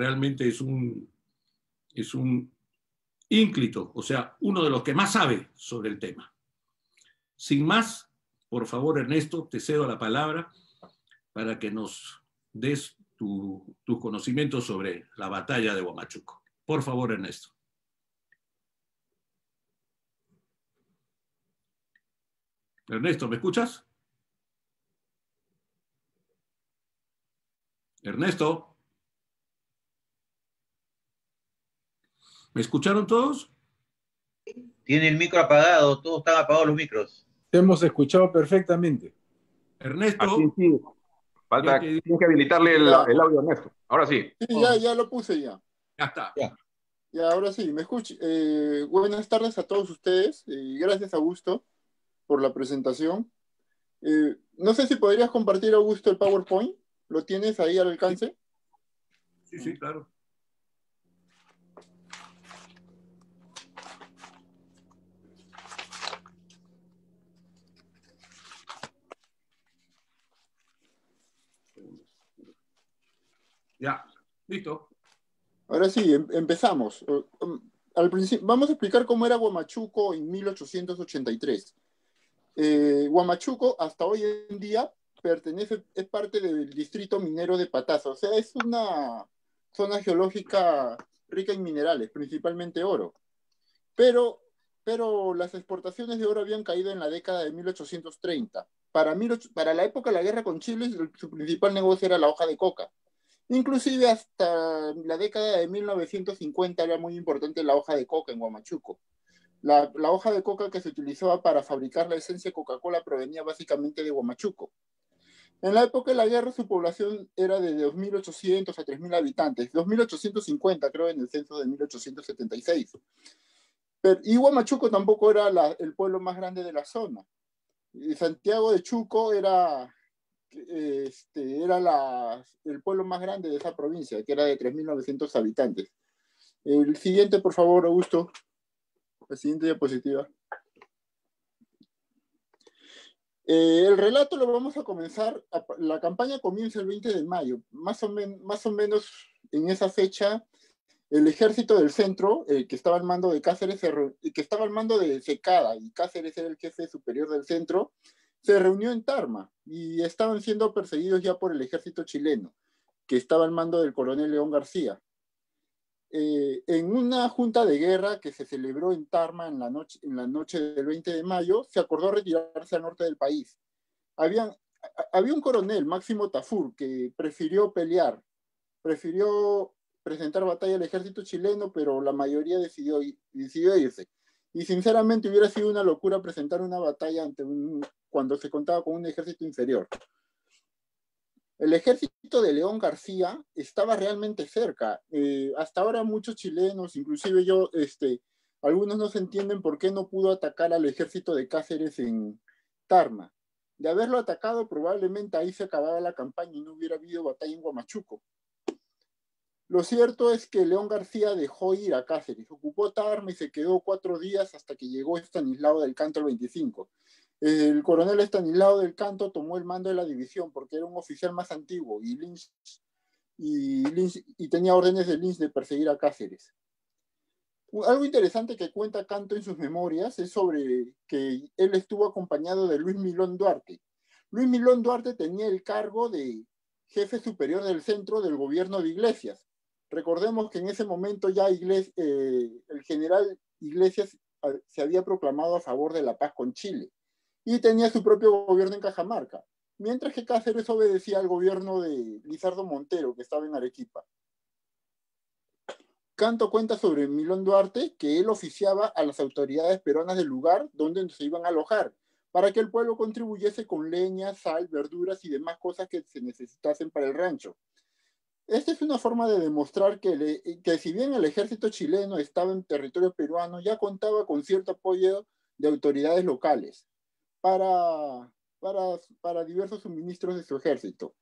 realmente es un ínclito, o sea, uno de los que más sabe sobre el tema. Sin más, por favor, Ernesto, te cedo la palabra para que nos des tus conocimientos sobre la batalla de Huamachuco. Por favor, Ernesto. Ernesto, ¿me escuchas? Ernesto. ¿Me escucharon todos? Tiene el micro apagado, todos están apagados los micros. Te hemos escuchado perfectamente. Ernesto. Así, sí. Falta, tienes que habilitarle el audio a Ernesto. Ahora sí. Sí, ya lo puse ya. Ya está. Ya ahora sí, me escuché. Buenas tardes a todos ustedes. Gracias, Augusto, por la presentación. No sé si podrías compartir, Augusto, el PowerPoint. ¿Lo tienes ahí al alcance? Sí, sí, claro. Ya, listo. Ahora sí, empezamos. Al principio, vamos a explicar cómo era Huamachuco en 1883. Huamachuco hasta hoy en día es parte del distrito minero de Pataza, o sea, es una zona geológica rica en minerales, principalmente oro. Pero las exportaciones de oro habían caído en la década de 1830. Para la época de la guerra con Chile, su principal negocio era la hoja de coca. Inclusive hasta la década de 1950 era muy importante la hoja de coca en Huamachuco. La hoja de coca que se utilizaba para fabricar la esencia Coca-Cola provenía básicamente de Huamachuco. En la época de la guerra su población era de 2.800 a 3.000 habitantes, 2.850 creo en el censo de 1876. Y Huamachuco tampoco era el pueblo más grande de la zona. Santiago de Chuco era... el pueblo más grande de esa provincia, que era de 3.900 habitantes. El siguiente, por favor, Augusto. La siguiente diapositiva. El relato lo vamos a comenzar. La campaña comienza el 20 de mayo. Más o menos en esa fecha, el ejército del centro, que estaba al mando de Cáceres, que estaba al mando de Secada, y Cáceres era el jefe superior del centro, se reunió en Tarma y estaban siendo perseguidos ya por el ejército chileno, que estaba al mando del coronel León García. En una junta de guerra que se celebró en Tarma en la noche del 20 de mayo, se acordó retirarse al norte del país. Había un coronel, Máximo Tafur, que prefirió pelear, prefirió presentar batalla al ejército chileno, pero la mayoría decidió irse. Y sinceramente hubiera sido una locura presentar una batalla cuando se contaba con un ejército inferior. El ejército de León García estaba realmente cerca. Hasta ahora muchos chilenos, inclusive yo, algunos no se entienden por qué no pudo atacar al ejército de Cáceres en Tarma. De haberlo atacado, probablemente ahí se acababa la campaña y no hubiera habido batalla en Huamachuco. Lo cierto es que León García dejó ir a Cáceres, ocupó Tarma y se quedó 4 días hasta que llegó Estanislao del Canto el 25. El coronel Estanislao del Canto tomó el mando de la división porque era un oficial más antiguo y tenía órdenes de Lynch de perseguir a Cáceres. Algo interesante que cuenta Canto en sus memorias es sobre que él estuvo acompañado de Luis Milón Duarte. Luis Milón Duarte tenía el cargo de jefe superior del centro del gobierno de Iglesias. Recordemos que en ese momento ya el general Iglesias se había proclamado a favor de la paz con Chile y tenía su propio gobierno en Cajamarca, mientras que Cáceres obedecía al gobierno de Lizardo Montero, que estaba en Arequipa. Canto cuenta sobre Milón Duarte que él oficiaba a las autoridades peruanas del lugar donde se iban a alojar, para que el pueblo contribuyese con leña, sal, verduras y demás cosas que se necesitasen para el rancho. Esta es una forma de demostrar que si bien el ejército chileno estaba en territorio peruano, ya contaba con cierto apoyo de autoridades locales para diversos suministros de su ejército.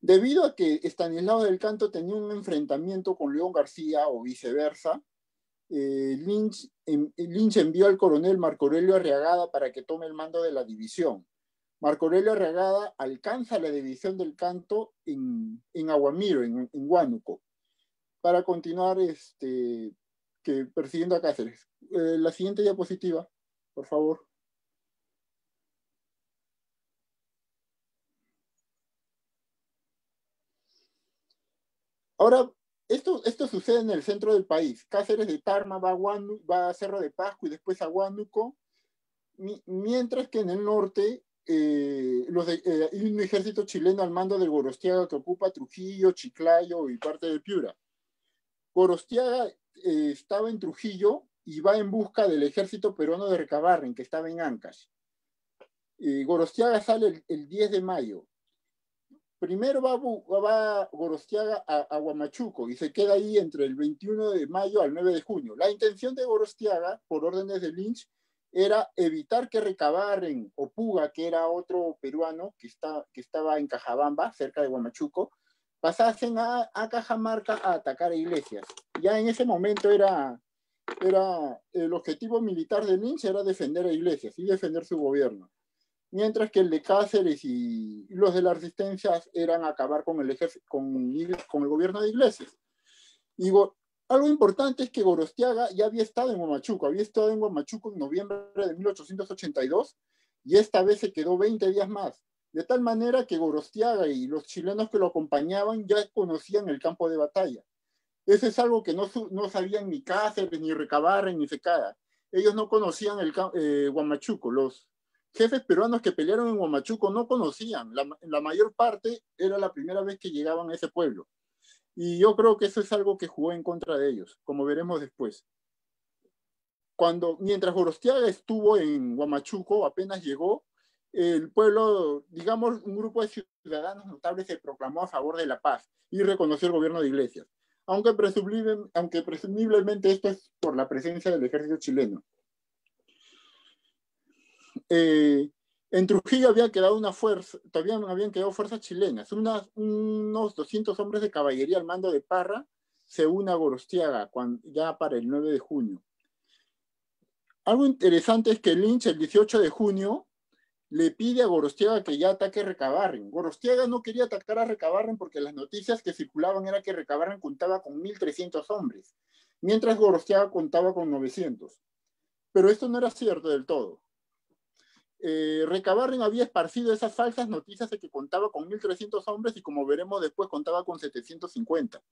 Debido a que Estanislao del Canto tenía un enfrentamiento con León García o viceversa, Lynch envió al coronel Marco Aurelio Arriagada para que tome el mando de la división. Marco Aurelio Arriagada alcanza la división del canto en Aguamiro, en Huánuco, para continuar persiguiendo a Cáceres. La siguiente diapositiva, por favor. Ahora, esto sucede en el centro del país. Cáceres de Tarma va a Cerro de Pasco y después a Huánuco, mientras que en el norte hay un ejército chileno al mando del Gorostiaga que ocupa Trujillo, Chiclayo y parte de Piura. Gorostiaga estaba en Trujillo y va en busca del ejército peruano de Recabarren, que estaba en Ancash. Gorostiaga sale el 10 de mayo. Primero va Gorostiaga a Huamachuco y se queda ahí entre el 21 de mayo al 9 de junio. La intención de Gorostiaga, por órdenes de Lynch, era evitar que Recabarren o Puga, que era otro peruano que estaba en Cajabamba, cerca de Huamachuco, pasasen a Cajamarca a atacar a iglesias. Ya en ese momento el objetivo militar de Lynch era defender a iglesias y defender su gobierno, mientras que el de Cáceres y los de las resistencias eran acabar con el gobierno de iglesias. Y algo importante es que Gorostiaga ya había estado en Huamachuco en noviembre de 1882, y esta vez se quedó 20 días más, de tal manera que Gorostiaga y los chilenos que lo acompañaban ya conocían el campo de batalla. Eso es algo que no sabían ni Cáceres, ni Recabarren, ni Secada. Ellos no conocían Huamachuco. Los jefes peruanos que pelearon en Huamachuco no conocían. La mayor parte era la primera vez que llegaban a ese pueblo. Y yo creo que eso es algo que jugó en contra de ellos, como veremos después. Mientras Gorostiaga estuvo en Huamachuco, apenas llegó, el pueblo, digamos, un grupo de ciudadanos notables se proclamó a favor de la paz y reconoció el gobierno de iglesias, aunque presumiblemente esto es por la presencia del ejército chileno. En Trujillo todavía no habían quedado fuerzas chilenas. Unos 200 hombres de caballería al mando de Parra se une a Gorostiaga ya para el 9 de junio. Algo interesante es que Lynch el 18 de junio le pide a Gorostiaga que ya ataque Recabarren. Gorostiaga no quería atacar a Recabarren porque las noticias que circulaban era que Recabarren contaba con 1.300 hombres, mientras Gorostiaga contaba con 900. Pero esto no era cierto del todo. Recabarren había esparcido esas falsas noticias de que contaba con 1.300 hombres y, como veremos después, contaba con 750.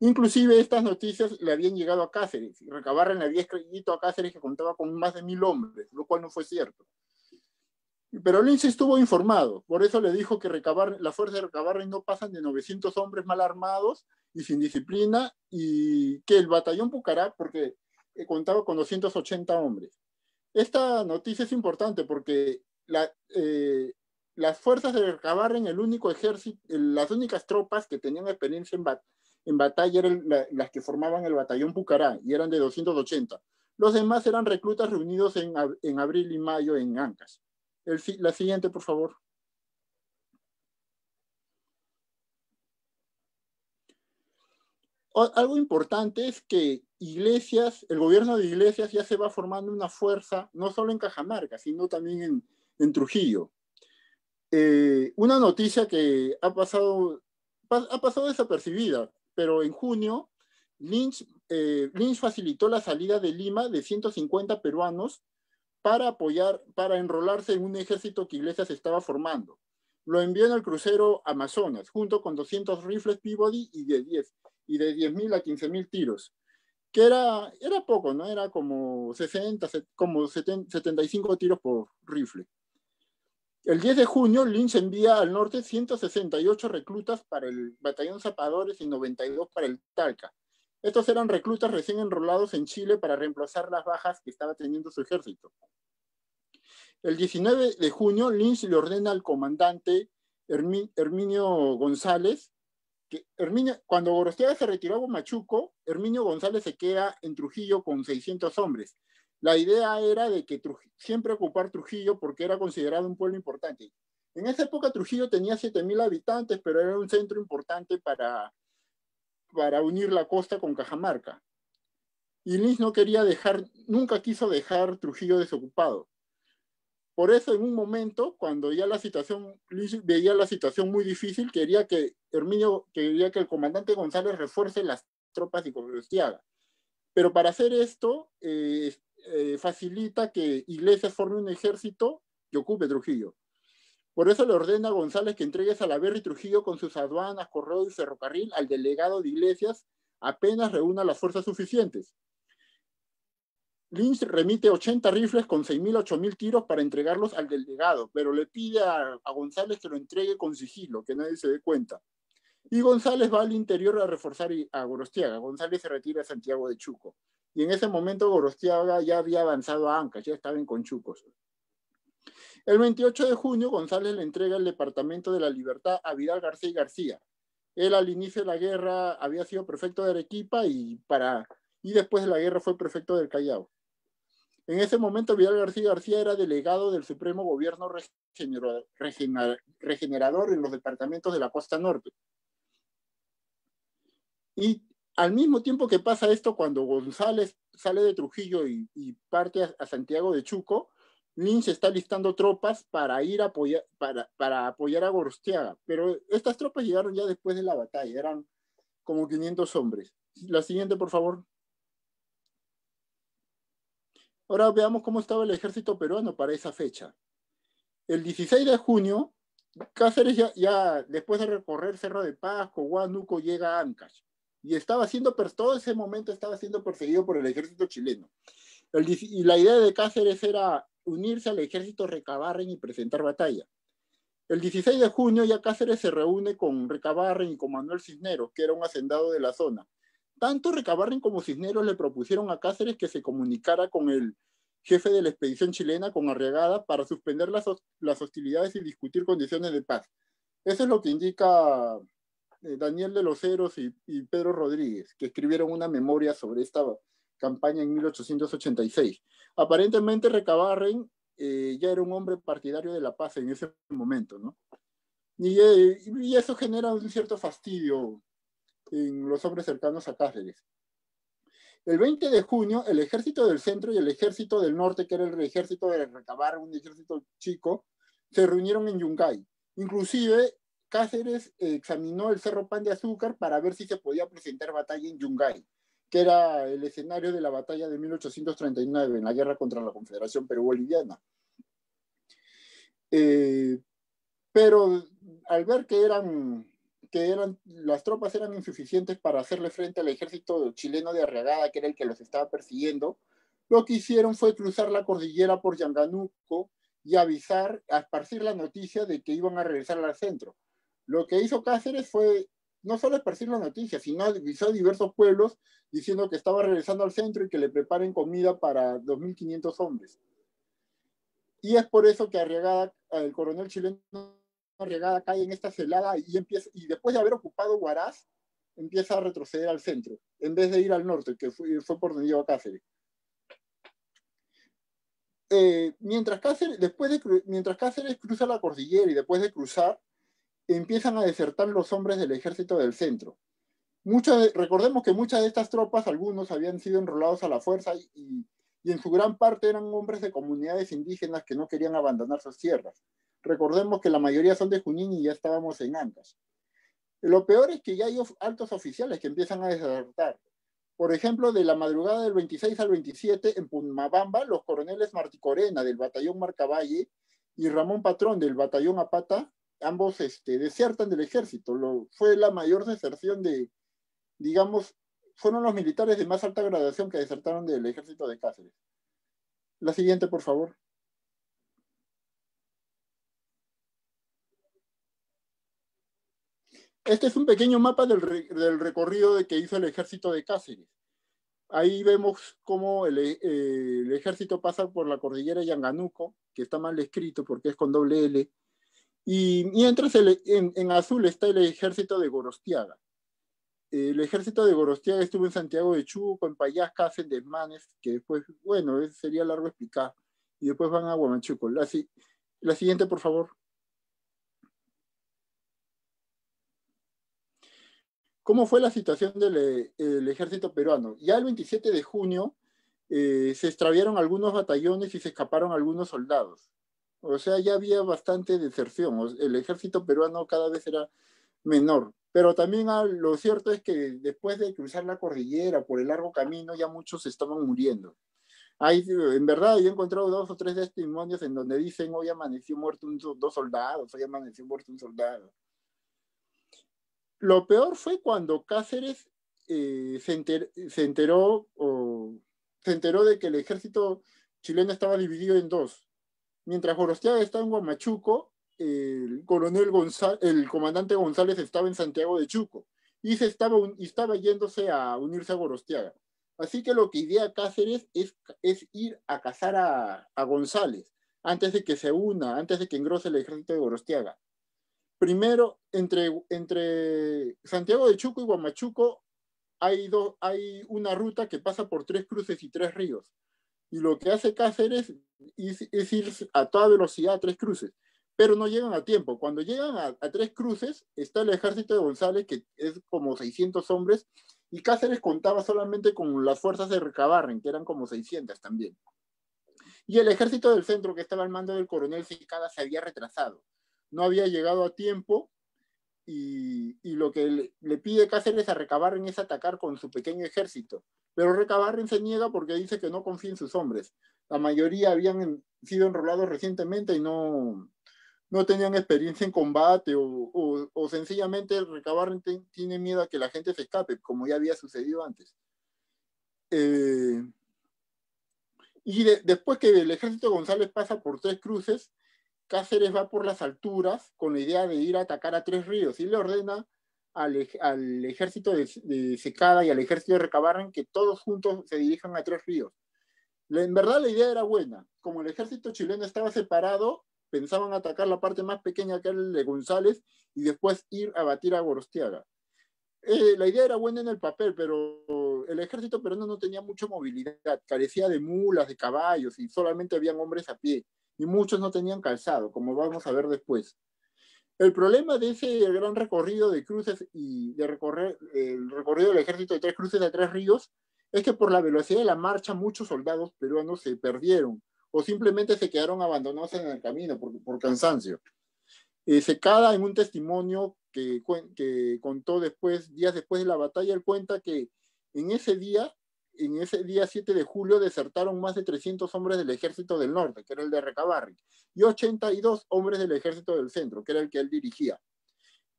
Inclusive estas noticias le habían llegado a Cáceres. Recabarren le había escrito a Cáceres que contaba con más de 1.000 hombres, lo cual no fue cierto. Pero Lynch estuvo informado, por eso le dijo que las fuerzas de Recabarren no pasan de 900 hombres mal armados y sin disciplina, y que el batallón Pucará, porque contaba con 280 hombres. Esta noticia es importante porque las fuerzas de Recabarren, las únicas tropas que tenían experiencia en batalla eran las que formaban el batallón Pucará, y eran de 280. Los demás eran reclutas reunidos en abril y mayo en Ancash. La siguiente, por favor. Algo importante es que el gobierno de Iglesias ya se va formando una fuerza, no solo en Cajamarca, sino también en Trujillo. Una noticia que ha pasado desapercibida, pero en junio Lynch facilitó la salida de Lima de 150 peruanos para enrolarse en un ejército que Iglesias estaba formando. Lo envió en el crucero Amazonas, junto con 200 rifles Peabody y de 10.000 a 15.000 tiros, que era poco, ¿no? Era como 75 tiros por rifle. El 10 de junio, Lynch envía al norte 168 reclutas para el batallón Zapadores y 92 para el Talca. Estos eran reclutas recién enrolados en Chile para reemplazar las bajas que estaba teniendo su ejército. El 19 de junio, Lynch le ordena al comandante Herminio González, cuando Gorostiaga se retiró a Huamachuco, Herminio González se queda en Trujillo con 600 hombres. La idea era de que siempre ocupar Trujillo porque era considerado un pueblo importante. En esa época Trujillo tenía 7.000 habitantes, pero era un centro importante para unir la costa con Cajamarca. Y Lynch nunca quiso dejar Trujillo desocupado. Por eso en un momento, cuando ya la situación, Luis veía la situación muy difícil, quería que el comandante González refuerce las tropas y Gorostiaga. Pero para hacer esto, facilita que Iglesias forme un ejército y ocupe Trujillo. Por eso le ordena a González que entregue Salaverry y Trujillo con sus aduanas, correo y ferrocarril al delegado de Iglesias apenas reúna las fuerzas suficientes. Lynch remite 80 rifles con 6.000, 8.000 tiros para entregarlos al delegado, pero le pide a González que lo entregue con sigilo, que nadie se dé cuenta. Y González va al interior a reforzar a Gorostiaga. González se retira a Santiago de Chuco. Y en ese momento Gorostiaga ya había avanzado a Ancash, ya estaba en Conchucos. El 28 de junio González le entrega el Departamento de la Libertad a Vidal García y García. Él al inicio de la guerra había sido prefecto de Arequipa y después de la guerra fue prefecto del Callao. En ese momento Vidal García García era delegado del Supremo Gobierno Regenerador en los departamentos de la Costa Norte. Y al mismo tiempo que pasa esto, cuando González sale de Trujillo y parte a Santiago de Chuco, Lynch está listando tropas para ir a apoyar, para apoyar a Gorostiaga. Pero estas tropas llegaron ya después de la batalla, eran como 500 hombres. La siguiente, por favor. Ahora veamos cómo estaba el ejército peruano para esa fecha. El 16 de junio, Cáceres ya después de recorrer Cerro de Pasco, Huánuco, llega a Ancash. Y todo ese momento estaba siendo perseguido por el ejército chileno. Y la idea de Cáceres era unirse al ejército Recabarren y presentar batalla. El 16 de junio ya Cáceres se reúne con Recabarren y con Manuel Cisneros, que era un hacendado de la zona. Tanto Recabarren como Cisneros le propusieron a Cáceres que se comunicara con el jefe de la expedición chilena, con Arriagada, para suspender las hostilidades y discutir condiciones de paz. Eso es lo que indica Daniel de los Heros y Pedro Rodríguez, que escribieron una memoria sobre esta campaña en 1886. Aparentemente Recabarren ya era un hombre partidario de la paz en ese momento, ¿no? Y eso genera un cierto fastidio en los hombres cercanos a Cáceres. El 20 de junio, el ejército del centro y el ejército del norte, que era el ejército de Recabarren, un ejército chico, se reunieron en Yungay. Inclusive, Cáceres examinó el Cerro Pan de Azúcar para ver si se podía presentar batalla en Yungay, que era el escenario de la batalla de 1839, en la guerra contra la Confederación Perú-Boliviana. Pero al ver que las tropas eran insuficientes para hacerle frente al ejército chileno de Arriagada, que era el que los estaba persiguiendo, lo que hicieron fue cruzar la cordillera por Llanganuco y esparcir la noticia de que iban a regresar al centro. Lo que hizo Cáceres fue no solo esparcir la noticia, sino avisó a diversos pueblos diciendo que estaba regresando al centro y que le preparen comida para 2.500 hombres. Y es por eso que Arriagada, el coronel chileno Arriagada, cae en esta celada y después de haber ocupado Huaraz, empieza a retroceder al centro, en vez de ir al norte, que fue por donde iba Cáceres. Mientras Cáceres cruza la cordillera y después de cruzar, empiezan a desertar los hombres del ejército del centro. Recordemos que muchas de estas tropas, algunos habían sido enrolados a la fuerza y en su gran parte eran hombres de comunidades indígenas que no querían abandonar sus tierras. Recordemos que la mayoría son de Junín y ya estábamos en Ancash. Lo peor es que ya hay altos oficiales que empiezan a desertar. Por ejemplo, de la madrugada del 26 al 27, en Pumabamba, los coroneles Martí Corena, del batallón Marcavalle, y Ramón Patrón, del batallón Apata, ambos desertan del ejército. Fue la mayor deserción fueron los militares de más alta graduación que desertaron del ejército de Cáceres. La siguiente, por favor. Este es un pequeño mapa del recorrido que hizo el ejército de Cáceres. Ahí vemos cómo el ejército pasa por la cordillera Llanganuco, que está mal escrito porque es con doble L, y mientras en azul está el ejército de Gorostiaga. El ejército de Gorostiaga estuvo en Santiago de Chuco, en Payascas, en Desmanes, que después, bueno, sería largo explicar, y después van a Huamachuco. La siguiente, por favor. ¿Cómo fue la situación del ejército peruano? Ya el 27 de junio se extraviaron algunos batallones y se escaparon algunos soldados. O sea, ya había bastante deserción. El ejército peruano cada vez era menor. Pero también lo cierto es que después de cruzar la cordillera por el largo camino, ya muchos estaban muriendo. Hay, en verdad, yo he encontrado 2 o 3 testimonios en donde dicen, hoy amaneció muerto dos soldados, hoy amaneció muerto un soldado. Lo peor fue cuando Cáceres se enteró de que el ejército chileno estaba dividido en dos. Mientras Gorostiaga estaba en Huamachuco, el comandante González estaba en Santiago de Chuco y estaba yéndose a unirse a Gorostiaga. Así que lo que idea Cáceres es ir a cazar a González antes de que se una, antes de que engrose el ejército de Gorostiaga. Primero, entre Santiago de Chuco y Huamachuco hay una ruta que pasa por Tres Cruces y Tres Ríos. Y lo que hace Cáceres es ir a toda velocidad a Tres Cruces, pero no llegan a tiempo. Cuando llegan a Tres Cruces, está el ejército de González, que es como 600 hombres, y Cáceres contaba solamente con las fuerzas de Recabarren, que eran como 600 también. Y el ejército del centro, que estaba al mando del coronel Secada, se había retrasado. No había llegado a tiempo, y lo que le pide Cáceres a Recabarren es atacar con su pequeño ejército. Pero Recabarren se niega porque dice que no confía en sus hombres. La mayoría habían sido enrolados recientemente y no tenían experiencia en combate, o sencillamente Recabarren tiene miedo a que la gente se escape, como ya había sucedido antes. Después que el ejército de González pasa por Tres Cruces, Cáceres va por las alturas con la idea de ir a atacar a Tres Ríos y le ordena al ejército de Secada y al ejército de Recabarren que todos juntos se dirijan a Tres Ríos. En verdad la idea era buena. Como el ejército chileno estaba separado, pensaban atacar la parte más pequeña, que era el de González, y después ir a batir a Gorostiaga. La idea era buena en el papel, pero el ejército peruano no tenía mucha movilidad, carecía de mulas, de caballos, y solamente habían hombres a pie, y muchos no tenían calzado, como vamos a ver después. El problema de ese gran recorrido de cruces y de el recorrido del ejército de Tres Cruces a Tres Ríos es que por la velocidad de la marcha muchos soldados peruanos se perdieron o simplemente se quedaron abandonados en el camino por cansancio. Secada, en un testimonio que contó días después de la batalla, él cuenta que en ese día 7 de julio desertaron más de 300 hombres del ejército del norte, que era el de Recabarren, y 82 hombres del ejército del centro, que era el que él dirigía.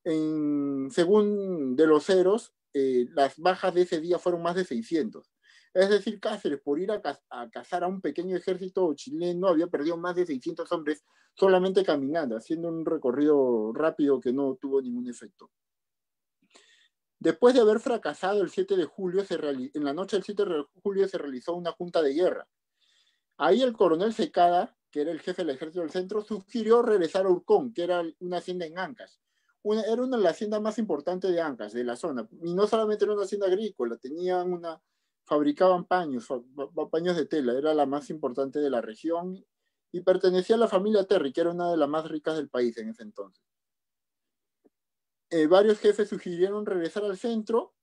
Según de los ceros, las bajas de ese día fueron más de 600. Es decir, Cáceres, por ir a cazar a un pequeño ejército chileno, había perdido más de 600 hombres solamente caminando, haciendo un recorrido rápido que no tuvo ningún efecto. Después de haber fracasado el 7 de julio, en la noche del 7 de julio se realizó una junta de guerra. Ahí el coronel Secada, que era el jefe del ejército del centro, sugirió regresar a Urcón, que era una hacienda en Ancash. Era una de las haciendas más importantes de Ancash, de la zona. Y no solamente era una hacienda agrícola, fabricaban paños de tela, era la más importante de la región y pertenecía a la familia Terry, que era una de las más ricas del país en ese entonces. Varios jefes sugirieron regresar al centro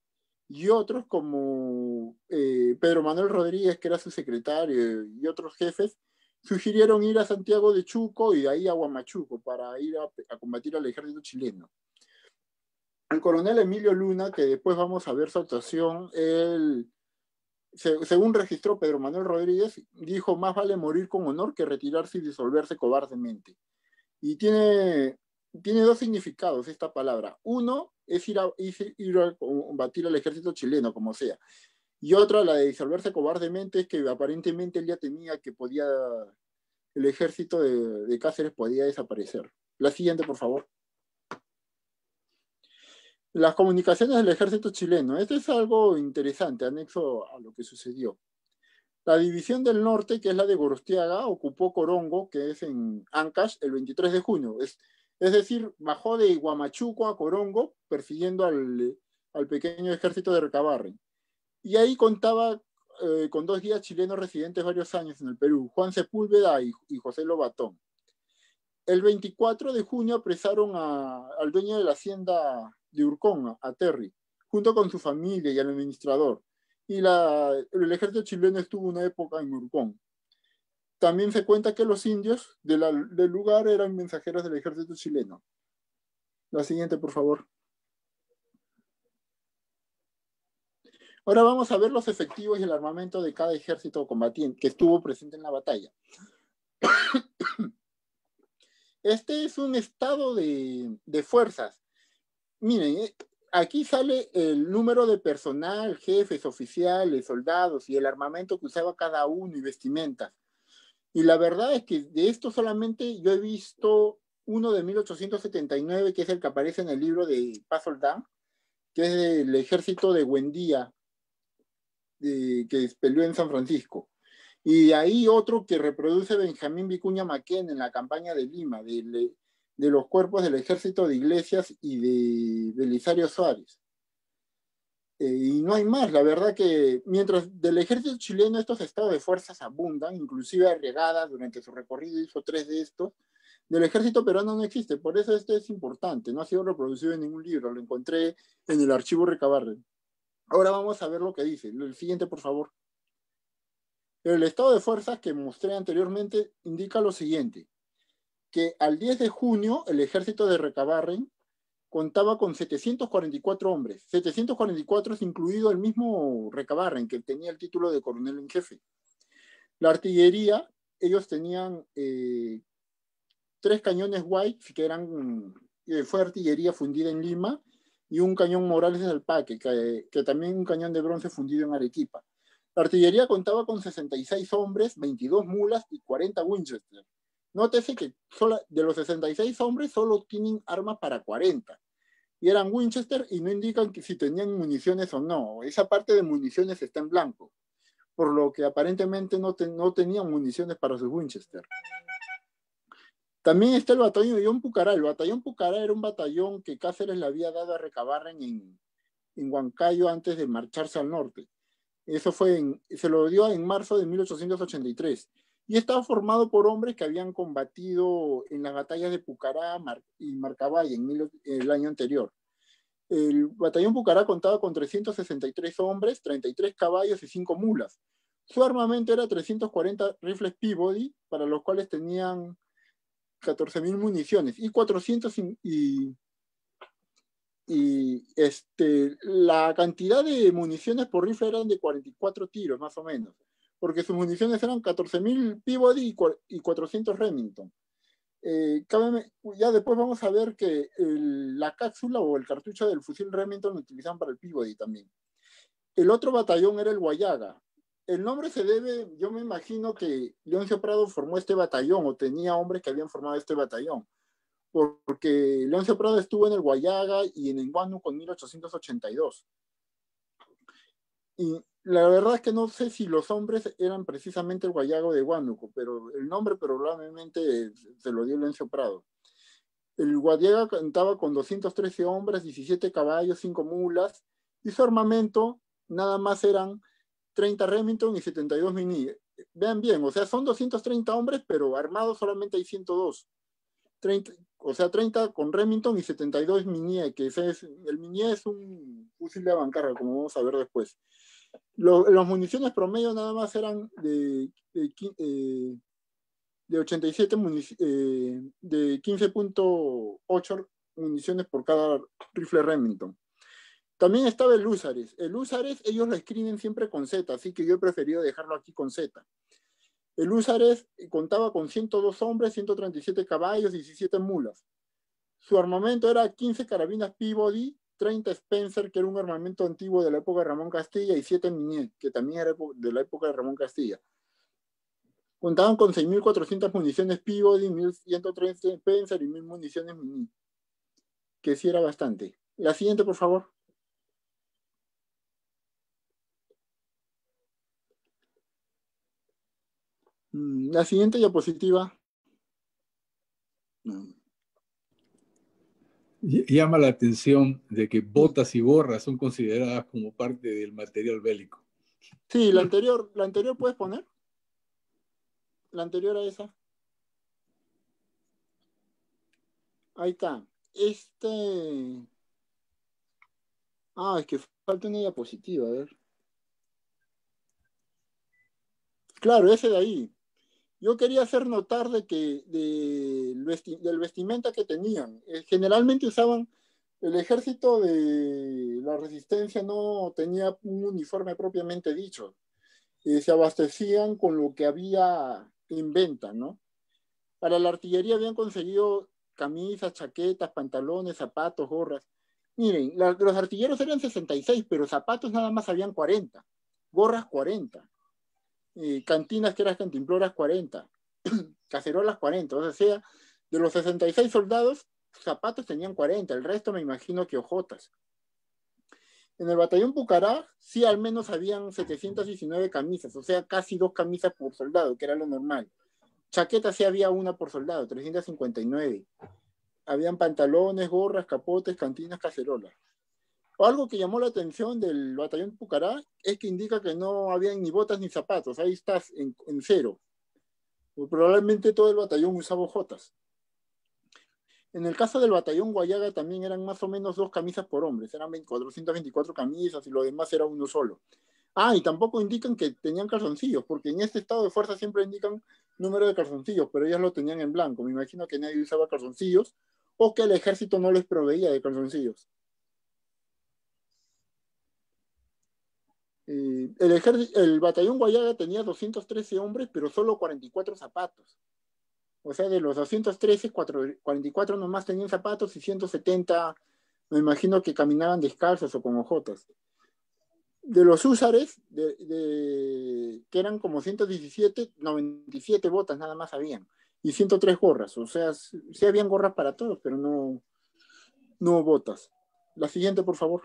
y otros, como Pedro Manuel Rodríguez, que era su secretario, y otros jefes, sugirieron ir a Santiago de Chuco y de ahí a Huamachuco para ir a combatir al ejército chileno. El coronel Emilio Luna, que después vamos a ver su actuación, según registró Pedro Manuel Rodríguez, dijo: más vale morir con honor que retirarse y disolverse cobardemente. Y tiene dos significados esta palabra. Uno es ir a combatir al ejército chileno, como sea. Y otra, la de disolverse cobardemente, es que aparentemente él ya temía que el ejército de Cáceres podía desaparecer. La siguiente, por favor. Las comunicaciones del ejército chileno. Esto es algo interesante, anexo a lo que sucedió. La división del norte, que es la de Gorostiaga, ocupó Corongo, que es en Ancash, el 23 de junio. Es decir, bajó de Huamachuco a Corongo, persiguiendo al pequeño ejército de Recabarren. Y ahí contaba con 2 guías chilenos residentes varios años en el Perú, Juan Sepúlveda y José Lobatón. El 24 de junio apresaron al dueño de la hacienda de Urcón, a Terry, junto con su familia y al administrador. Y el ejército chileno estuvo una época en Urcón. También se cuenta que los indios del lugar eran mensajeros del ejército chileno. La siguiente, por favor. Ahora vamos a ver los efectivos y el armamento de cada ejército combatiente que estuvo presente en la batalla. Este es un estado de fuerzas. Miren, aquí sale el número de personal, jefes, oficiales, soldados y el armamento que usaba cada uno y vestimentas. Y la verdad es que de esto solamente yo he visto uno de 1879, que es el que aparece en el libro de Paz Oldán, que es el ejército de Buendía, que peleó en San Francisco. Y ahí otro que reproduce Benjamín Vicuña Maquén en la campaña de Lima, de los cuerpos del ejército de Iglesias y de Belisario Suárez. Y no hay más, la verdad que mientras del ejército chileno estos estados de fuerzas abundan, inclusive Arriagada durante su recorrido hizo 3 de estos, del ejército peruano no existe, por eso este es importante, no ha sido reproducido en ningún libro, lo encontré en el archivo Recabarren. Ahora vamos a ver lo que dice, el siguiente por favor. El estado de fuerzas que mostré anteriormente indica lo siguiente, que al 10 de junio el ejército de Recabarren contaba con 744 hombres, 744 es incluido el mismo Recabarren que tenía el título de coronel en jefe. La artillería, ellos tenían 3 cañones White, que eran, fue artillería fundida en Lima, y un cañón Morales del Paque, que también un cañón de bronce fundido en Arequipa. La artillería contaba con 66 hombres, 22 mulas y 40 Winchester. Nótese que de los 66 hombres solo tienen armas para 40. Y eran Winchester y no indican que si tenían municiones o no. Esa parte de municiones está en blanco. Por lo que aparentemente no tenían municiones para sus Winchester. También está el batallón Pucará. El batallón Pucará era un batallón que Cáceres le había dado a Recabarren en Huancayo antes de marcharse al norte. Eso fue se lo dio en marzo de 1883. Y estaba formado por hombres que habían combatido en las batallas de Pucará y Marcavalle el año anterior. El batallón Pucará contaba con 363 hombres, 33 caballos y 5 mulas. Su armamento era 340 rifles Peabody, para los cuales tenían 14.000 municiones y 400 la cantidad de municiones por rifle eran de 44 tiros más o menos, porque sus municiones eran 14.000 Peabody y 400 Remington. Ya después vamos a ver que la cápsula o el cartucho del fusil Remington lo utilizaban para el Peabody también. El otro batallón era el Huallaga. El nombre se debe, yo me imagino que Leoncio Prado formó este batallón o tenía hombres que habían formado este batallón, porque Leoncio Prado estuvo en el Huallaga y en el Huánuco en 1882. Y la verdad es que no sé si los hombres eran precisamente el Huallaga de Huánuco, pero el nombre probablemente se lo dio Leoncio Prado. El Huallaga contaba con 213 hombres, 17 caballos, 5 mulas, y su armamento nada más eran 30 Remington y 72 Mini. Vean bien, o sea, son 230 hombres, pero armados solamente hay 102. 30 con Remington y 72 Mini, que el Mini es un fusil de bancarra, como vamos a ver después. Las municiones promedio nada más eran de 15.8 municiones por cada rifle Remington. También estaba el Húsares. El Húsares ellos lo escriben siempre con Z, así que yo he preferido dejarlo aquí con Z. El Húsares contaba con 102 hombres, 137 caballos, 17 mulas. Su armamento era 15 carabinas Peabody, 30 Spencer, que era un armamento antiguo de la época de Ramón Castilla, y 7 Minier, que también era de la época de Ramón Castilla. Contaban con 6.400 municiones Peabody, 1.130 Spencer y 1.000 municiones Minier, que sí era bastante. La siguiente, por favor. La siguiente diapositiva. Llama la atención de que botas y gorras son consideradas como parte del material bélico. Sí, la anterior puedes poner. La anterior a esa. Ahí está. Es que falta una diapositiva, a ver. Claro, ese de ahí. yo quería hacer notar de que del vestimenta que tenían. Generalmente usaban, el ejército de la resistencia no tenía un uniforme propiamente dicho. Se abastecían con lo que había en venta, ¿no? Para la artillería habían conseguido camisas, chaquetas, pantalones, zapatos, gorras. Miren, los artilleros eran 66, pero zapatos nada más habían 40, gorras 40, cantinas que eran cantimploras 40, cacerolas 40, o sea, de los 66 soldados, zapatos tenían 40, el resto me imagino que ojotas. En el batallón Pucará, sí al menos habían 719 camisas, o sea, casi 2 camisas por soldado, que era lo normal. Chaquetas sí había una por soldado, 359. Habían pantalones, gorras, capotes, cantinas, cacerolas. Algo que llamó la atención del batallón Pucará es que indica que no habían ni botas ni zapatos. Ahí estás en cero. Probablemente todo el batallón usaba ojotas. En el caso del batallón Huallaga también eran más o menos 2 camisas por hombre. Eran 424 camisas y lo demás era uno solo. Ah, y tampoco indican que tenían calzoncillos, porque en este estado de fuerza siempre indican número de calzoncillos, pero ellas lo tenían en blanco. Me imagino que nadie usaba calzoncillos, o que el ejército no les proveía de calzoncillos. El batallón Huallaga tenía 213 hombres, pero solo 44 zapatos. O sea, de los 213, 44 nomás tenían zapatos y 170, me imagino que caminaban descalzos o con ojotas. De los húsares, que eran como 117, 97 botas nada más habían. Y 103 gorras, o sea, sí habían gorras para todos, pero no botas. La siguiente, por favor.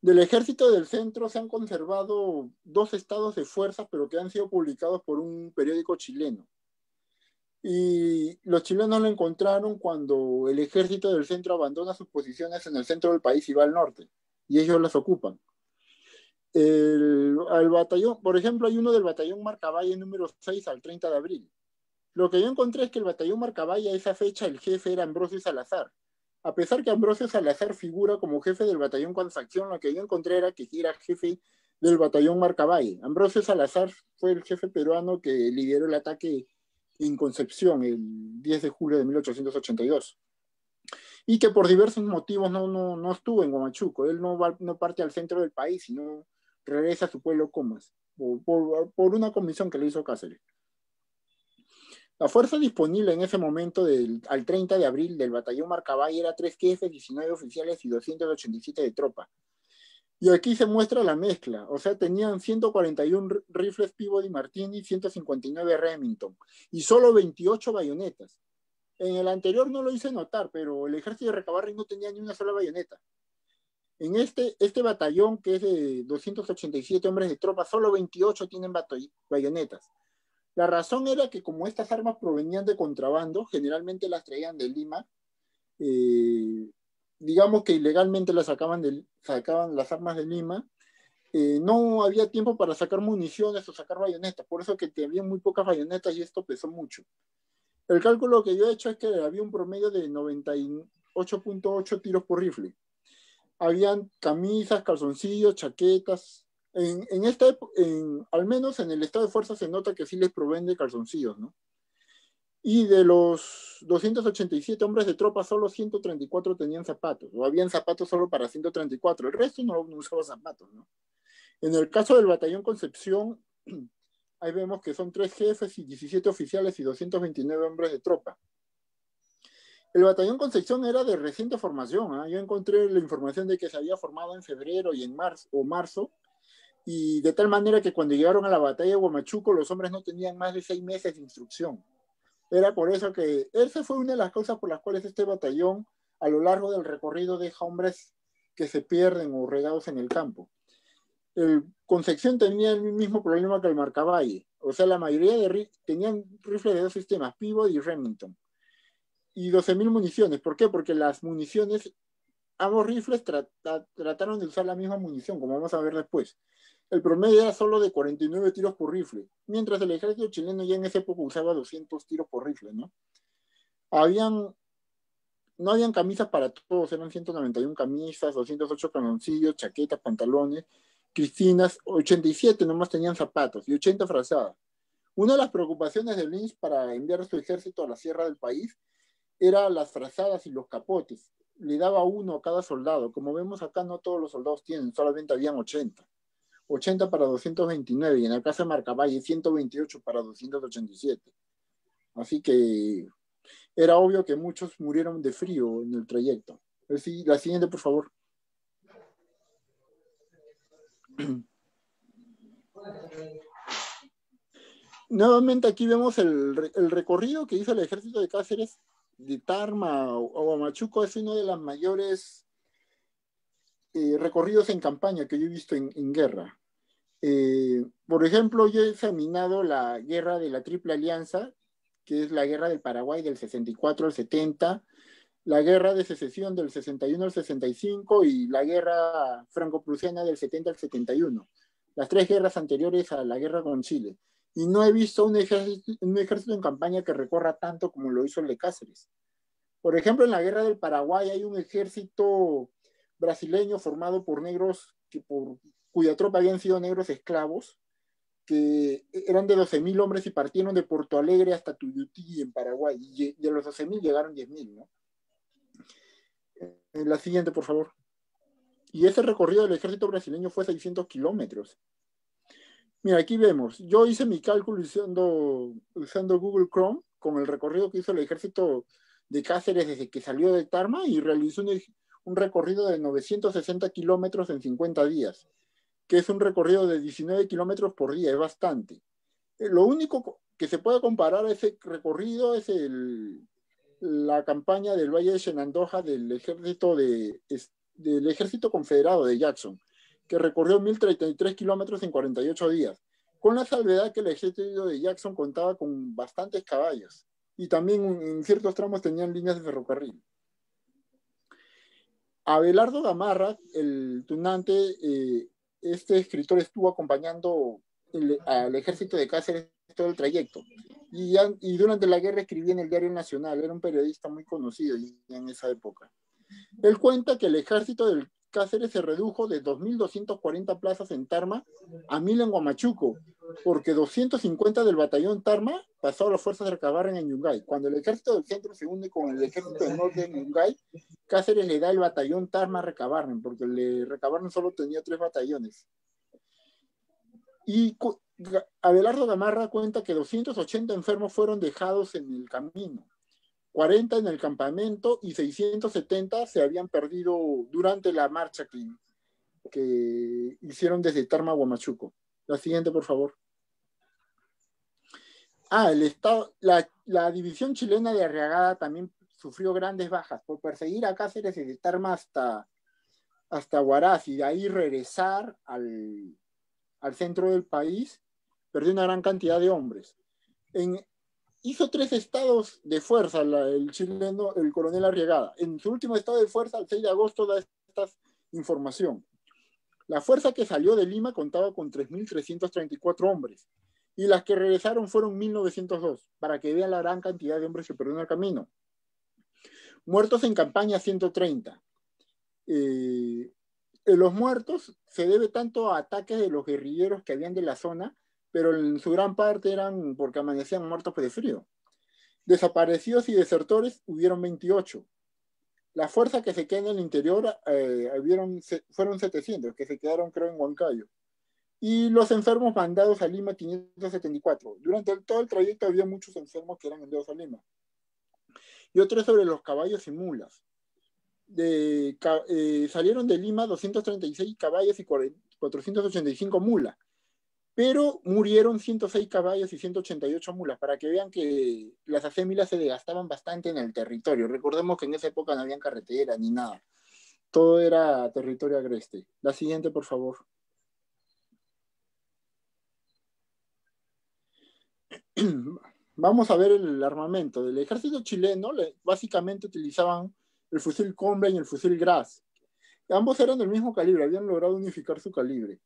Del ejército del centro se han conservado 2 estados de fuerzas, pero que han sido publicados por un periódico chileno. Y los chilenos lo encontraron cuando el ejército del centro abandona sus posiciones en el centro del país y va al norte, y ellos las ocupan. Al batallón, por ejemplo, hay uno del batallón Marcavalle número 6 al 30 de abril. Lo que yo encontré es que el batallón Marcavalle a esa fecha el jefe era Ambrosio Salazar. A pesar que Ambrosio Salazar figura como jefe del batallón Concepción, lo que yo encontré era que era jefe del batallón Marcavalle. Ambrosio Salazar fue el jefe peruano que lideró el ataque en Concepción el 10 de julio de 1882, y que por diversos motivos no estuvo en Huamachuco. Él no parte al centro del país, sino regresa a su pueblo Comas, por una comisión que le hizo Cáceres. La fuerza disponible en ese momento al 30 de abril del batallón Marcabay era 3 jefes, 19 oficiales y 287 de tropa. Y aquí se muestra la mezcla, o sea, tenían 141 rifles Peabody Martini, 159 Remington, y solo 28 bayonetas. En el anterior no lo hice notar, pero el ejército de Recabarren no tenía ni una sola bayoneta. En este batallón, que es de 287 hombres de tropa, solo 28 tienen bayonetas. La razón era que como estas armas provenían de contrabando, generalmente las traían de Lima, digamos que ilegalmente las sacaban las armas de Lima, no había tiempo para sacar municiones o sacar bayonetas, por eso que había muy pocas bayonetas y esto pesó mucho. El cálculo que yo he hecho es que había un promedio de 98.8 tiros por rifle. Habían camisas, calzoncillos, chaquetas. Al menos en el estado de fuerza se nota que sí les proveen de calzoncillos, ¿no? Y de los 287 hombres de tropa, solo 134 tenían zapatos, o habían zapatos solo para 134, el resto no usaba zapatos, ¿no? En el caso del batallón Concepción, ahí vemos que son 3 jefes y 17 oficiales y 229 hombres de tropa. El batallón Concepción era de reciente formación, ¿eh? Yo encontré la información de que se había formado en febrero y en marzo, y de tal manera que cuando llegaron a la batalla de Huamachuco, los hombres no tenían más de 6 meses de instrucción. Era por eso que esa fue una de las causas por las cuales este batallón a lo largo del recorrido deja hombres que se pierden o regados en el campo. El Concepción tenía el mismo problema que el Marcavalle. O sea, la mayoría tenían rifles de 2 sistemas, Peabody y Remington. Y 12.000 municiones. ¿Por qué? Porque las municiones, ambos rifles trataron de usar la misma munición, como vamos a ver después. El promedio era solo de 49 tiros por rifle, mientras el ejército chileno ya en esa época usaba 200 tiros por rifle, ¿no? No habían camisas para todos, eran 191 camisas, 208 canoncillos, chaquetas, pantalones, Cristinas, 87 nomás tenían zapatos y 80 frazadas. Una de las preocupaciones de Lynch para enviar su ejército a la sierra del país era las frazadas y los capotes. Le daba uno a cada soldado. Como vemos acá, no todos los soldados tienen, solamente habían 80. 80 para 229, y en el caso de Marcavalle, 128 para 287. Así que era obvio que muchos murieron de frío en el trayecto. La siguiente, por favor. Nuevamente aquí vemos el recorrido que hizo el ejército de Cáceres de Tarma o Huamachuco. Es uno de los mayores recorridos en campaña que yo he visto en guerra. Por ejemplo, yo he examinado la guerra de la Triple Alianza, que es la guerra del Paraguay del 64 al 70, la guerra de secesión del 61 al 65 y la guerra franco-prusiana del 70 al 71. Las tres guerras anteriores a la guerra con Chile. Y no he visto un ejército en campaña que recorra tanto como lo hizo el de Cáceres. Por ejemplo, en la guerra del Paraguay hay un ejército brasileño formado por negros, cuya tropa habían sido negros esclavos, que eran de 12.000 hombres y partieron de Porto Alegre hasta Tuyutí, en Paraguay. Y de los 12.000 llegaron 10.000, ¿no? La siguiente, por favor. Y ese recorrido del ejército brasileño fue 600 kilómetros. Mira, aquí vemos, yo hice mi cálculo usando Google Chrome con el recorrido que hizo el ejército de Cáceres desde que salió de Tarma, y realizó un recorrido de 960 kilómetros en 50 días, que es un recorrido de 19 kilómetros por día, es bastante. Lo único que se puede comparar a ese recorrido es la campaña del Valle de Shenandoah del ejército confederado de Jackson, que recorrió 1.033 kilómetros en 48 días, con la salvedad que el ejército de Jackson contaba con bastantes caballos, y también en ciertos tramos tenían líneas de ferrocarril. Abelardo Gamarra, el tunante, este escritor estuvo acompañando al ejército de Cáceres todo el trayecto, y durante la guerra escribía en el Diario Nacional, era un periodista muy conocido en esa época. Él cuenta que el ejército del Cáceres se redujo de 2.240 plazas en Tarma a 1.000 en Huamachuco, porque 250 del batallón Tarma pasó a las fuerzas de Recabarren en Yungay. Cuando el ejército del centro se une con el ejército del norte en Yungay, Cáceres le da el batallón Tarma a Recabarren, porque Recabarren solo tenía 3 batallones. Y Abelardo Gamarra cuenta que 280 enfermos fueron dejados en el camino, 40 en el campamento y 670 se habían perdido durante la marcha que hicieron desde Tarma a Huamachuco. La siguiente, por favor. La división chilena de Arriagada también sufrió grandes bajas por perseguir a Cáceres desde Tarma hasta Huaraz, y de ahí regresar al centro del país. Perdió una gran cantidad de hombres. Hizo 3 estados de fuerza el coronel Arriagada. En su último estado de fuerza, el 6 de agosto, da esta información. La fuerza que salió de Lima contaba con 3.334 hombres, y las que regresaron fueron 1.902, para que vean la gran cantidad de hombres que perdieron el camino. Muertos en campaña, 130. Los muertos se debe tanto a ataques de los guerrilleros que habían de la zona, pero en su gran parte eran porque amanecían muertos de frío. Desaparecidos y desertores hubieron 28. La fuerza que se queda en el interior fueron 700, que se quedaron creo en Huancayo. Y los enfermos mandados a Lima, 574. Durante todo el trayecto había muchos enfermos que eran enviados a Lima. Y otro sobre los caballos y mulas. Salieron de Lima 236 caballos y 485 mulas. Pero murieron 106 caballos y 188 mulas, para que vean que las acémilas se desgastaban bastante en el territorio. Recordemos que en esa época no había carretera ni nada. Todo era territorio agreste. La siguiente, por favor. Vamos a ver el armamento. Del ejército chileno, básicamente utilizaban el fusil Comblain y el fusil Graz. Ambos eran del mismo calibre, habían logrado unificar su calibre.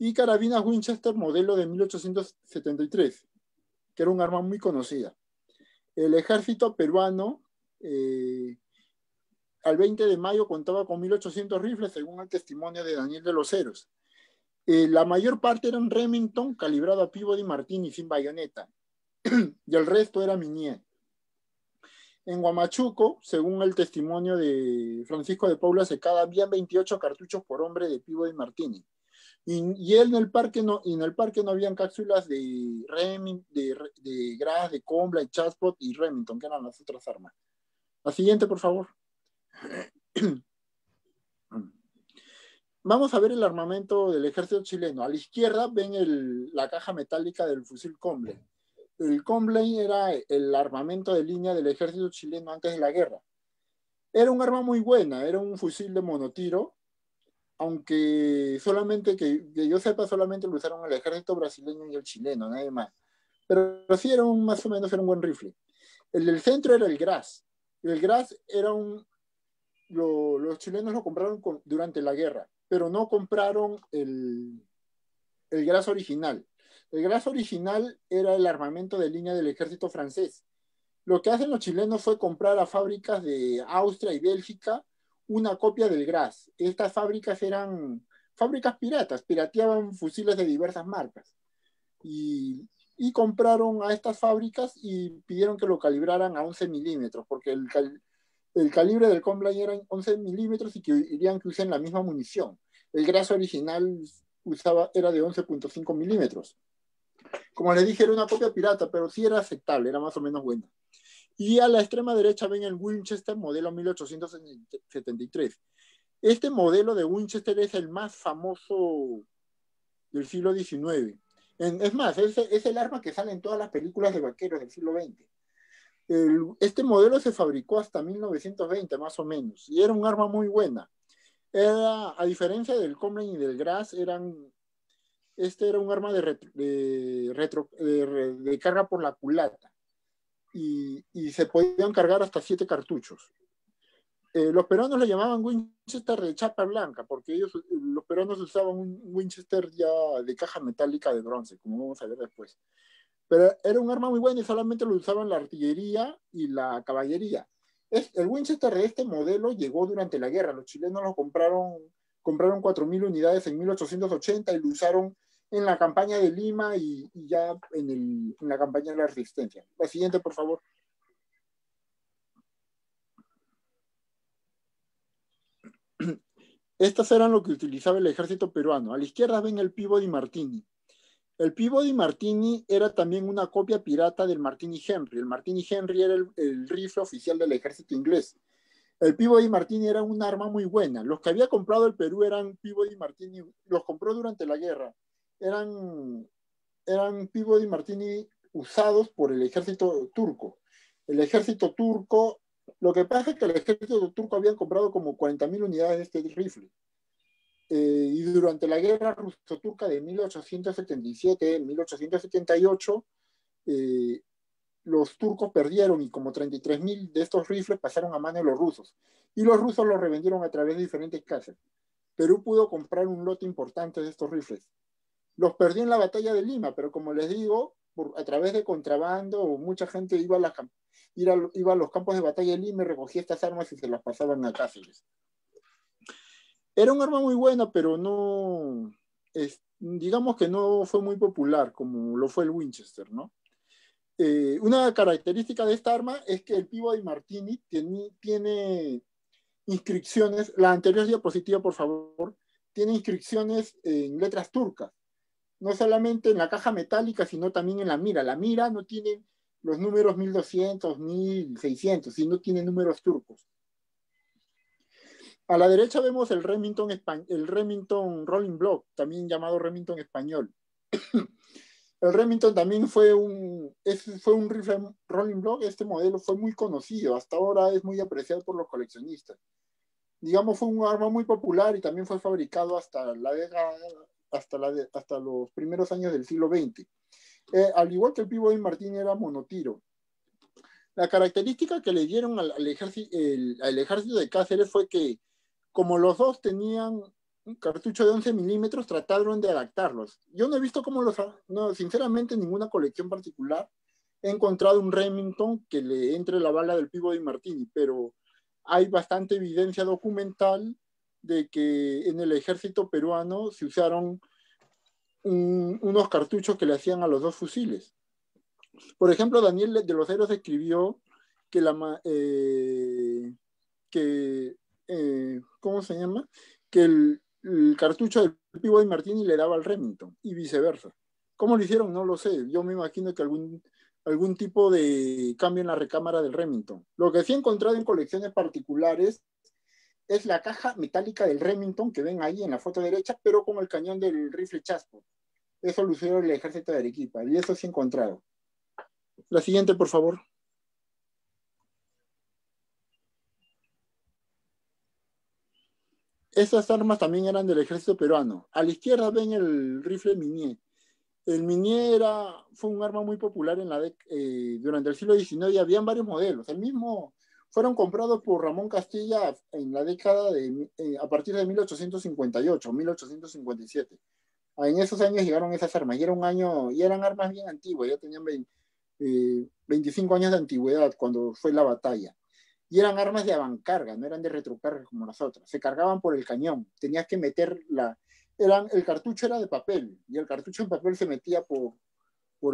Y carabinas Winchester modelo de 1873, que era un arma muy conocida. El ejército peruano al 20 de mayo contaba con 1.800 rifles, según el testimonio de Daniel de los Heros. La mayor parte era un Remington calibrado a Peabody Martin y sin bayoneta, y el resto era Minier. En Huamachuco, según el testimonio de Francisco de Paula Secada, había 28 cartuchos por hombre de Peabody Martini. Y en el parque no habían cápsulas de Gras, de Combla, de Chaspot y Remington, que eran las otras armas. La siguiente, por favor. Vamos a ver el armamento del ejército chileno. A la izquierda ven la caja metálica del fusil Comble. El Comble era el armamento de línea del ejército chileno antes de la guerra. Era un arma muy buena, era un fusil de monotiro, aunque solamente que yo sepa solamente lo usaron el ejército brasileño y el chileno, nadie más. Pero sí era más o menos era un buen rifle. El del centro era el Gras. El Gras era los chilenos lo compraron durante la guerra, pero no compraron el Gras original. El Gras original era el armamento de línea del ejército francés. Lo que hacen los chilenos fue comprar a fábricas de Austria y Bélgica una copia del Gras. Estas fábricas eran fábricas piratas, pirateaban fusiles de diversas marcas. Y compraron a estas fábricas y pidieron que lo calibraran a 11 milímetros, porque el calibre del Comblay eran 11 milímetros y querían que usen la misma munición. El Gras original era de 11.5 milímetros. Como les dije, era una copia pirata, pero sí era aceptable, era más o menos buena. Y a la extrema derecha ven el Winchester modelo 1873. Este modelo de Winchester es el más famoso del siglo XIX. Es más, es el arma que sale en todas las películas de vaqueros del siglo XX. Este modelo se fabricó hasta 1920 más o menos, y era un arma muy buena. A diferencia del Comlin y del Gras, este era un arma de carga por la culata, y se podían cargar hasta 7 cartuchos. Los peruanos le llamaban Winchester de chapa blanca, porque los peruanos usaban un Winchester ya de caja metálica de bronce, como vamos a ver después. Pero era un arma muy buena y solamente lo usaban la artillería y la caballería. El Winchester de este modelo llegó durante la guerra. Los chilenos lo compraron 4.000 unidades en 1880 y lo usaron en la campaña de Lima y ya en la campaña de la Resistencia. La siguiente, por favor. Estas eran lo que utilizaba el ejército peruano. A la izquierda ven el Peabody Martini. El Peabody Martini era también una copia pirata del Martini Henry. El Martini Henry era el rifle oficial del ejército inglés. El Peabody Martini era un arma muy buena. Los que había comprado el Perú eran Peabody Martini, los compró durante la guerra. Eran Peabody Martini usados por el ejército turco. El ejército turco, lo que pasa es que el ejército turco habían comprado como 40.000 unidades de este rifle. Y durante la guerra ruso-turca de 1877-1878, los turcos perdieron y como 33.000 de estos rifles pasaron a manos de los rusos. Y los rusos los revendieron a través de diferentes casas. Perú pudo comprar un lote importante de estos rifles. Los perdió en la batalla de Lima, pero como les digo, a través de contrabando, mucha gente iba a los campos de batalla de Lima y recogía estas armas y se las pasaban a Cáceres. Era un arma muy buena, pero no, digamos que no fue muy popular como lo fue el Winchester, ¿no? Una característica de esta arma es que el Peabody Martini tiene inscripciones, la anterior diapositiva, por favor, tiene inscripciones en letras turcas, no solamente en la caja metálica, sino también en la mira. La mira no tiene los números 1200, 1600, sino tiene números turcos. A la derecha vemos el Remington Rolling Block, también llamado Remington español. El Remington también fue un rifle Rolling Block. Este modelo fue muy conocido, hasta ahora es muy apreciado por los coleccionistas. Digamos, fue un arma muy popular y también fue fabricado hasta los primeros años del siglo XX. Al igual que el Peabody Martini era monotiro. La característica que le dieron al ejército de Cáceres fue que, como los dos tenían un cartucho de 11 milímetros, trataron de adaptarlos. Yo no he visto cómo sinceramente, en ninguna colección particular he encontrado un Remington que le entre la bala del Peabody Martini, pero hay bastante evidencia documental de que en el ejército peruano se usaron unos cartuchos que le hacían a los dos fusiles. Por ejemplo, Daniel de los Heros escribió que el cartucho del Peabody Martini le daba al Remington y viceversa. ¿Cómo lo hicieron? No lo sé. Yo me imagino que algún tipo de cambio en la recámara del Remington. Lo que sí he encontrado en colecciones particulares es la caja metálica del Remington que ven ahí en la foto derecha, pero con el cañón del rifle Chassepot. Eso lo hicieron el ejército de Arequipa y eso sí he encontrado. La siguiente, por favor. Esas armas también eran del ejército peruano. A la izquierda ven el rifle Minier. El Minier fue un arma muy popular en durante el siglo XIX y habían varios modelos. El mismo fueron comprados por Ramón Castilla en la década a partir de 1858, 1857. En esos años llegaron esas armas y eran armas bien antiguas, ya tenían 25 años de antigüedad cuando fue la batalla. Y eran armas de avancarga, no eran de retrocarga como las otras. Se cargaban por el cañón. Tenías que meter el cartucho era de papel, y el cartucho en papel se metía por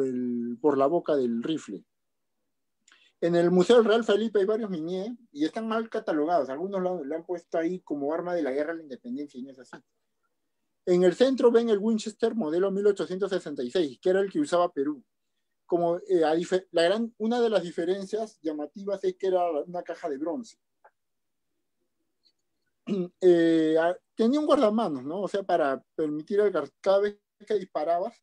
la boca del rifle. En el Museo del Real Felipe hay varios Minier, y están mal catalogados. Algunos lo han puesto ahí como arma de la guerra de la independencia, y no es así. En el centro ven el Winchester modelo 1866, que era el que usaba Perú. Como una de las diferencias llamativas es que era una caja de bronce. Tenía un guardamanos, ¿no? O sea, para permitir cada vez que disparabas,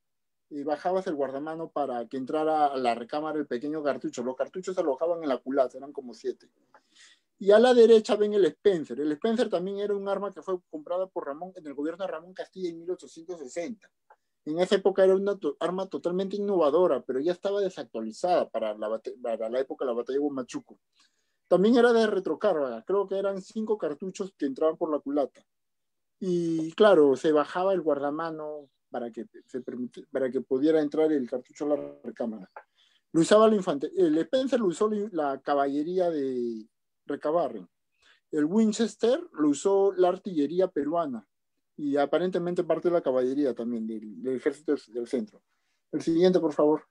bajabas el guardamano para que entrara a la recámara el pequeño cartucho. Los cartuchos se alojaban en la culata, eran como 7. Y a la derecha ven el Spencer. El Spencer también era un arma que fue comprada por en el gobierno de Ramón Castilla en 1860. En esa época era una arma totalmente innovadora, pero ya estaba desactualizada para la época de la batalla de Huamachuco. También era de retrocarga, creo que eran 5 cartuchos que entraban por la culata. Y claro, se bajaba el guardamano para que pudiera entrar el cartucho a la recámara. Lo usaba la infantería. El Spencer lo usó la caballería de Recabarren. El Winchester lo usó la artillería peruana. Y aparentemente parte de la caballería también, del ejército del centro. El siguiente, por favor.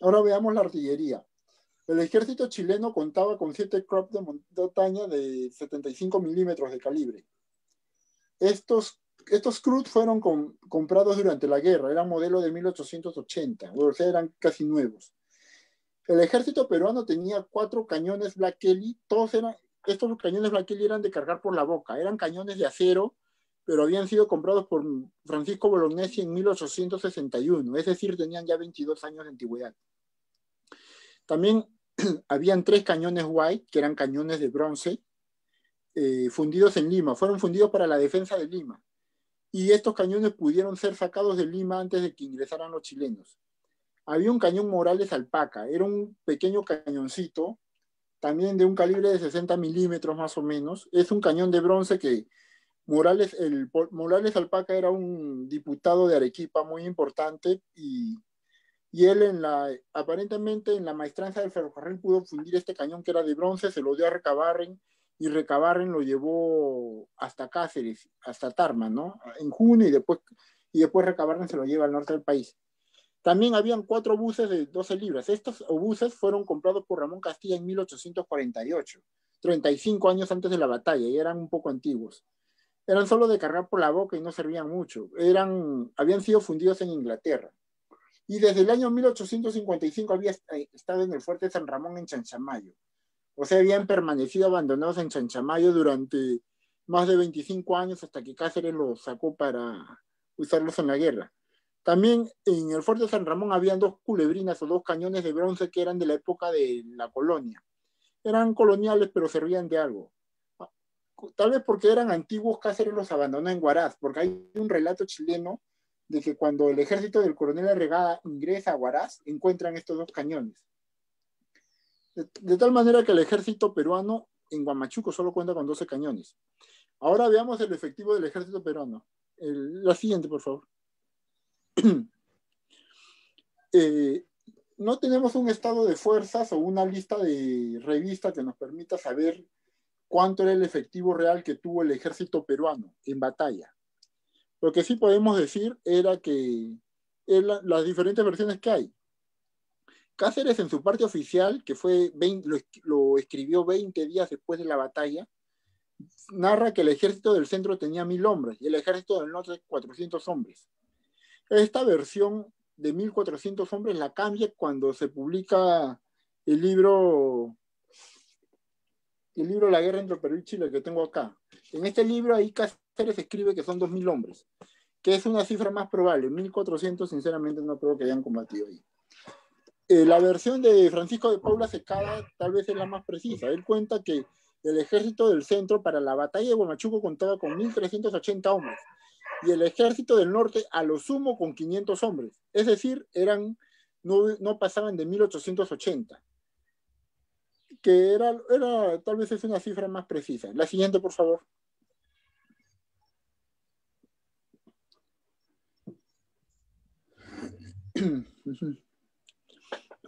Ahora veamos la artillería. El ejército chileno contaba con 7 Krupp de montaña de 75 milímetros de calibre. Estos Krupp fueron comprados durante la guerra, eran modelo de 1880, o sea, eran casi nuevos. El ejército peruano tenía 4 cañones Black Kelly, estos cañones Black Kelly eran de cargar por la boca, eran cañones de acero, pero habían sido comprados por Francisco Bolognesi en 1861, es decir, tenían ya 22 años de antigüedad. También habían 3 cañones White, que eran cañones de bronce, fundidos en Lima, fueron fundidos para la defensa de Lima, y estos cañones pudieron ser sacados de Lima antes de que ingresaran los chilenos. Había un cañón Morales Alpaca, era un pequeño cañoncito, también de un calibre de 60 milímetros más o menos, es un cañón de bronce que Morales Alpaca era un diputado de Arequipa muy importante y él aparentemente en la maestranza del ferrocarril pudo fundir este cañón que era de bronce, se lo dio a Recabarren y Recabarren lo llevó hasta Cáceres, hasta Tarma, ¿no? En junio y después Recabarren se lo lleva al norte del país. También habían 4 buses de 12 libras. Estos obuses fueron comprados por Ramón Castilla en 1848, 35 años antes de la batalla, y eran un poco antiguos. Eran solo de cargar por la boca y no servían mucho. Habían sido fundidos en Inglaterra. Y desde el año 1855 había estado en el fuerte San Ramón en Chanchamayo. O sea, habían permanecido abandonados en Chanchamayo durante más de 25 años hasta que Cáceres los sacó para usarlos en la guerra. También en el fuerte San Ramón habían 2 culebrinas o 2 cañones de bronce que eran de la época de la colonia. Eran coloniales, pero servían de algo. Tal vez porque eran antiguos, Cáceres los abandonó en Huaraz, porque hay un relato chileno de que cuando el ejército del coronel Arregada ingresa a Huaraz, encuentran estos 2 cañones. De tal manera que el ejército peruano en Huamachuco solo cuenta con 12 cañones. Ahora veamos el efectivo del ejército peruano. La siguiente, por favor. No tenemos un estado de fuerzas o una lista de revistas que nos permita saber cuánto era el efectivo real que tuvo el ejército peruano en batalla. Lo que sí podemos decir era que las diferentes versiones que hay. Cáceres, en su parte oficial, que fue lo escribió 20 días después de la batalla, narra que el ejército del centro tenía 1.000 hombres y el ejército del norte 400 hombres. Esta versión de 1.400 hombres la cambia cuando se publica el libro La guerra entre Perú y Chile, que tengo acá. En este libro ahí Cáceres escribe que son 2.000 hombres, que es una cifra más probable. 1.400 sinceramente no creo que hayan combatido ahí. La versión de Francisco de Paula Secada tal vez es la más precisa. Él cuenta que el ejército del centro para la batalla de Huamachuco contaba con 1.380 hombres y el ejército del norte a lo sumo con 500 hombres. Es decir, no pasaban de 1.880, que tal vez es una cifra más precisa. La siguiente, por favor.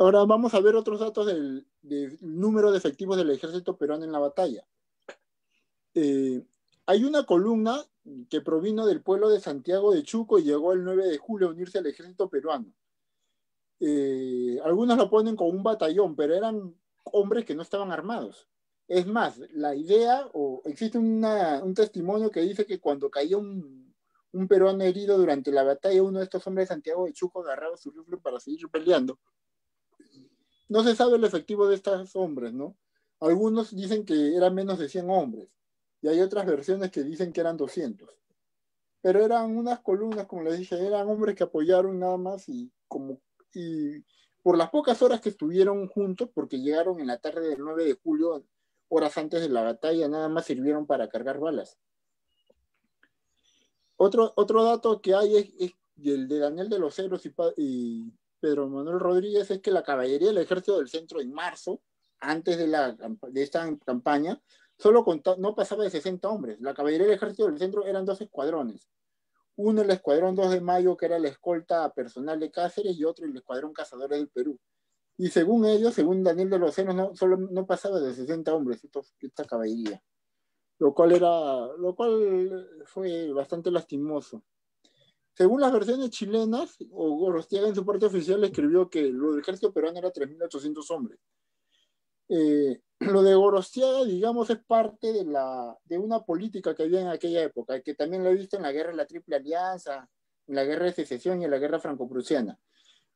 Ahora vamos a ver otros datos del número de efectivos del ejército peruano en la batalla. Hay una columna que provino del pueblo de Santiago de Chuco y llegó el 9 de julio a unirse al ejército peruano. Algunos lo ponen con un batallón, pero eran hombres que no estaban armados. Es más, la idea, o existe un testimonio que dice que cuando caía un peruano herido durante la batalla, uno de estos hombres de Santiago de Chuco agarraba su rifle para seguir peleando. No se sabe el efectivo de estos hombres, ¿no? Algunos dicen que eran menos de 100 hombres, y hay otras versiones que dicen que eran 200. Pero eran unas columnas, como les dije, eran hombres que apoyaron nada más, y por las pocas horas que estuvieron juntos, porque llegaron en la tarde del 9 de julio, horas antes de la batalla, nada más sirvieron para cargar balas. Otro dato que hay es el de Daniel de los Heros y Pedro Manuel Rodríguez, es que la caballería del ejército del centro en marzo, antes de esta campaña, solo no pasaba de 60 hombres. La caballería del ejército del centro eran 2 escuadrones. Uno el escuadrón 2 de mayo, que era la escolta personal de Cáceres, y otro el escuadrón cazadores del Perú. Y según ellos, según Daniel de los Heros, no pasaba de 60 hombres esta caballería, lo cual fue bastante lastimoso. Según las versiones chilenas, Gorostiaga en su parte oficial escribió que el ejército peruano era 3.800 hombres. Lo de Gorostiaga, digamos, es parte de una política que había en aquella época, que también lo he visto en la guerra de la Triple Alianza, en la guerra de secesión y en la guerra franco-prusiana.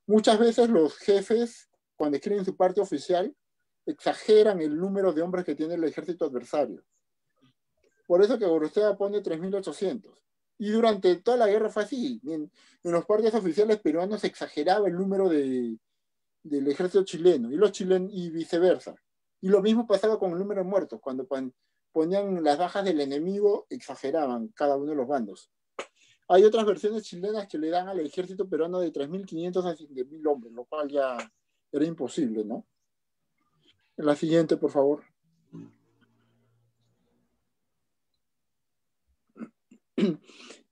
Muchas veces los jefes, cuando escriben su parte oficial, exageran el número de hombres que tiene el ejército adversario. Por eso que Gorostiaga pone 3.800. Y durante toda la guerra fue así. En los partes oficiales peruanos se exageraba el número del ejército chileno y viceversa. Y lo mismo pasaba con el número de muertos. Cuando ponían las bajas del enemigo, exageraban cada uno de los bandos. Hay otras versiones chilenas que le dan al ejército peruano de 3.500 a 5.000 hombres, lo cual ya era imposible, ¿no? La siguiente, por favor.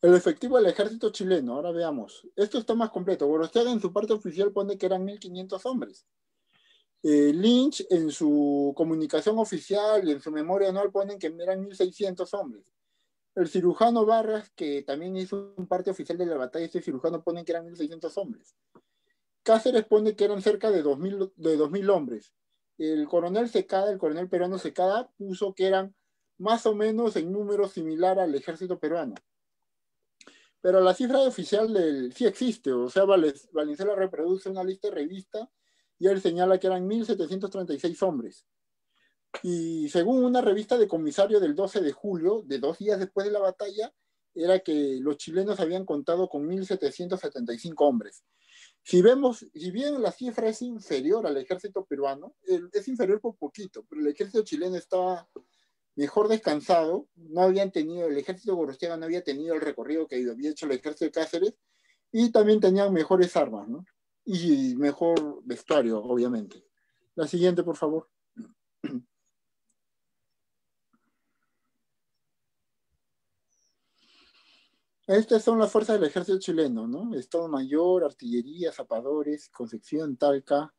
El efectivo del ejército chileno, ahora veamos. Esto está más completo. Gorostiaga en su parte oficial pone que eran 1.500 hombres. Lynch en su comunicación oficial y en su memoria anual ponen que eran 1.600 hombres. El cirujano Barras, que también hizo un parte oficial de la batalla, este cirujano pone que eran 1.600 hombres. Cáceres pone que eran cerca de 2.000 hombres. El coronel peruano Secada, puso que eran más o menos en número similar al ejército peruano. Pero la cifra oficial sí existe, o sea, Valenzuela reproduce una lista de revista y él señala que eran 1.736 hombres. Y según una revista de comisario del 12 de julio, de 2 días después de la batalla, era que los chilenos habían contado con 1.775 hombres. Si bien la cifra es inferior al ejército peruano, es inferior por poquito, pero el ejército chileno estaba mejor descansado. El ejército Gorostiaga no había tenido el recorrido que había hecho el ejército de Cáceres, y también tenían mejores armas, ¿no? Y mejor vestuario, obviamente. La siguiente, por favor. Estas son las fuerzas del ejército chileno, ¿no? Estado Mayor, artillería, zapadores, Concepción, Talca,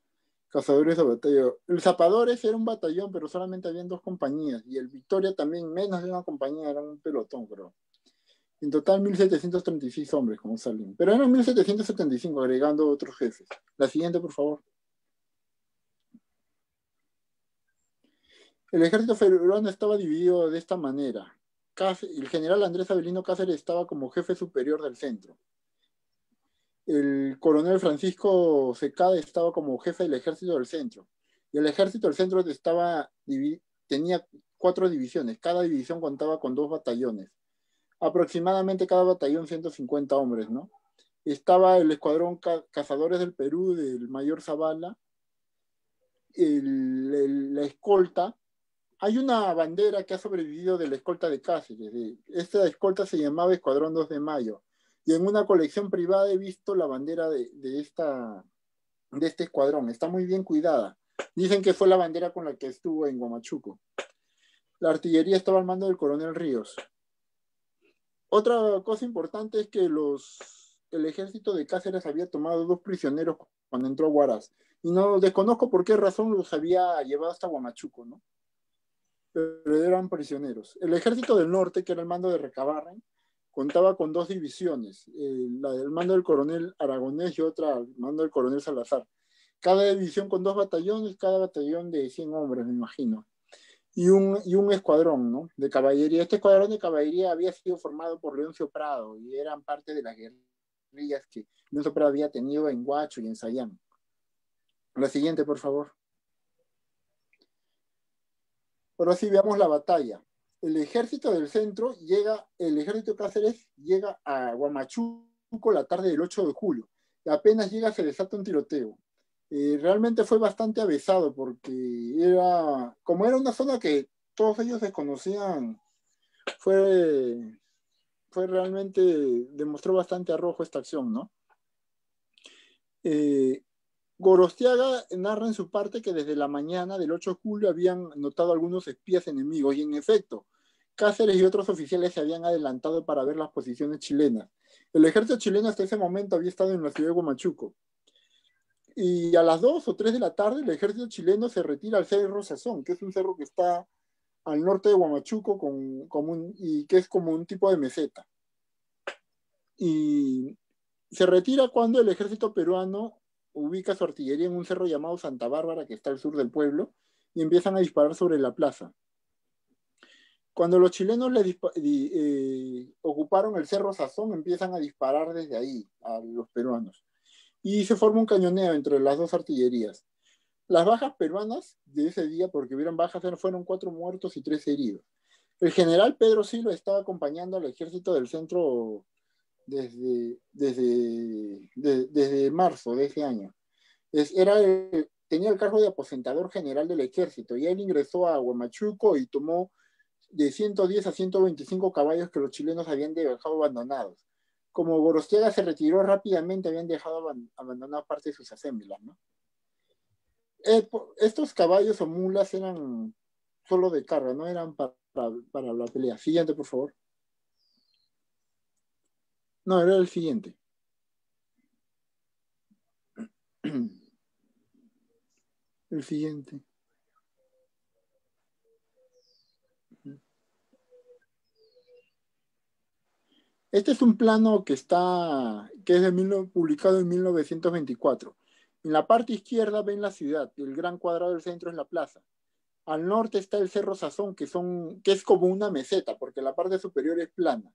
cazadores de batalla. El zapadores era un batallón, pero solamente habían 2 compañías, y el Victoria también menos de una compañía, era un pelotón, creo. En total, 1.736 hombres, como salen. Pero eran 1.775, agregando otros jefes. La siguiente, por favor. El ejército peruano estaba dividido de esta manera. El general Andrés Avelino Cáceres estaba como jefe superior del centro. El coronel Francisco Secada estaba como jefe del ejército del centro. Y el ejército del centro estaba, tenía 4 divisiones. Cada división contaba con 2 batallones. Aproximadamente cada batallón 150 hombres, ¿no? Estaba el escuadrón Cazadores del Perú del mayor Zavala. La escolta. Hay una bandera que ha sobrevivido de la escolta de Cáceres. Esta escolta se llamaba Escuadrón 2 de Mayo. Y en una colección privada he visto la bandera de este escuadrón. Está muy bien cuidada. Dicen que fue la bandera con la que estuvo en Huamachuco. La artillería estaba al mando del coronel Ríos. Otra cosa importante es que el ejército de Cáceres había tomado 2 prisioneros cuando entró a Huaraz. Y no desconozco por qué razón los había llevado hasta Huamachuco, ¿no? Pero eran prisioneros. El ejército del norte, que era el mando de Recabarren, contaba con 2 divisiones, la del mando del coronel Aragonés y otra al mando del coronel Salazar. Cada división con 2 batallones, cada batallón de 100 hombres, me imagino. Y un escuadrón, ¿no?, de caballería. Este escuadrón de caballería había sido formado por Leoncio Prado y eran parte de las guerrillas que Leoncio Prado había tenido en Huacho y en Sayán. La siguiente, por favor. Ahora sí, veamos la batalla. El ejército del centro llega, el ejército Cáceres llega a Huamachuco la tarde del 8 de julio. Apenas llega se desata un tiroteo. Realmente fue bastante avesado porque era, como era una zona que todos ellos desconocían, fue realmente, demostró bastante arrojo esta acción, ¿no? Gorostiaga narra en su parte que desde la mañana del 8 de julio habían notado algunos espías enemigos y en efecto, Cáceres y otros oficiales se habían adelantado para ver las posiciones chilenas. El ejército chileno hasta ese momento había estado en la ciudad de Huamachuco. Y a las 2 o 3 de la tarde el ejército chileno se retira al Cerro Sazón, que es un cerro que está al norte de Huamachuco y que es como un tipo de meseta. Y se retira cuando el ejército peruano ubica su artillería en un cerro llamado Santa Bárbara, que está al sur del pueblo, y empiezan a disparar sobre la plaza. Cuando los chilenos ocuparon el Cerro Sazón, empiezan a disparar desde ahí a los peruanos. Y se forma un cañoneo entre las 2 artillerías. Las bajas peruanas de ese día, porque hubieron bajas, fueron 4 muertos y 3 heridos. El general Pedro Silva estaba acompañando al ejército del centro desde marzo de ese año. Tenía el cargo de aposentador general del ejército y él ingresó a Huamachuco y tomó de 110 a 125 caballos que los chilenos habían dejado abandonados. Como Gorostiaga se retiró rápidamente, habían dejado abandonar parte de sus acémilas, ¿no? Estos caballos o mulas eran solo de carga, no eran para la pelea. Siguiente, por favor. No, era el siguiente. El siguiente. Este es un plano que es publicado en 1924. En la parte izquierda ven la ciudad, el gran cuadrado del centro es la plaza. Al norte está el Cerro Sazón, que es como una meseta, porque la parte superior es plana.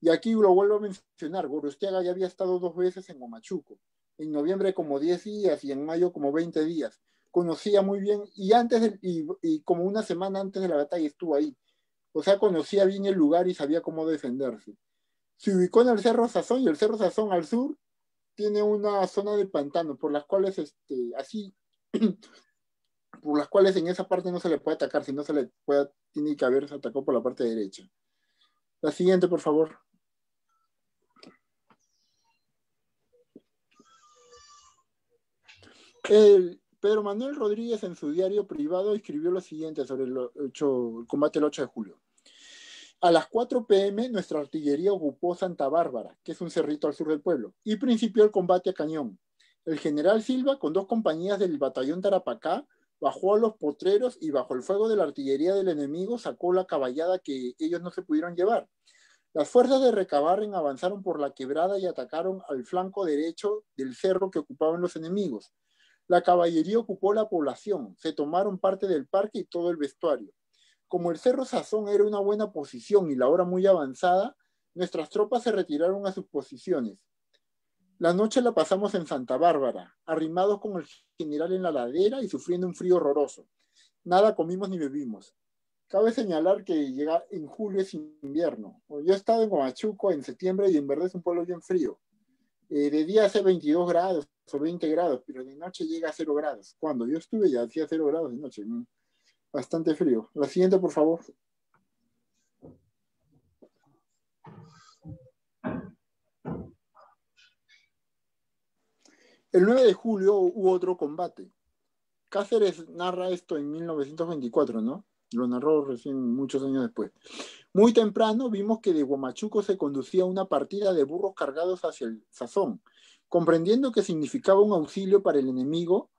Y aquí lo vuelvo a mencionar, Gorostiaga ya había estado 2 veces en Huamachuco, en noviembre como 10 días y en mayo como 20 días. Conocía muy bien, y como una semana antes de la batalla estuvo ahí. O sea, conocía bien el lugar y sabía cómo defenderse. Se ubicó en el Cerro Sazón, y el Cerro Sazón al sur tiene una zona de pantano por las cuales en esa parte no se le puede atacar, si no se le puede, tiene que haberse atacado por la parte derecha. La siguiente, por favor. Pedro Manuel Rodríguez en su diario privado escribió lo siguiente sobre el combate del 8 de julio. A las 4 p.m. nuestra artillería ocupó Santa Bárbara, que es un cerrito al sur del pueblo, y principió el combate a cañón. El general Silva, con 2 compañías del batallón Tarapacá, bajó a los potreros y bajo el fuego de la artillería del enemigo sacó la caballada que ellos no se pudieron llevar. Las fuerzas de Recabarren avanzaron por la quebrada y atacaron al flanco derecho del cerro que ocupaban los enemigos. La caballería ocupó la población, se tomaron parte del parque y todo el vestuario. Como el Cerro Sazón era una buena posición y la hora muy avanzada, nuestras tropas se retiraron a sus posiciones. La noche la pasamos en Santa Bárbara, arrimados con el general en la ladera y sufriendo un frío horroroso. Nada comimos ni bebimos. Cabe señalar que en julio es invierno. Yo he estado en Huamachuco en septiembre y en verdad es un pueblo bien frío. De día hace 22 grados o 20 grados, pero de noche llega a 0 grados. Cuando yo estuve ya hacía 0 grados de noche. Bastante frío. La siguiente, por favor. El 9 de julio hubo otro combate. Cáceres narra esto en 1924, ¿no? Lo narró recién muchos años después. Muy temprano vimos que de Huamachuco se conducía una partida de burros cargados hacia el Sazón. Comprendiendo que significaba un auxilio para el enemigo,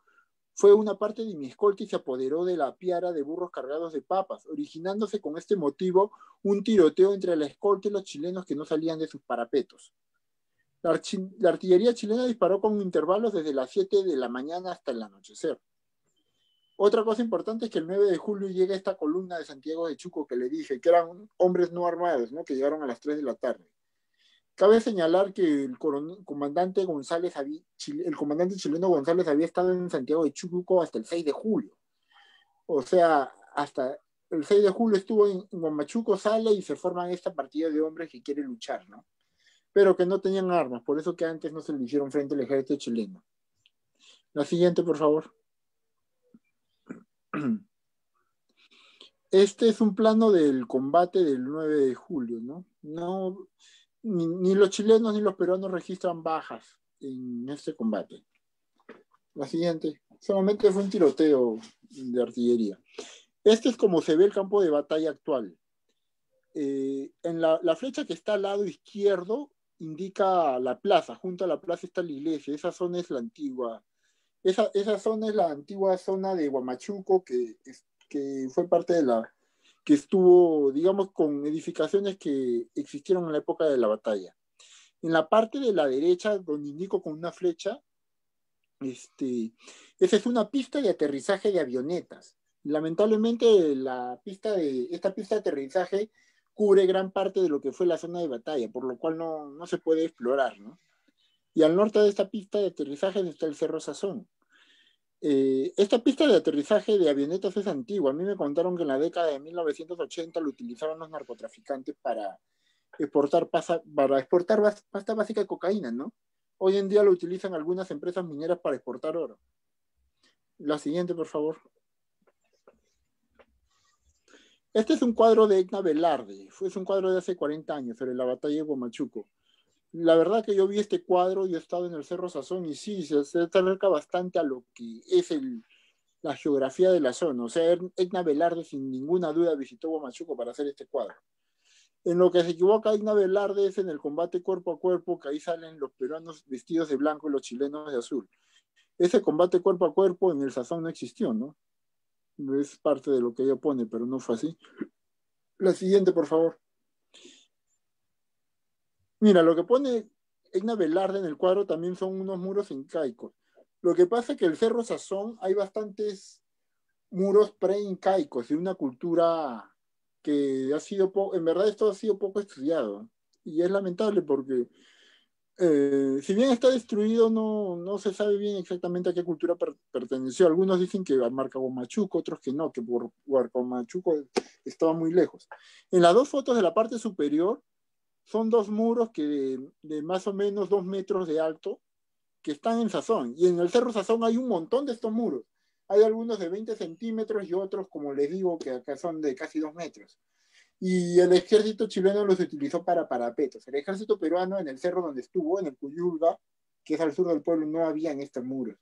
fue una parte de mi escolta y se apoderó de la piara de burros cargados de papas, originándose con este motivo un tiroteo entre la escolta y los chilenos que no salían de sus parapetos. La artillería chilena disparó con intervalos desde las 7 de la mañana hasta el anochecer. Otra cosa importante es que el 9 de julio llega esta columna de Santiago de Chuco que le dije, que eran hombres no armados, ¿no? Que llegaron a las 3 de la tarde. Cabe señalar que el comandante chileno González había estado en Santiago de Chuco hasta el 6 de julio. O sea, hasta el 6 de julio estuvo en Huamachuco, sale y se forman esta partida de hombres que quieren luchar, ¿no? Pero que no tenían armas, por eso que antes no se le hicieron frente al ejército chileno. La siguiente, por favor. Este es un plano del combate del 9 de julio, ¿no? Ni los chilenos ni los peruanos registran bajas en este combate. La siguiente. Solamente fue un tiroteo de artillería. Este es como se ve el campo de batalla actual. En la flecha que está al lado izquierdo indica la plaza. Junto a la plaza está la iglesia. Esa zona es la antigua. Esa zona es la antigua zona de Huamachuco que fue parte de que estuvo, digamos, con edificaciones que existieron en la época de la batalla. En la parte de la derecha, donde indico con una flecha, esa es una pista de aterrizaje de avionetas. Lamentablemente, esta pista de aterrizaje cubre gran parte de lo que fue la zona de batalla, por lo cual no se puede explorar, ¿no? Y al norte de esta pista de aterrizaje está el Cerro Sazón. Esta pista de aterrizaje de avionetas es antigua. A mí me contaron que en la década de 1980 lo utilizaban los narcotraficantes para exportar pasta básica de cocaína, ¿no? Hoy en día lo utilizan algunas empresas mineras para exportar oro. La siguiente, por favor. Este es un cuadro de Edna Velarde. Es un cuadro de hace 40 años sobre la batalla de Huamachuco. La verdad que yo vi este cuadro, yo he estado en el Cerro Sazón y sí, se acerca bastante a lo que es la geografía de la zona. O sea, Edna Velarde sin ninguna duda visitó Huamachuco para hacer este cuadro. En lo que se equivoca Edna Velarde es en el combate cuerpo a cuerpo, que ahí salen los peruanos vestidos de blanco y los chilenos de azul. Ese combate cuerpo a cuerpo en el Sazón no existió, ¿no? Es parte de lo que ella pone, pero no fue así. La siguiente, por favor. Mira, lo que pone Edna Velarde en el cuadro también son unos muros incaicos. Lo que pasa es que el Cerro Sazón hay bastantes muros preincaicos de una cultura que ha sido poco, en verdad esto ha sido poco estudiado. Y es lamentable porque si bien está destruido, no se sabe bien exactamente a qué cultura perteneció. Algunos dicen que a Marcavalle, otros que no, que por Marcavalle estaba muy lejos. En las dos fotos de la parte superior, son dos muros que de más o menos 2 metros de alto que están en Sazón. Y en el Cerro Sazón hay un montón de estos muros. Hay algunos de 20 centímetros y otros, como les digo, que acá son de casi 2 metros. Y el ejército chileno los utilizó para parapetos. El ejército peruano en el cerro donde estuvo, en el Cuyulga, que es al sur del pueblo, no habían estos muros.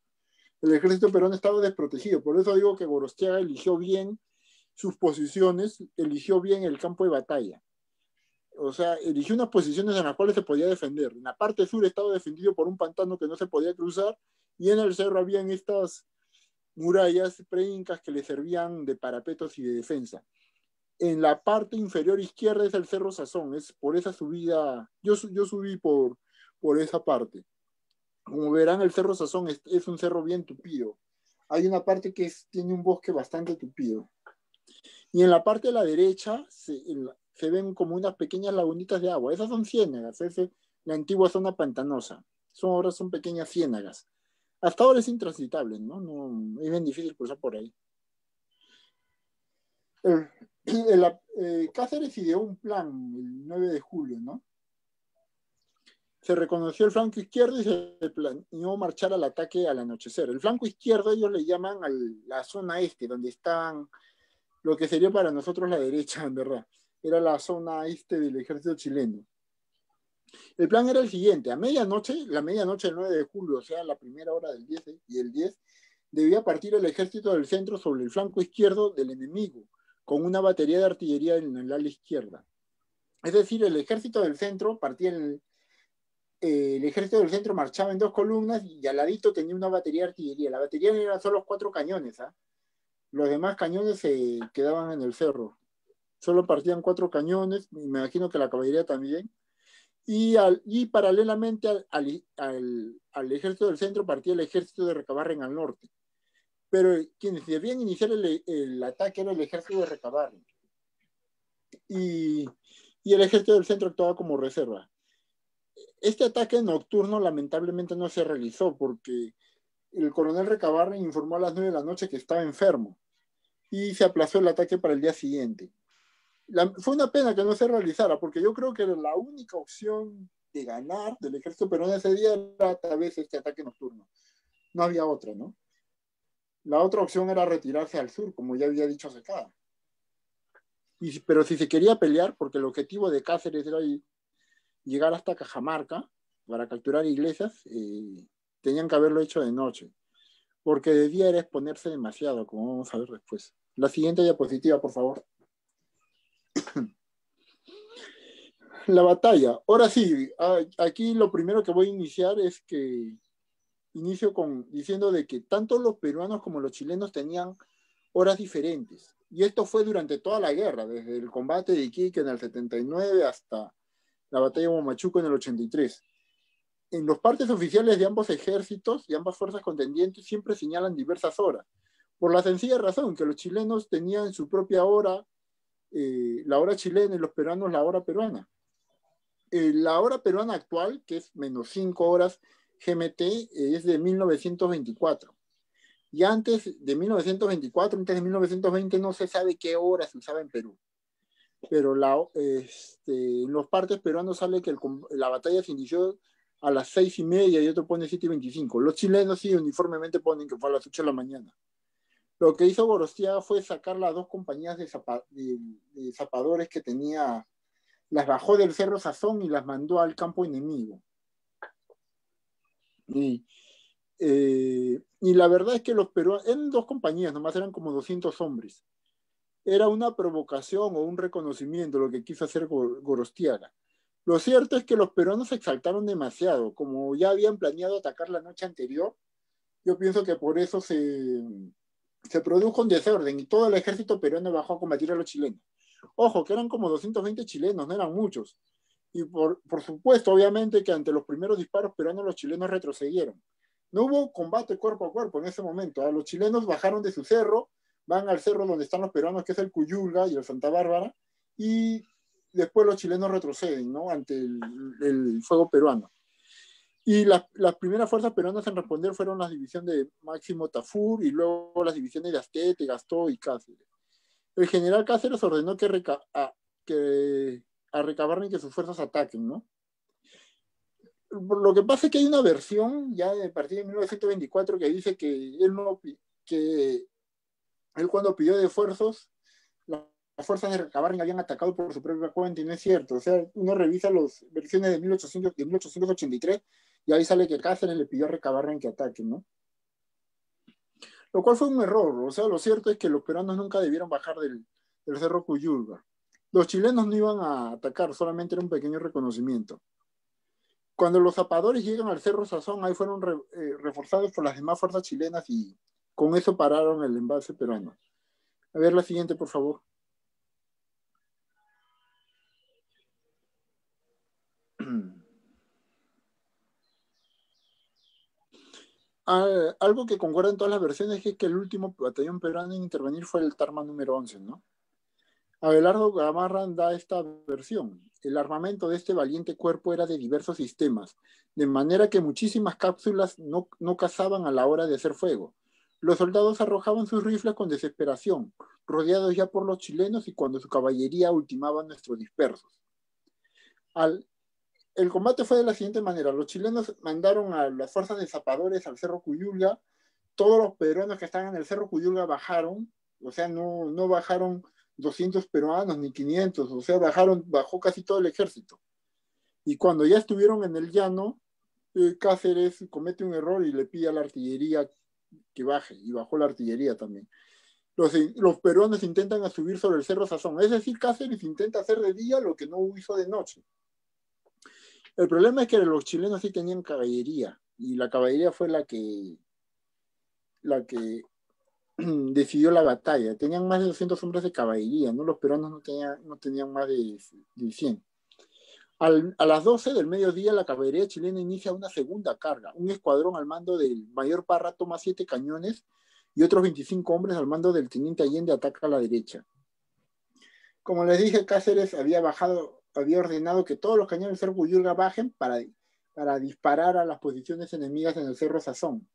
El ejército peruano estaba desprotegido. Por eso digo que Gorostiaga eligió bien sus posiciones, eligió bien el campo de batalla. O sea, eligió unas posiciones en las cuales se podía defender. En la parte sur estaba defendido por un pantano que no se podía cruzar y en el cerro habían estas murallas preincas que le servían de parapetos y de defensa. en la parte inferior izquierda es el Cerro Sazón, es por esa subida, yo subí por esa parte. Como verán, el Cerro Sazón es un cerro bien tupido. Hay una parte que tiene un bosque bastante tupido. Y en la parte de la derecha se ven como unas pequeñas lagunitas de agua. Esas son ciénagas, la antigua zona pantanosa. Ahora son pequeñas ciénagas. Hasta ahora es intransitable, ¿no? No es bien difícil cruzar por ahí. Cáceres ideó un plan el 9 de julio, ¿no? Se reconoció el flanco izquierdo y se planeó marchar al ataque al anochecer. El flanco izquierdo ellos le llaman a la zona este, donde están lo que sería para nosotros la derecha, en verdad. Era la zona este del ejército chileno. El plan era el siguiente: a medianoche, la medianoche del 9 de julio, o sea, la primera hora del 10 y el 10, debía partir el ejército del centro sobre el flanco izquierdo del enemigo, con una batería de artillería en el ala izquierda. Es decir, el ejército del centro partía el ejército del centro marchaba en dos columnas y al ladito tenía una batería de artillería. La batería eran solo los 4 cañones, ¿ah? Los demás cañones se quedaban en el cerro. Solo partían 4 cañones, me imagino que la caballería también. Y paralelamente al ejército del centro partía el ejército de Recabarren al norte. Pero quienes debían iniciar el ataque era el ejército de Recabarren. Y el ejército del centro actuaba como reserva. Este ataque nocturno lamentablemente no se realizó porque el coronel Recabarren informó a las 9 de la noche que estaba enfermo y se aplazó el ataque para el día siguiente. Fue una pena que no se realizara porque yo creo que la única opción de ganar del ejército peruano ese día era a través de este ataque nocturno. No había otra, ¿no? La otra opción era retirarse al sur, como ya había dicho Secada. Pero si se quería pelear, porque el objetivo de Cáceres era llegar hasta Cajamarca para capturar iglesias, tenían que haberlo hecho de noche, porque de día era exponerse demasiado, como vamos a ver después. La siguiente diapositiva, por favor. La batalla. Ahora sí, aquí lo primero que voy a iniciar es que inicio diciendo de que tanto los peruanos como los chilenos tenían horas diferentes. Y esto fue durante toda la guerra, desde el combate de Iquique en el 79 hasta la batalla de Huamachuco en el 83. En los partes oficiales de ambos ejércitos y ambas fuerzas contendientes siempre señalan diversas horas, por la sencilla razón que los chilenos tenían su propia hora, la hora chilena, y los peruanos la hora peruana. La hora peruana actual, que es menos 5 horas GMT, es de 1924. Y antes de 1924, antes de 1920, no se sabe qué hora se usaba en Perú. Pero en los partes peruanos sale que la batalla se inició a las 6:30 y otro pone 7:25. Los chilenos sí uniformemente ponen que fue a las 8 de la mañana. Lo que hizo Gorostiaga fue sacar las dos compañías de zapadores que tenía, las bajó del Cerro Sazón y las mandó al campo enemigo. Y la verdad es que los peruanos, eran dos compañías, nomás eran como 200 hombres. Era una provocación o un reconocimiento lo que quiso hacer Gorostiaga. Lo cierto es que los peruanos se exaltaron demasiado. Como ya habían planeado atacar la noche anterior, yo pienso que por eso se produjo un desorden y todo el ejército peruano bajó a combatir a los chilenos. Ojo, que eran como 220 chilenos, no eran muchos. Y por supuesto, obviamente, que ante los primeros disparos peruanos los chilenos retrocedieron. No hubo combate cuerpo a cuerpo en ese momento. Los chilenos bajaron de su cerro, van al cerro donde están los peruanos, que es el Cuyulga y el Santa Bárbara, y después los chilenos retroceden, ¿no?, ante el fuego peruano. Y las primeras fuerzas peruanas en responder fueron las divisiones de Máximo Tafur y luego las divisiones de Astete, Gastó y Cáceres. El general Cáceres ordenó a Recabarren que sus fuerzas ataquen, ¿no? Lo que pasa es que hay una versión ya de partir de 1924 que dice que él cuando pidió de esfuerzos, las fuerzas de Recabarren habían atacado por su propia cuenta, y no es cierto. O sea, uno revisa las versiones de 1883 y ahí sale que Cáceres le pidió a Recabarren que ataque, ¿no? Lo cual fue un error. O sea, lo cierto es que los peruanos nunca debieron bajar del Cerro Cuyulga. Los chilenos no iban a atacar, solamente era un pequeño reconocimiento. Cuando los zapadores llegan al Cerro Sazón, ahí fueron reforzados por las demás fuerzas chilenas y con eso pararon el avance peruano. A ver la siguiente, por favor. algo que concuerda en todas las versiones es que el último batallón peruano en intervenir fue el Tarma número 11, ¿no? Abelardo Gamarra da esta versión. El armamento de este valiente cuerpo era de diversos sistemas, de manera que muchísimas cápsulas no cazaban a la hora de hacer fuego. Los soldados arrojaban sus rifles con desesperación, rodeados ya por los chilenos y cuando su caballería ultimaba a nuestros dispersos. El combate fue de la siguiente manera. Los chilenos mandaron a las fuerzas de zapadores al Cerro Cuyulga. Todos los peruanos que estaban en el Cerro Cuyulga bajaron, o sea, no bajaron 200 peruanos ni 500, o sea, bajó casi todo el ejército. Y cuando ya estuvieron en el llano, Cáceres comete un error y le pide a la artillería que baje, y bajó la artillería también. Los peruanos intentan subir sobre el Cerro Sazón, es decir, Cáceres intenta hacer de día lo que no hizo de noche. El problema es que los chilenos sí tenían caballería, y la caballería fue la que decidió la batalla. Tenían más de 200 hombres de caballería, ¿no? Los peruanos no tenían más de 100. A las 12 del mediodía la caballería chilena inicia una segunda carga. Un escuadrón al mando del mayor Parra toma 7 cañones y otros 25 hombres al mando del teniente Allende ataca a la derecha. Como les dije, Cáceres había ordenado que todos los cañones del Cerro Cuyulga bajen para disparar a las posiciones enemigas en el Cerro Sazón.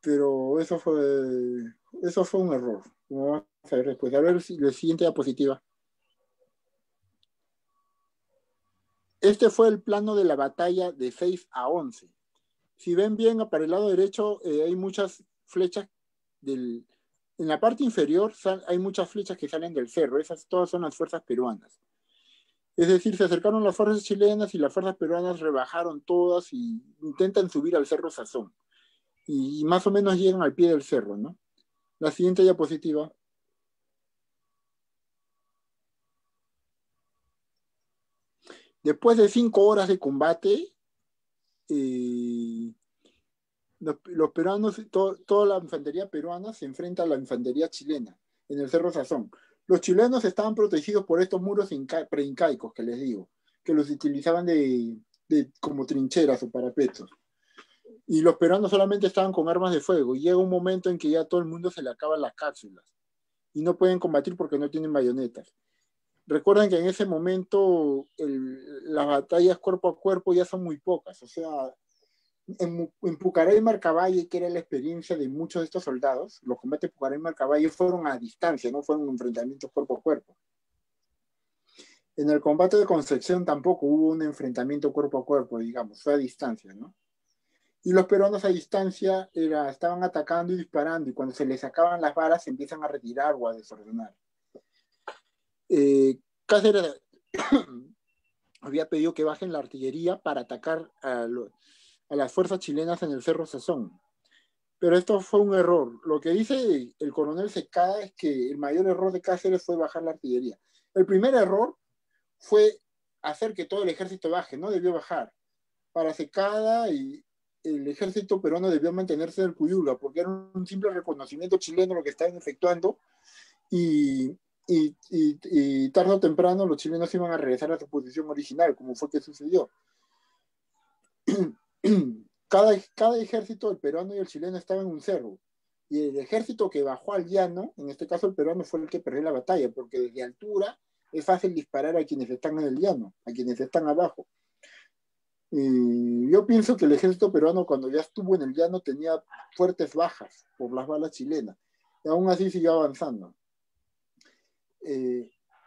Pero eso fue un error. Vamos a ver después. A ver la siguiente diapositiva. Este fue el plano de la batalla de 6 a 11. Si ven bien, para el lado derecho hay muchas flechas. En la parte inferior hay muchas flechas que salen del cerro. Esas todas son las fuerzas peruanas. Es decir, se acercaron las fuerzas chilenas y las fuerzas peruanas rebajaron todas y intentan subir al Cerro Sazón. Y más o menos llegan al pie del cerro, ¿no? La siguiente diapositiva. Después de 5 horas de combate, los peruanos, toda la infantería peruana se enfrenta a la infantería chilena en el Cerro Sazón. Los chilenos estaban protegidos por estos muros preincaicos que les digo, que los utilizaban como trincheras o parapetos. Y los peruanos solamente estaban con armas de fuego. Y llega un momento en que ya a todo el mundo se le acaban las cápsulas. Y no pueden combatir porque no tienen bayonetas. Recuerden que en ese momento las batallas cuerpo a cuerpo ya son muy pocas. O sea, en Pucará y Marcavalle, que era la experiencia de muchos de estos soldados, los combates Pucará y Marcavalle fueron a distancia, no fueron enfrentamientos cuerpo a cuerpo. En el combate de Concepción tampoco hubo un enfrentamiento cuerpo a cuerpo, digamos, fue a distancia, ¿no? Y los peruanos a distancia estaban atacando y disparando, y cuando se les sacaban las balas se empiezan a retirar o a desordenar. Cáceres había pedido que bajen la artillería para atacar a las fuerzas chilenas en el Cerro Sazón. Pero esto fue un error. Lo que dice el coronel Secada es que el mayor error de Cáceres fue bajar la artillería. El primer error fue hacer que todo el ejército baje, no debió bajar. Para Secada el ejército peruano debió mantenerse en el Cuyulga, porque era un simple reconocimiento chileno lo que estaban efectuando, y tarde o temprano los chilenos iban a regresar a su posición original, como fue que sucedió. Cada ejército, el peruano y el chileno, estaba en un cerro, y el ejército que bajó al llano, en este caso el peruano, fue el que perdió la batalla, porque desde altura es fácil disparar a quienes están en el llano, a quienes están abajo. Yo pienso que el ejército peruano, cuando ya estuvo en el llano, tenía fuertes bajas por las balas chilenas, y aún así siguió avanzando.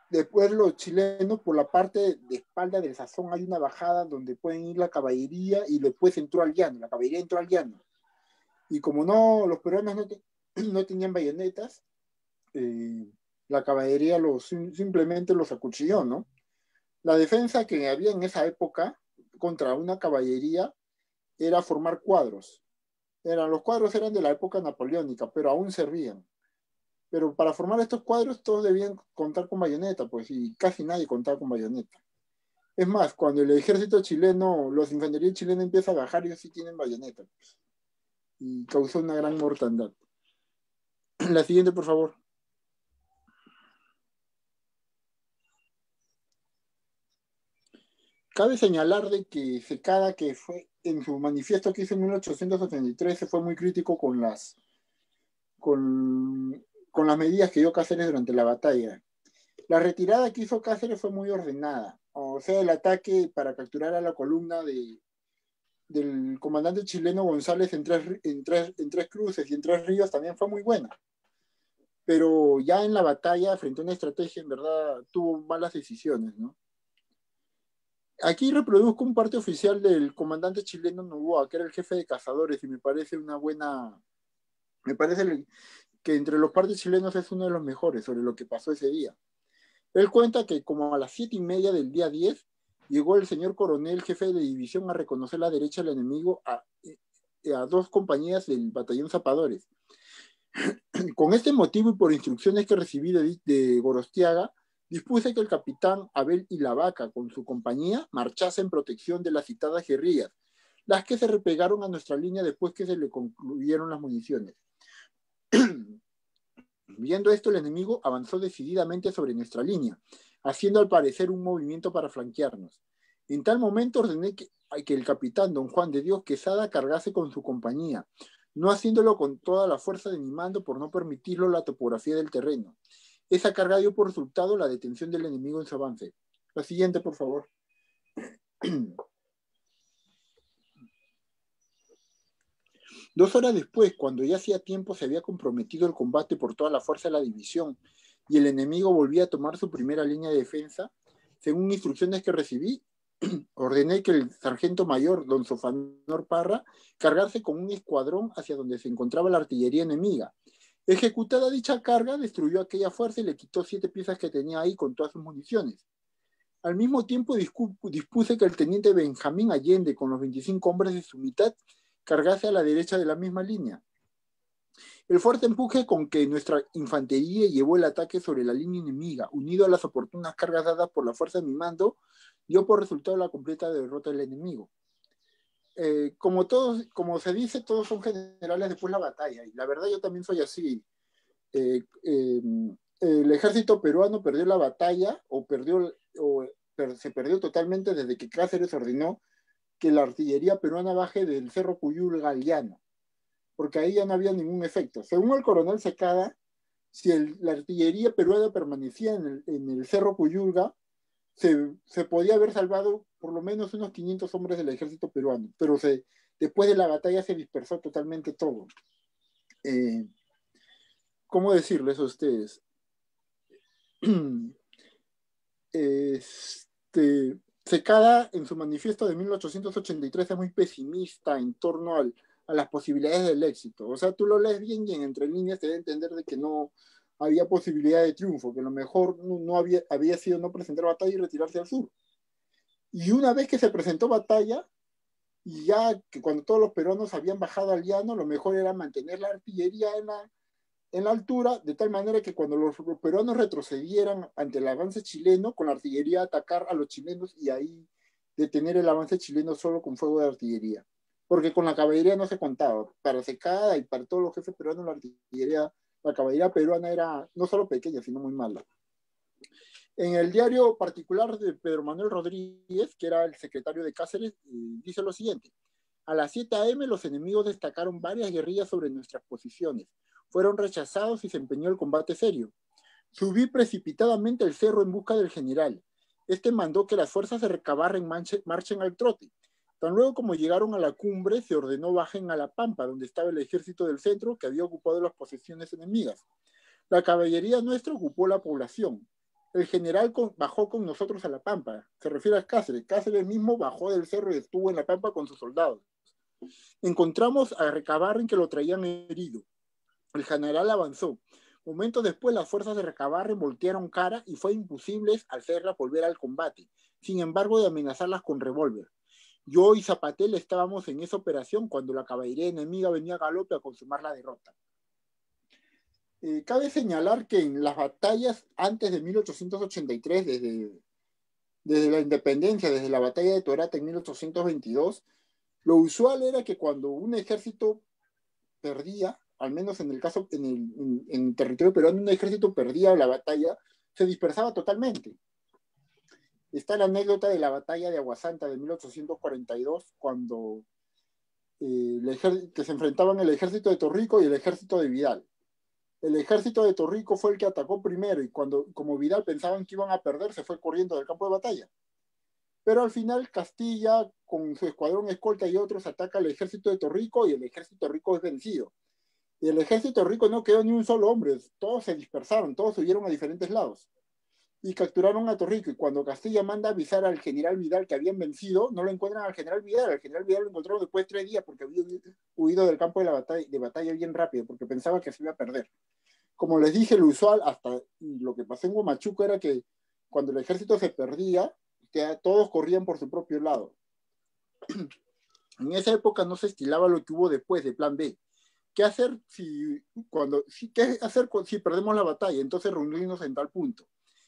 Después los chilenos, por la parte de espalda del Sazón, hay una bajada donde pueden ir la caballería, y después entró al llano, la caballería entró al llano, y como los peruanos no tenían bayonetas, la caballería simplemente los acuchilló, ¿no? La defensa que había en esa época contra una caballería era formar cuadros. Los cuadros eran de la época napoleónica, pero aún servían. Pero para formar estos cuadros todos debían contar con bayoneta, pues, y casi nadie contaba con bayoneta. Es más, cuando el ejército chileno, los infantería chilena empieza a bajar, ellos sí tienen bayoneta, pues, y causó una gran mortandad. La siguiente, por favor. Cabe señalar de que Secada, que fue en su manifiesto que hizo en 1873 se fue muy crítico con las medidas que dio Cáceres durante la batalla. La retirada que hizo Cáceres fue muy ordenada, o sea, el ataque para capturar a la columna del comandante chileno González en Tres Cruces y en Tres Ríos también fue muy buena. Pero ya en la batalla, frente a una estrategia, en verdad, tuvo malas decisiones, ¿no? Aquí reproduzco un parte oficial del comandante chileno Noboa, que era el jefe de cazadores, y me parece una buena... Me parece que entre los partes chilenos es uno de los mejores sobre lo que pasó ese día. Él cuenta que como a las 7:30 del día 10, llegó el señor coronel, jefe de división, a reconocer la derecha del enemigo a dos compañías del batallón Zapadores. Con este motivo y por instrucciones que recibí de Gorostiaga, dispuse que el capitán Abel y la Vaca con su compañía marchase en protección de las citadas guerrillas, las que se repegaron a nuestra línea después que se le concluyeron las municiones. Viendo esto, el enemigo avanzó decididamente sobre nuestra línea, haciendo al parecer un movimiento para flanquearnos. En tal momento ordené que el capitán don Juan de Dios Quesada cargase con su compañía, no haciéndolo con toda la fuerza de mi mando por no permitirlo la topografía del terreno. Esa carga dio por resultado la detención del enemigo en su avance. La siguiente, por favor. Dos horas después, cuando ya hacía tiempo se había comprometido el combate por toda la fuerza de la división y el enemigo volvía a tomar su primera línea de defensa, según instrucciones que recibí, ordené que el sargento mayor, don Sofanor Parra, cargase con un escuadrón hacia donde se encontraba la artillería enemiga. Ejecutada dicha carga, destruyó aquella fuerza y le quitó 7 piezas que tenía ahí con todas sus municiones. Al mismo tiempo dispuse que el teniente Benjamín Allende, con los 25 hombres de su mitad, cargase a la derecha de la misma línea. El fuerte empuje con que nuestra infantería llevó el ataque sobre la línea enemiga, unido a las oportunas cargas dadas por la fuerza de mi mando, dio por resultado la completa derrota del enemigo. Como se dice, todos son generales después de la batalla, y la verdad yo también soy así. El ejército peruano perdió la batalla, se perdió totalmente desde que Cáceres ordenó que la artillería peruana baje del Cerro Cuyulga al llano, porque ahí ya no había ningún efecto. Según el coronel Secada, si la artillería peruana permanecía en el Cerro Cuyulga, se podía haber salvado por lo menos unos 500 hombres del ejército peruano, pero después de la batalla se dispersó totalmente todo. ¿Cómo decirles a ustedes? Secada, en su manifiesto de 1883, es muy pesimista en torno a las posibilidades del éxito. O sea, tú lo lees bien y en entre líneas te da a entender de que no había posibilidad de triunfo, que lo mejor había sido no presentar batalla y retirarse al sur. Y una vez que se presentó batalla, y ya que cuando todos los peruanos habían bajado al llano, lo mejor era mantener la artillería en la altura, de tal manera que cuando los peruanos retrocedieran ante el avance chileno, con la artillería atacar a los chilenos y ahí detener el avance chileno solo con fuego de artillería. Porque con la caballería no se contaba. Para Secada y para todos los jefes peruanos, la caballería peruana era no solo pequeña, sino muy mala. En el diario particular de Pedro Manuel Rodríguez, que era el secretario de Cáceres, dice lo siguiente. A las 7 a.m. los enemigos destacaron varias guerrillas sobre nuestras posiciones. Fueron rechazados y se empeñó el combate serio. Subí precipitadamente el cerro en busca del general. Este mandó que las fuerzas de Recabarren marchen al trote. Tan luego como llegaron a la cumbre, se ordenó bajen a la pampa, donde estaba el ejército del centro, que había ocupado las posiciones enemigas. La caballería nuestra ocupó la población. El general bajó con nosotros a la pampa. Se refiere a Cáceres. Cáceres mismo bajó del cerro y estuvo en la pampa con sus soldados. Encontramos a Recabarren que lo traían herido. El general avanzó. Momentos después, las fuerzas de Recabarren voltearon cara y fue imposible hacerlas volver al combate, sin embargo de amenazarlas con revólver. Yo y Zapatel estábamos en esa operación cuando la caballería enemiga venía a galope a consumar la derrota. Cabe señalar que en las batallas antes de 1883, desde la independencia, desde la batalla de Torata en 1822, lo usual era que cuando un ejército perdía, al menos en el caso, en el territorio peruano, un ejército perdía la batalla, se dispersaba totalmente. Está la anécdota de la batalla de Aguasanta de 1842, cuando que se enfrentaban el ejército de Torrico y el ejército de Vidal. El ejército de Torrico fue el que atacó primero, y cuando, como Vidal pensaban que iban a perder, se fue corriendo del campo de batalla. Pero al final Castilla, con su escuadrón escolta y otros, ataca al ejército de Torrico, y el ejército de Torrico es vencido. Y el ejército de Torrico no quedó ni un solo hombre, todos se dispersaron, todos huyeron a diferentes lados. Y capturaron a Torrico, y cuando Castilla manda avisar al general Vidal que habían vencido, no lo encuentran al general Vidal lo encontraron después de 3 días porque había huido del campo de batalla bien rápido, porque pensaba que se iba a perder. Como les dije, lo usual, hasta lo que pasó en Huamachuco, era que cuando el ejército se perdía, todos corrían por su propio lado. En esa época no se estilaba lo que hubo después de plan B. ¿Qué hacer si perdemos la batalla? Entonces reunirnos en tal punto.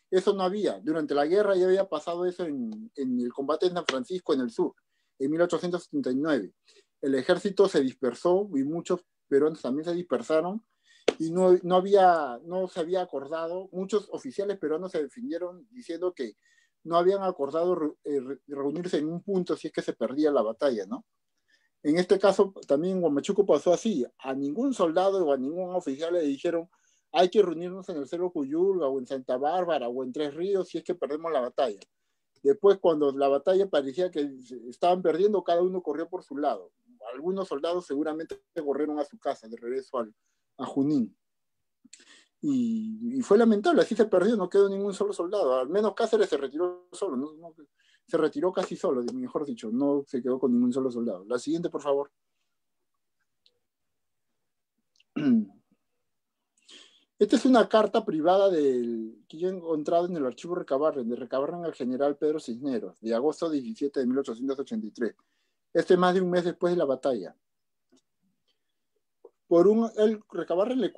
Eso no había. Durante la guerra ya había pasado eso en el combate en San Francisco, en el sur, en 1879. El ejército se dispersó y muchos peruanos también se dispersaron y no se había acordado. Muchos oficiales peruanos se defendieron diciendo que no habían acordado reunirse en un punto si es que se perdía la batalla, ¿no? En este caso también en Huamachuco pasó así. A ningún soldado o a ningún oficial le dijeron: hay que reunirnos en el Cerro Cuyulga o en Santa Bárbara o en Tres Ríos si es que perdemos la batalla. Después, cuando la batalla parecía que estaban perdiendo, cada uno corrió por su lado. Algunos soldados seguramente corrieron a su casa de regreso a Junín. Y fue lamentable, así se perdió, no quedó ningún solo soldado. Al menos Cáceres se retiró solo, se retiró casi solo, mejor dicho, no se quedó con ningún solo soldado. La siguiente, por favor. Esta es una carta privada que yo he encontrado en el archivo Recabarren, de Recabarren al general Pedro Cisneros, de agosto 17 de 1883. Este más de un mes después de la batalla. El Recabarren le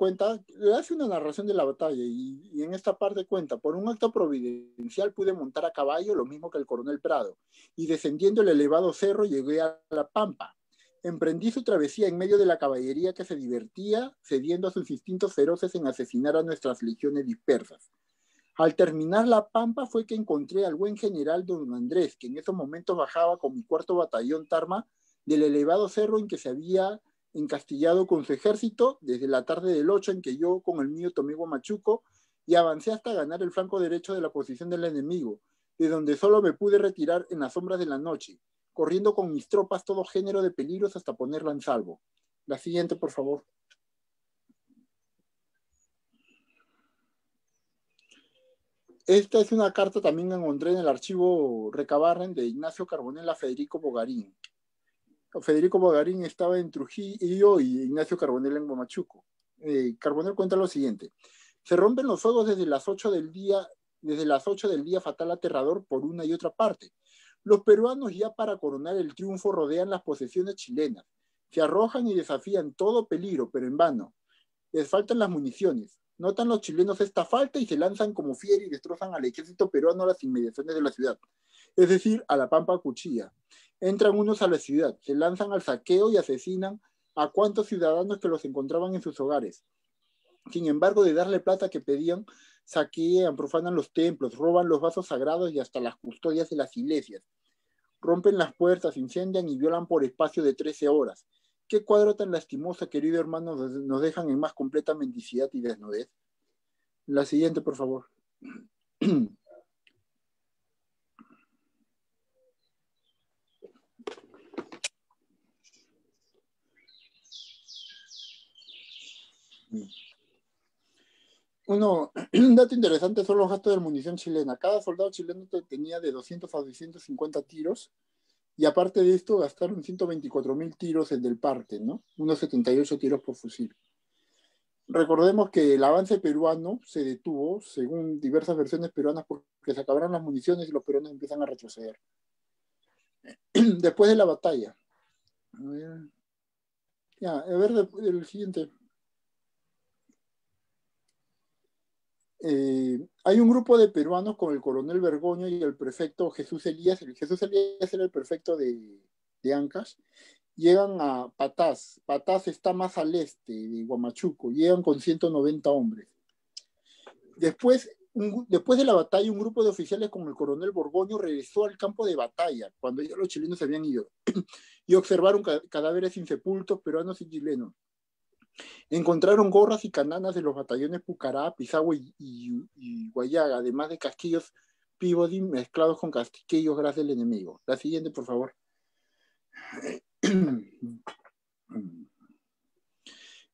hace una narración de la batalla, y en esta parte cuenta: por un acto providencial pude montar a caballo, lo mismo que el coronel Prado, y descendiendo el elevado cerro llegué a la Pampa. Emprendí su travesía en medio de la caballería que se divertía, cediendo a sus instintos feroces en asesinar a nuestras legiones dispersas. Al terminar la Pampa fue que encontré al buen general don Andrés, que en esos momentos bajaba con mi cuarto batallón Tarma del elevado cerro en que se había encastillado con su ejército desde la tarde del 8 en que yo con el mío tomé Huamachuco y avancé hasta ganar el flanco derecho de la posición del enemigo, de donde solo me pude retirar en las sombras de la noche, corriendo con mis tropas todo género de peligros hasta ponerla en salvo. La siguiente, por favor. Esta es una carta también que encontré en el archivo Recabarren de Ignacio Carbonella a Federico Bogarín. Federico Bogarín estaba en Trujillo y Ignacio Carbonella en Huamachuco. Carbonell cuenta lo siguiente: se rompen los fuegos desde las 8 del día fatal, aterrador por una y otra parte. Los peruanos, ya para coronar el triunfo, rodean las posesiones chilenas. Se arrojan y desafían todo peligro, pero en vano. Les faltan las municiones. Notan los chilenos esta falta y se lanzan como fieras y destrozan al ejército peruano a las inmediaciones de la ciudad, es decir, a la Pampa Cuchilla. Entran unos a la ciudad, se lanzan al saqueo y asesinan a cuantos ciudadanos que los encontraban en sus hogares. Sin embargo, de darle plata que pedían, saquean, profanan los templos, roban los vasos sagrados y hasta las custodias de las iglesias. Rompen las puertas, incendian y violan por espacio de 13 horas. ¿Qué cuadro tan lastimoso, querido hermano, nos dejan en más completa mendicidad y desnudez? La siguiente, por favor. Un dato interesante son los gastos de la munición chilena. Cada soldado chileno tenía de 200 a 250 tiros, y aparte de esto gastaron 124.000 tiros el del parte, ¿no? Unos 78 tiros por fusil. Recordemos que el avance peruano se detuvo, según diversas versiones peruanas, porque se acabaron las municiones y los peruanos empiezan a retroceder. Después de la batalla. El siguiente. Hay un grupo de peruanos con el coronel Bergoño y el prefecto Jesús Elías. Jesús Elías era el prefecto de Ancash. Llegan a Patás. Patás está más al este de Huamachuco. Llegan con 190 hombres. Después después de la batalla, un grupo de oficiales como el coronel Borgoño regresó al campo de batalla, cuando ya los chilenos habían ido, y observaron cadáveres insepultos peruanos y chilenos. Encontraron gorras y cananas de los batallones Pucará, Pisagua y Huallaga, además de casquillos Peabody mezclados con casquillos gras del enemigo. La siguiente, por favor.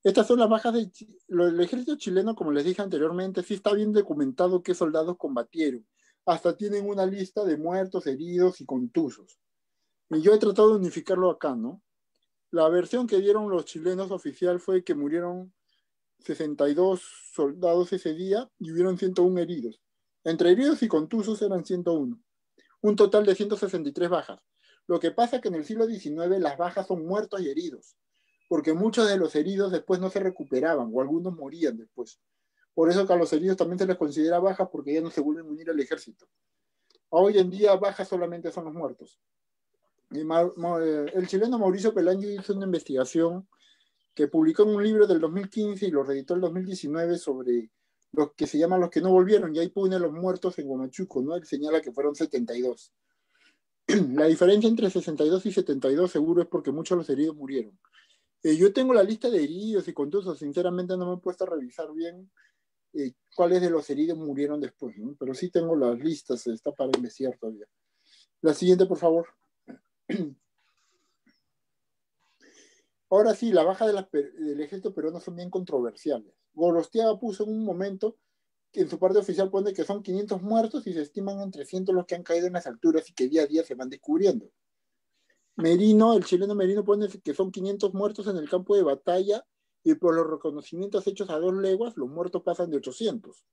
Estas son las bajas del ejército chileno, como les dije anteriormente. Sí está bien documentado qué soldados combatieron. Hasta tienen una lista de muertos, heridos y contusos. Y yo he tratado de unificarlo acá, ¿no? La versión que dieron los chilenos oficial fue que murieron 62 soldados ese día y hubieron 101 heridos. Entre heridos y contusos eran 101. Un total de 163 bajas. Lo que pasa es que en el siglo XIX las bajas son muertos y heridos, porque muchos de los heridos después no se recuperaban o algunos morían después. Por eso que a los heridos también se les considera bajas, porque ya no se vuelven a unir al ejército. Hoy en día bajas solamente son los muertos. El chileno Mauricio Pelaño hizo una investigación que publicó en un libro del 2015 y lo reeditó en 2019 sobre los que se llaman los que no volvieron, y ahí pone los muertos en Huamachuco, ¿no? Él señala que fueron 72. La diferencia entre 62 y 72 seguro es porque muchos de los heridos murieron. Yo tengo la lista de heridos y contusos, sinceramente no me he puesto a revisar bien cuáles de los heridos murieron después, ¿no? Pero sí tengo las listas, está para investigar todavía. La siguiente, por favor. Ahora sí, la baja de del ejército peruano son bien controversiales. Gorostiaga puso en un momento que en su parte oficial pone que son 500 muertos y se estiman en 300 los que han caído en las alturas y que día a día se van descubriendo. Merino, el chileno Merino, pone que son 500 muertos en el campo de batalla y por los reconocimientos hechos a 2 leguas los muertos pasan de 800.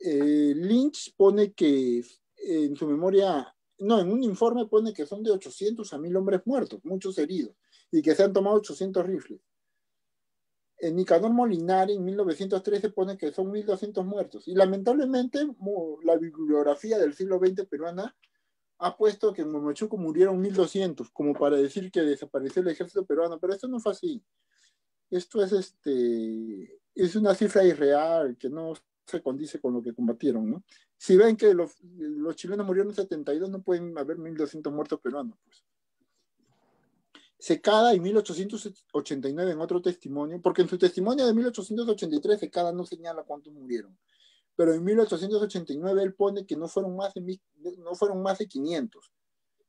Lynch pone que en su memoria, no, en un informe pone que son de 800 a 1000 hombres muertos, muchos heridos, y que se han tomado 800 rifles. En Nicanor Molinari, en 1913, pone que son 1200 muertos. Y lamentablemente, la bibliografía del siglo XX peruana ha puesto que en Huamachuco murieron 1200, como para decir que desapareció el ejército peruano, pero esto no fue así. Esto es una cifra irreal, que no se condice con lo que combatieron, ¿no? Si ven que los chilenos murieron en 72, no pueden haber 1200 muertos peruanos, pues. Secada en 1889, en otro testimonio, porque en su testimonio de 1883 Secada no señala cuántos murieron, pero en 1889 él pone que no fueron más de 500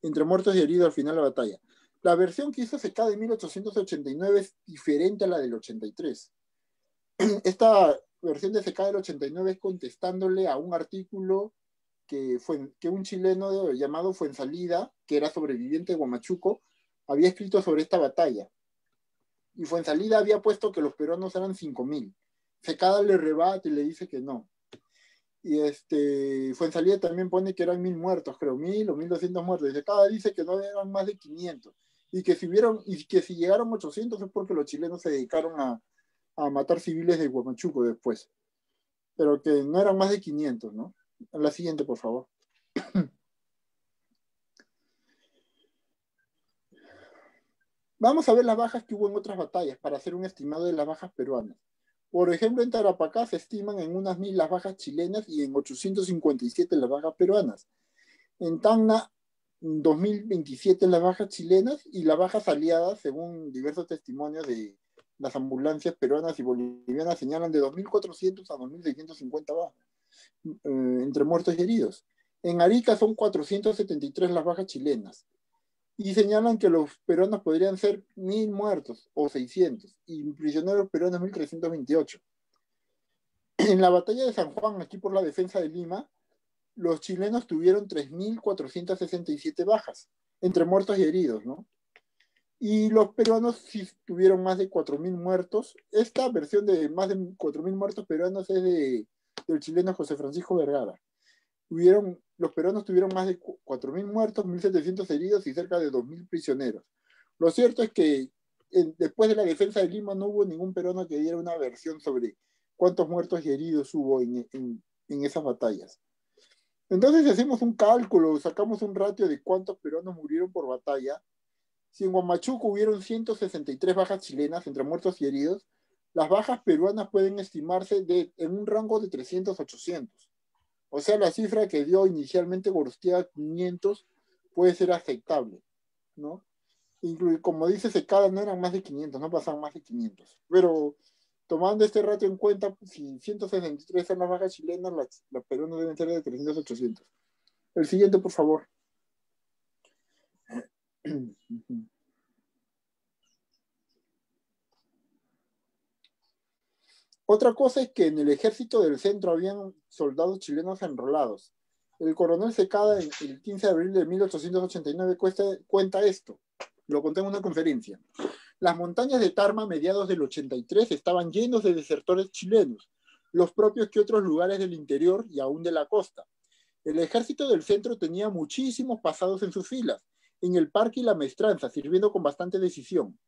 entre muertos y heridos al final de la batalla. La versión que hizo Secada en 1889 es diferente a la del 83. Esta versión de Secada del 89 es contestándole a un artículo que un chileno llamado Fuensalida, que era sobreviviente de Huamachuco, había escrito sobre esta batalla. Y Fuensalida había puesto que los peruanos eran 5.000. Secada le rebate y le dice que no. Y Fuensalida también pone que eran 1.000 muertos, creo, 1.000 o 1.200 muertos. Y Secada dice que no eran más de 500. Y que si llegaron 800 es porque los chilenos se dedicaron a matar civiles de Huamachuco después. Pero que no eran más de 500, ¿no? La siguiente, por favor. Vamos a ver las bajas que hubo en otras batallas para hacer un estimado de las bajas peruanas. Por ejemplo, en Tarapacá se estiman en unas 1000 las bajas chilenas y en 857 las bajas peruanas. En Tacna, 2027 las bajas chilenas y las bajas aliadas, según diversos testimonios de las ambulancias peruanas y bolivianas, señalan de 2.400 a 2.650 bajas, entre muertos y heridos. En Arica son 473 las bajas chilenas. Y señalan que los peruanos podrían ser 1.000 muertos o 600, y prisioneros peruanos 1.328. En la batalla de San Juan, aquí por la defensa de Lima, los chilenos tuvieron 3.467 bajas, entre muertos y heridos, ¿no? Y los peruanos sí tuvieron más de 4.000 muertos. Esta versión de más de 4.000 muertos peruanos es del chileno José Francisco Vergara. Los peruanos tuvieron más de 4.000 muertos, 1.700 heridos y cerca de 2.000 prisioneros. Lo cierto es que después de la defensa de Lima no hubo ningún peruano que diera una versión sobre cuántos muertos y heridos hubo en esas batallas. Entonces hacemos un cálculo, sacamos un ratio de cuántos peruanos murieron por batalla. Si en Huamachuco hubieron 163 bajas chilenas entre muertos y heridos, las bajas peruanas pueden estimarse en un rango de 300 a 800. O sea, la cifra que dio inicialmente Gorostiaga, 500, puede ser aceptable, ¿no? Como dice Secada, no eran más de 500, no pasaban más de 500. Pero tomando este ratio en cuenta, si 163 son las bajas chilenas, las peruanas deben ser de 300 a 800. El siguiente, por favor. Otra cosa es que en el ejército del centro habían soldados chilenos enrolados. El coronel Secada, el 15 de abril de 1889, cuenta esto. Lo conté en una conferencia. Las montañas de Tarma a mediados del 83 estaban llenos de desertores chilenos, los propios que otros lugares del interior y aún de la costa. El ejército del centro tenía muchísimos pasados en sus filas, en el parque y la maestranza, sirviendo con bastante decisión.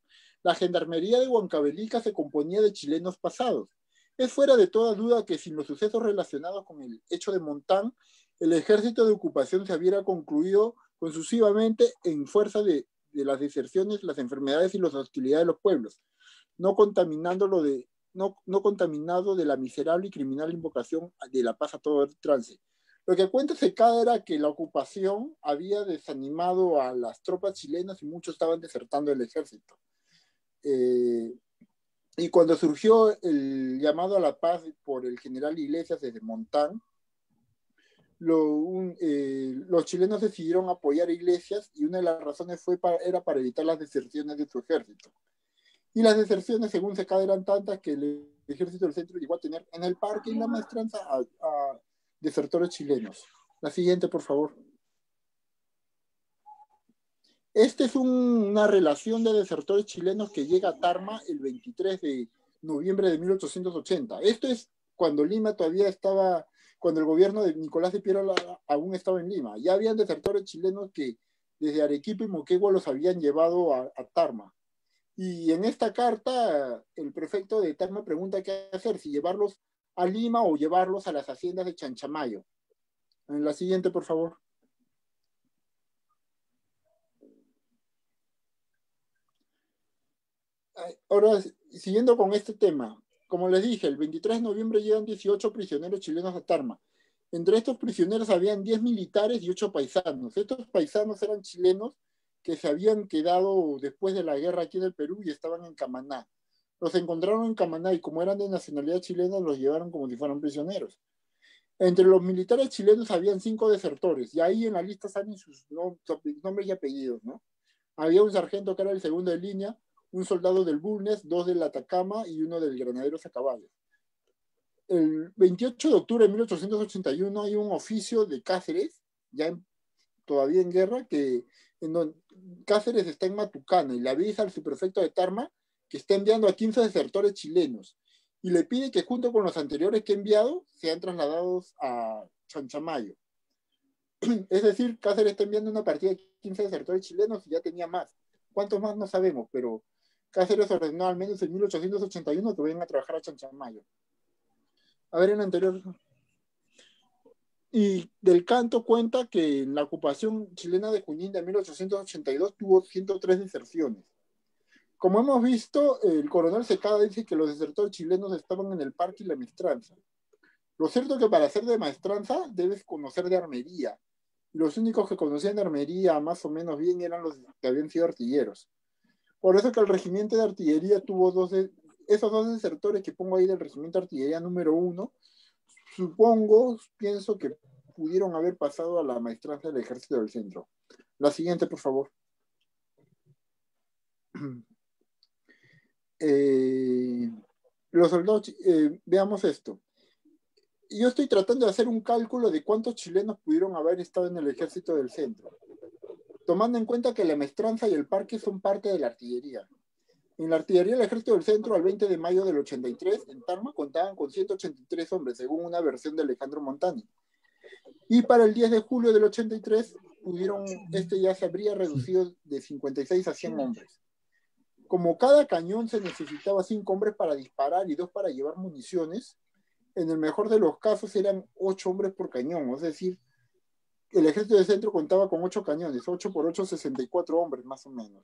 La gendarmería de Huancavelica se componía de chilenos pasados. Es fuera de toda duda que sin los sucesos relacionados con el hecho de Montán, el ejército de ocupación se hubiera concluido conclusivamente en fuerza de las deserciones, las enfermedades y las hostilidades de los pueblos, no contaminado de la miserable y criminal invocación de la paz a todo el trance. Lo que cuenta Secada era que la ocupación había desanimado a las tropas chilenas y muchos estaban desertando el ejército. Y cuando surgió el llamado a la paz por el general Iglesias desde Montán, los chilenos decidieron apoyar a Iglesias y una de las razones era para evitar las deserciones de su ejército. Y las deserciones, según Secada, eran tantas que el ejército del centro llegó a tener en el parque y la maestranza a desertores chilenos. La siguiente, por favor. Esta es una relación de desertores chilenos que llega a Tarma el 23 de noviembre de 1880. Esto es cuando Lima todavía estaba, cuando el gobierno de Nicolás de Piérola aún estaba en Lima. Ya habían desertores chilenos que desde Arequipa y Moquegua los habían llevado a Tarma. Y en esta carta, el prefecto de Tarma pregunta qué hacer, si llevarlos a Lima o llevarlos a las haciendas de Chanchamayo. En la siguiente, por favor. Ahora, siguiendo con este tema, como les dije, el 23 de noviembre llegan 18 prisioneros chilenos a Tarma. Entre estos prisioneros habían 10 militares y 8 paisanos. Estos paisanos eran chilenos que se habían quedado después de la guerra aquí en el Perú y estaban en Camaná. Los encontraron en Camaná y como eran de nacionalidad chilena, los llevaron como si fueran prisioneros. Entre los militares chilenos habían 5 desertores y ahí en la lista salen sus nombres y apellidos, ¿no? Había un sargento que era el segundo de línea, un soldado del Bulnes, 2 del Atacama y 1 del Granaderos a Caballo. El 28 de octubre de 1881 hay un oficio de Cáceres, todavía en guerra, Cáceres está en Matucana y le avisa al subprefecto de Tarma que está enviando a 15 desertores chilenos y le pide que junto con los anteriores que ha enviado sean trasladados a Chanchamayo. Es decir, Cáceres está enviando una partida de 15 desertores chilenos y ya tenía más. ¿Cuántos más? No sabemos, pero Cáceres ordenó al menos en 1881 que vayan a trabajar a Chanchamayo. A ver, en el anterior. Y del canto cuenta que en la ocupación chilena de Junín de 1882 tuvo 103 deserciones. Como hemos visto, el coronel Secada dice que los desertores chilenos estaban en el parque y la maestranza. Lo cierto es que para ser de maestranza debes conocer de armería. Los únicos que conocían de armería más o menos bien eran los que habían sido artilleros. Por eso que el regimiento de artillería tuvo esos 2 desertores que pongo ahí del regimiento de artillería número 1, pienso que pudieron haber pasado a la maestranza del ejército del centro. La siguiente, por favor. Los soldados, veamos esto. Yo estoy tratando de hacer un cálculo de cuántos chilenos pudieron haber estado en el ejército del centro, tomando en cuenta que la maestranza y el parque son parte de la artillería. En la artillería del ejército del centro, al 20 de mayo del 83, en Tarma contaban con 183 hombres, según una versión de Alejandro Montani. Y para el 10 de julio del 83, ya se habría reducido de 56 a 100 hombres. Como cada cañón se necesitaba 5 hombres para disparar y 2 para llevar municiones, en el mejor de los casos eran 8 hombres por cañón, es decir, el ejército del centro contaba con 8 cañones, 8 por 8, 64 hombres más o menos.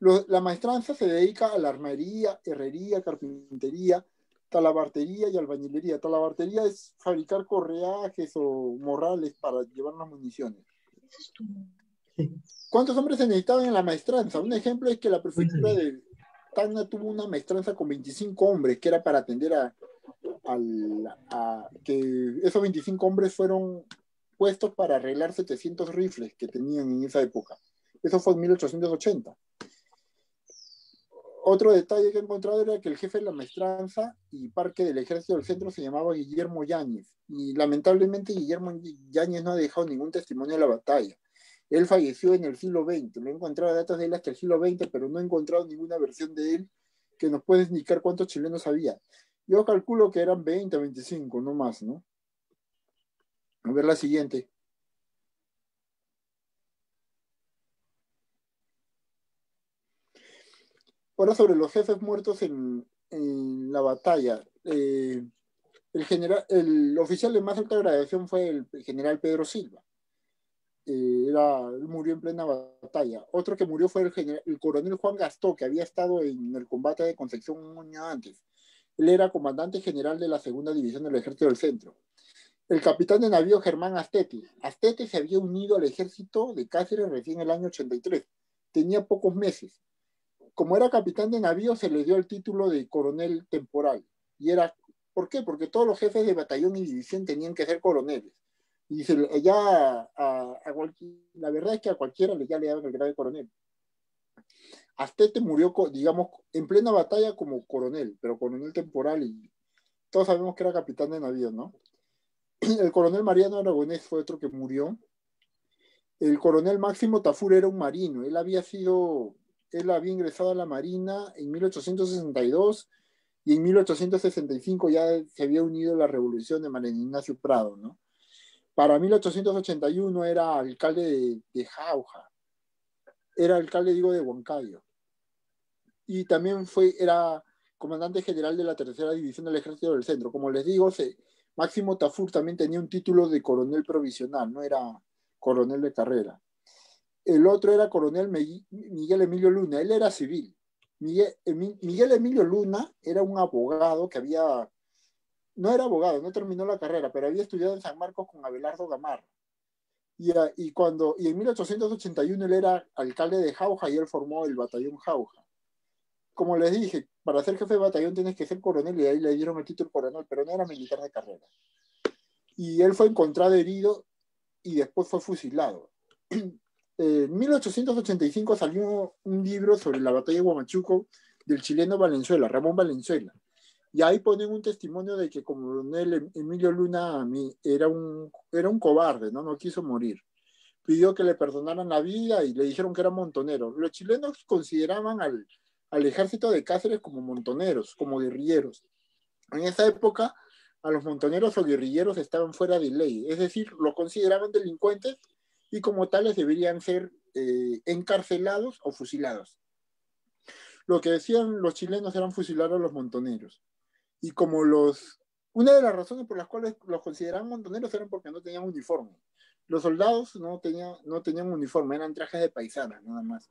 La maestranza se dedica a la armería, herrería, carpintería, talabartería y albañilería. Talabartería es fabricar correajes o morrales para llevar las municiones. ¿Cuántos hombres se necesitaban en la maestranza? Un ejemplo es que la prefectura de Tacna tuvo una maestranza con 25 hombres, que era para atender que esos 25 hombres fueron puestos para arreglar 700 rifles que tenían en esa época. Eso fue en 1880. Otro detalle que he encontrado era que el jefe de la maestranza y parque del ejército del centro se llamaba Guillermo Yáñez, y lamentablemente Guillermo Yáñez no ha dejado ningún testimonio de la batalla. Él falleció en el siglo XX, no he encontrado datos de él hasta el siglo XX, pero no he encontrado ninguna versión de él que nos pueda indicar cuántos chilenos había. Yo calculo que eran 20 o 25, no más, ¿no? A ver la siguiente. Ahora sobre los jefes muertos en la batalla. El oficial de más alta graduación fue el general Pedro Silva. Murió en plena batalla. Otro que murió fue el coronel Juan Gastó, que había estado en el combate de Concepción un año antes. Él era comandante general de la segunda división del ejército del centro. El capitán de navío Germán Astete. Astete se había unido al ejército de Cáceres recién en el año 83. Tenía pocos meses. Como era capitán de navío, se le dio el título de coronel temporal. Y era, ¿por qué? Porque todos los jefes de batallón y división tenían que ser coroneles. Y la verdad es que a cualquiera ya le daban el grado de coronel. Astete murió, digamos, en plena batalla como coronel, pero coronel temporal, y todos sabemos que era capitán de navío, ¿no? El coronel Mariano Aragonés fue otro que murió. El coronel Máximo Tafur era un marino. Él había ingresado a la Marina en 1862 y en 1865 ya se había unido a la revolución de Manuel Ignacio Prado, ¿no? Para 1881 era alcalde de Jauja, era alcalde, digo, de Huancayo. Y también era comandante general de la tercera división del ejército del centro. Como les digo, Máximo Tafur también tenía un título de coronel provisional, no era coronel de carrera. El otro era coronel Miguel Emilio Luna. Él era civil. Miguel Emilio Luna era un abogado que había... No era abogado, no terminó la carrera, pero había estudiado en San Marcos con Abelardo Gamarra. Y en 1881 él era alcalde de Jauja y él formó el batallón Jauja. Como les dije, para ser jefe de batallón tienes que ser coronel, y ahí le dieron el título coronel, pero no era militar de carrera. Y él fue encontrado herido y después fue fusilado. En 1885 salió un libro sobre la batalla de Huamachuco del chileno Valenzuela, Ramón Valenzuela. Y ahí ponen un testimonio de que coronel Emilio Luna era un cobarde, ¿no? No quiso morir. Pidió que le perdonaran la vida y le dijeron que era montonero. Los chilenos consideraban al ejército de Cáceres como montoneros, como guerrilleros. En esa época, a los montoneros o guerrilleros estaban fuera de ley. Es decir, los consideraban delincuentes y como tales deberían ser encarcelados o fusilados. Lo que decían los chilenos eran fusilar a los montoneros. Y como una de las razones por las cuales los consideraban montoneros eran porque no tenían uniforme. Los soldados no tenían uniforme, eran trajes de paisanas, nada más.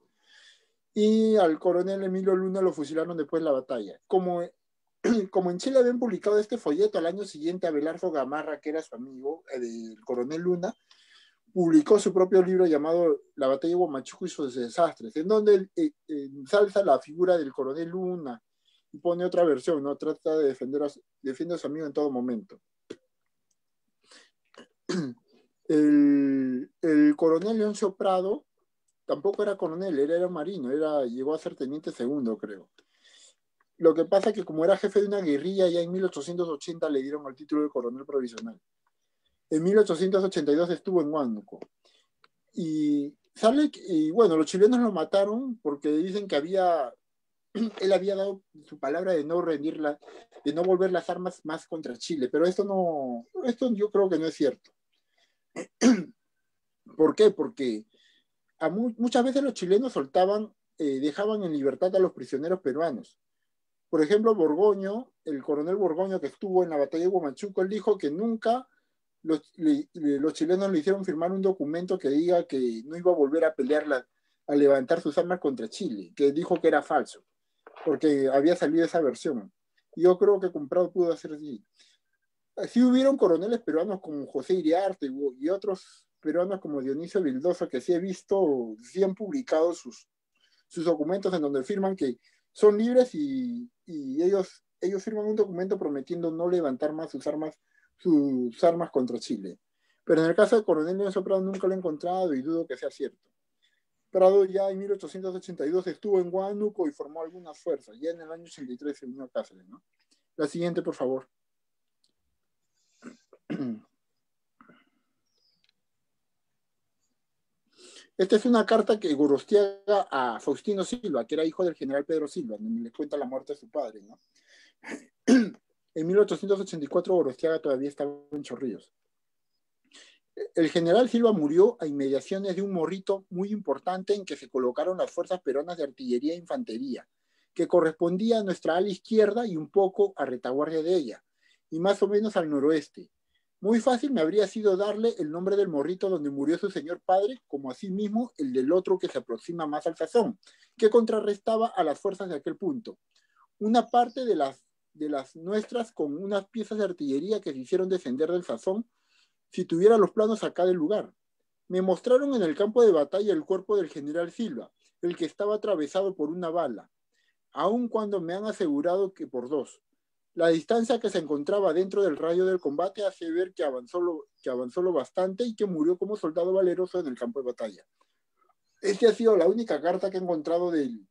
Y al coronel Emilio Luna lo fusilaron después de la batalla. Como en Chile habían publicado este folleto al año siguiente, Abelardo Gamarra, que era su amigo, el coronel Luna, publicó su propio libro llamado La batalla de Huamachuco y sus desastres, en donde ensalza la figura del coronel Luna y pone otra versión, ¿no? Trata de defiende a su amigo en todo momento. El coronel Leoncio Prado tampoco era coronel, él era marino, llegó a ser teniente segundo, creo. Lo que pasa es que como era jefe de una guerrilla, ya en 1880 le dieron el título de coronel provisional. En 1882 estuvo en Huánuco. Y bueno, los chilenos lo mataron porque dicen que él había dado su palabra de no rendirla, de no volver las armas más contra Chile. Pero esto yo creo que no es cierto. ¿Por qué? Porque muchas veces los chilenos dejaban en libertad a los prisioneros peruanos. Por ejemplo, Borgoño, el coronel Borgoño que estuvo en la batalla de Huamachuco, él dijo que nunca... Los chilenos le hicieron firmar un documento que diga que no iba a volver a pelear a levantar sus armas contra Chile, que dijo que era falso, porque había salido esa versión. Yo creo que Comprado pudo hacer así. Así hubieron coroneles peruanos como José Iriarte y otros peruanos como Dionisio Vildoso, que sí he visto, sí han publicado sus documentos en donde firman que son libres y ellos firman un documento prometiendo no levantar más sus armas contra Chile. Pero en el caso de Coronel Leoncio Prado nunca lo he encontrado y dudo que sea cierto. Prado ya en 1882 estuvo en Huánuco y formó algunas fuerzas. Ya en el año 83 se unió a Cáceres, ¿no? La siguiente, por favor. Esta es una carta que Gorostiaga a Faustino Silva, que era hijo del general Pedro Silva, donde le cuenta la muerte de su padre, ¿no? En 1884 Gorostiaga todavía estaba en Chorrillos. El general Silva murió a inmediaciones de un morrito muy importante en que se colocaron las fuerzas peruanas de artillería e infantería, que correspondía a nuestra ala izquierda y un poco a retaguardia de ella, y más o menos al noroeste. Muy fácil me habría sido darle el nombre del morrito donde murió su señor padre, como asimismo el del otro que se aproxima más al Sazón, que contrarrestaba a las fuerzas de aquel punto. Una parte de las nuestras con unas piezas de artillería que se hicieron descender del Sazón, si tuviera los planos acá del lugar. Me mostraron en el campo de batalla el cuerpo del general Silva, el que estaba atravesado por una bala, aun cuando me han asegurado que por dos. La distancia que se encontraba dentro del radio del combate hace ver que avanzó lo bastante y que murió como soldado valeroso en el campo de batalla. Esta ha sido la única carta que he encontrado del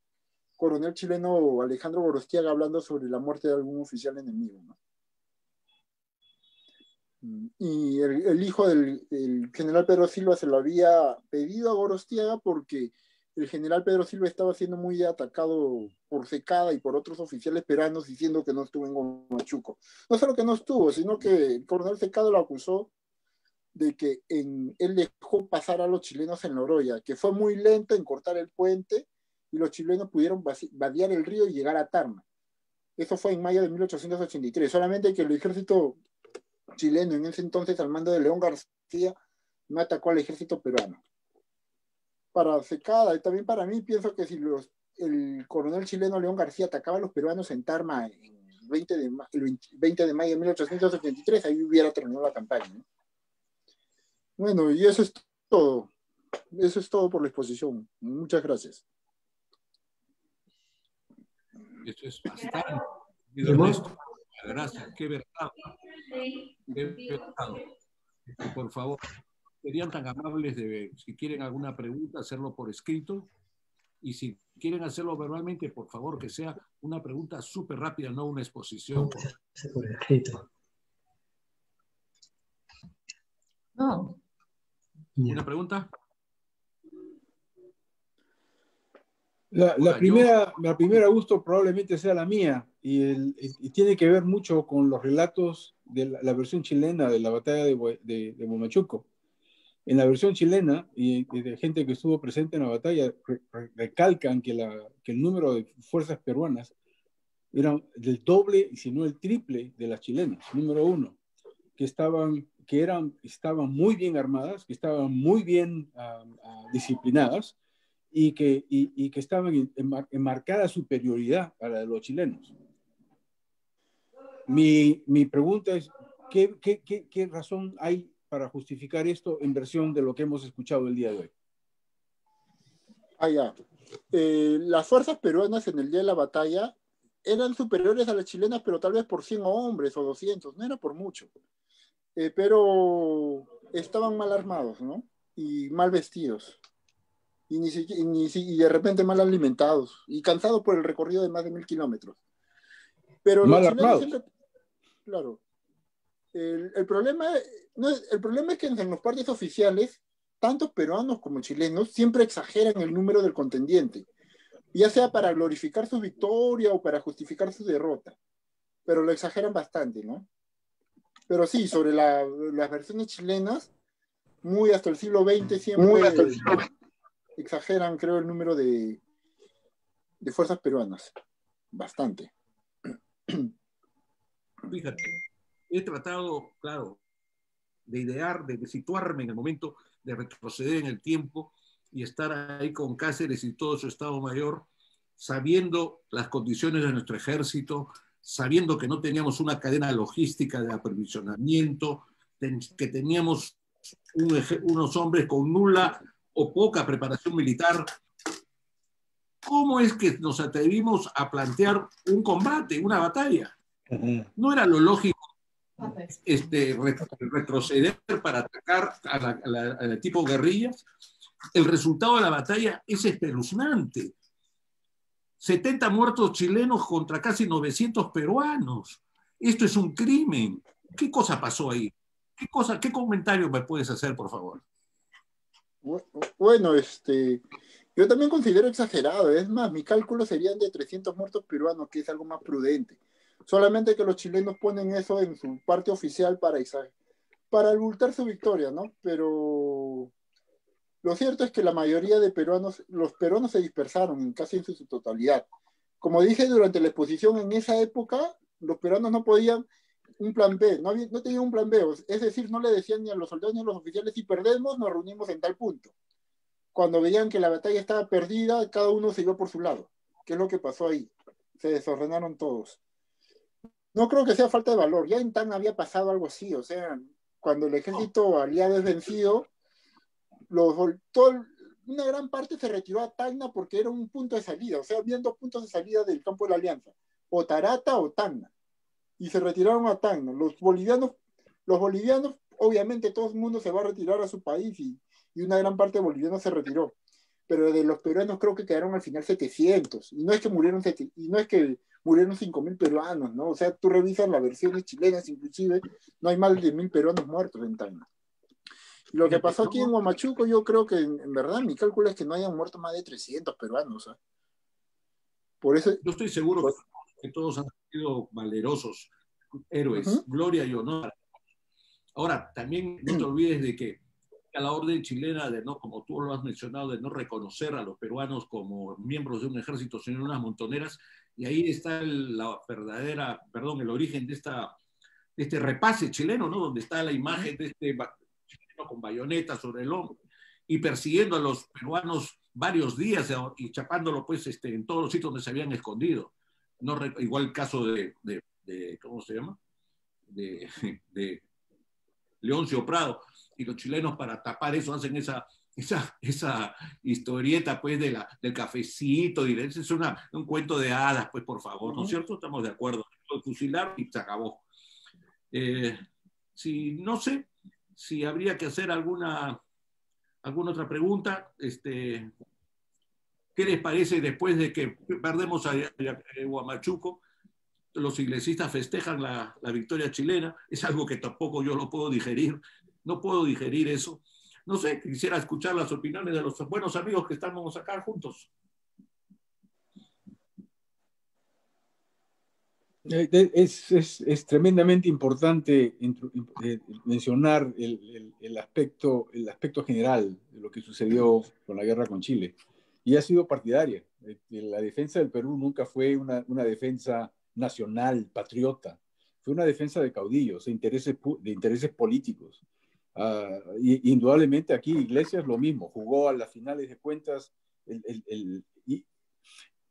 coronel chileno Alejandro Gorostiaga hablando sobre la muerte de algún oficial enemigo, ¿no? Y el hijo del general Pedro Silva se lo había pedido a Gorostiaga porque el general Pedro Silva estaba siendo muy atacado por Secada y por otros oficiales peruanos diciendo que no estuvo en Huamachuco. No solo que no estuvo, sino que el coronel Secada lo acusó de que él dejó pasar a los chilenos en Loroya, que fue muy lento en cortar el puente y los chilenos pudieron vadear el río y llegar a Tarma. Eso fue en mayo de 1883, solamente que el ejército chileno, en ese entonces al mando de León García, no atacó al ejército peruano. Para Secada y también para mí, pienso que si el coronel chileno León García atacaba a los peruanos en Tarma el 20 de mayo de 1883, ahí hubiera terminado la campaña, ¿no? Bueno, y eso es todo. Eso es todo por la exposición. Muchas gracias. Esto es bastante. Gracias, qué verdad. Por favor, serían tan amables de, si quieren alguna pregunta, hacerlo por escrito, y si quieren hacerlo verbalmente, por favor, que sea una pregunta súper rápida, no una exposición. Por escrito. No. ¿Una pregunta? La primera, Augusto, probablemente sea la mía y tiene que ver mucho con los relatos de la versión chilena de la batalla de Huamachuco. En la versión chilena, y de gente que estuvo presente en la batalla, recalcan que el número de fuerzas peruanas eran del doble, si no el triple, de las chilenas, número uno, que estaban muy bien armadas, que estaban muy bien disciplinadas, y que estaban en marcada superioridad a la de los chilenos. Mi pregunta es, ¿qué razón hay para justificar esto en versión de lo que hemos escuchado el día de hoy? Las fuerzas peruanas en el día de la batalla eran superiores a las chilenas, pero tal vez por 100 hombres o 200, no era por mucho. Pero estaban mal armados, ¿no? Y mal vestidos. Y de repente mal alimentados y cansados por el recorrido de más de 1.000 kilómetros. Pero mal armados. Claro. El problema es que en los partidos oficiales, tanto peruanos como chilenos siempre exageran el número del contendiente, ya sea para glorificar su victoria o para justificar su derrota. Pero lo exageran bastante, ¿no? Pero sí, sobre las versiones chilenas, muy hasta el siglo XX siempre... Muy hasta el siglo XX. Exageran, creo, el número de fuerzas peruanas. Bastante. Fíjate, he tratado, claro, de idear, de situarme en el momento, de retroceder en el tiempo y estar ahí con Cáceres y todo su Estado Mayor, sabiendo las condiciones de nuestro ejército, sabiendo que no teníamos una cadena logística de aprovisionamiento, que teníamos unos hombres con nula o poca preparación militar. ¿Cómo es que nos atrevimos a plantear un combate, una batalla? No era lo lógico retroceder para atacar al tipo guerrillas. El resultado de la batalla es espeluznante. 70 muertos chilenos contra casi 900 peruanos. Esto es un crimen. ¿Qué cosa pasó ahí? ¿Qué comentario me puedes hacer, por favor? Bueno, yo también considero exagerado. Es más, mis cálculos serían de 300 muertos peruanos, que es algo más prudente. Solamente que los chilenos ponen eso en su parte oficial para abultar su victoria, ¿no? Pero lo cierto es que la mayoría de peruanos, los peruanos se dispersaron casi en su totalidad. Como dije durante la exposición, en esa época los peruanos no podían un plan B, no tenían un plan B, es decir, no le decían ni a los soldados ni a los oficiales, si perdemos nos reunimos en tal punto. Cuando veían que la batalla estaba perdida, cada uno se iba por su lado. ¿Qué es lo que pasó ahí? Se desordenaron todos. No creo que sea falta de valor, ya en Tacna había pasado algo así, o sea, cuando el ejército aliado es vencido, una gran parte se retiró a Tacna porque era un punto de salida, o sea, habían dos puntos de salida del campo de la alianza, o Tarata o Tacna, y se retiraron a Tacna. Los bolivianos, obviamente todo el mundo se va a retirar a su país, y una gran parte de bolivianos se retiró, pero de los peruanos creo que quedaron al final 700, y no es que murieron 5.000 peruanos, ¿no? O sea, tú revisas las versiones chilenas, inclusive, no hay más de 10.000 peruanos muertos en Tacna. Lo que pasó aquí en Huamachuco, yo creo que en verdad mi cálculo es que no hayan muerto más de 300 peruanos. Por eso, yo estoy seguro que todos han sido valerosos, héroes, gloria y honor. Ahora, también no te olvides de que a la orden chilena de no, como tú lo has mencionado, de no reconocer a los peruanos como miembros de un ejército, sino unas montoneras, y ahí está el origen de este repase chileno, ¿no? Donde está la imagen de este con bayonetas sobre el hombro y persiguiendo a los peruanos varios días y chapándolo pues en todos los sitios donde se habían escondido. No, igual el caso de ¿cómo se llama? De Leoncio Prado, y los chilenos para tapar eso hacen esa historieta pues del cafecito, y es un cuento de hadas, pues por favor, ¿no es cierto? Estamos de acuerdo, lo fusilaron y se acabó. No sé si habría que hacer alguna otra pregunta. ¿Qué les parece después de que perdemos a Huamachuco? Los iglesistas festejan la victoria chilena. Es algo que tampoco yo lo puedo digerir. No puedo digerir eso. No sé, quisiera escuchar las opiniones de los buenos amigos que estamos acá juntos. Es tremendamente importante mencionar el aspecto general de lo que sucedió con la guerra con Chile. Y ha sido partidaria. La defensa del Perú nunca fue una defensa nacional, patriota. Fue una defensa de caudillos, de intereses políticos. Indudablemente aquí Iglesias lo mismo. Jugó a las finales de cuentas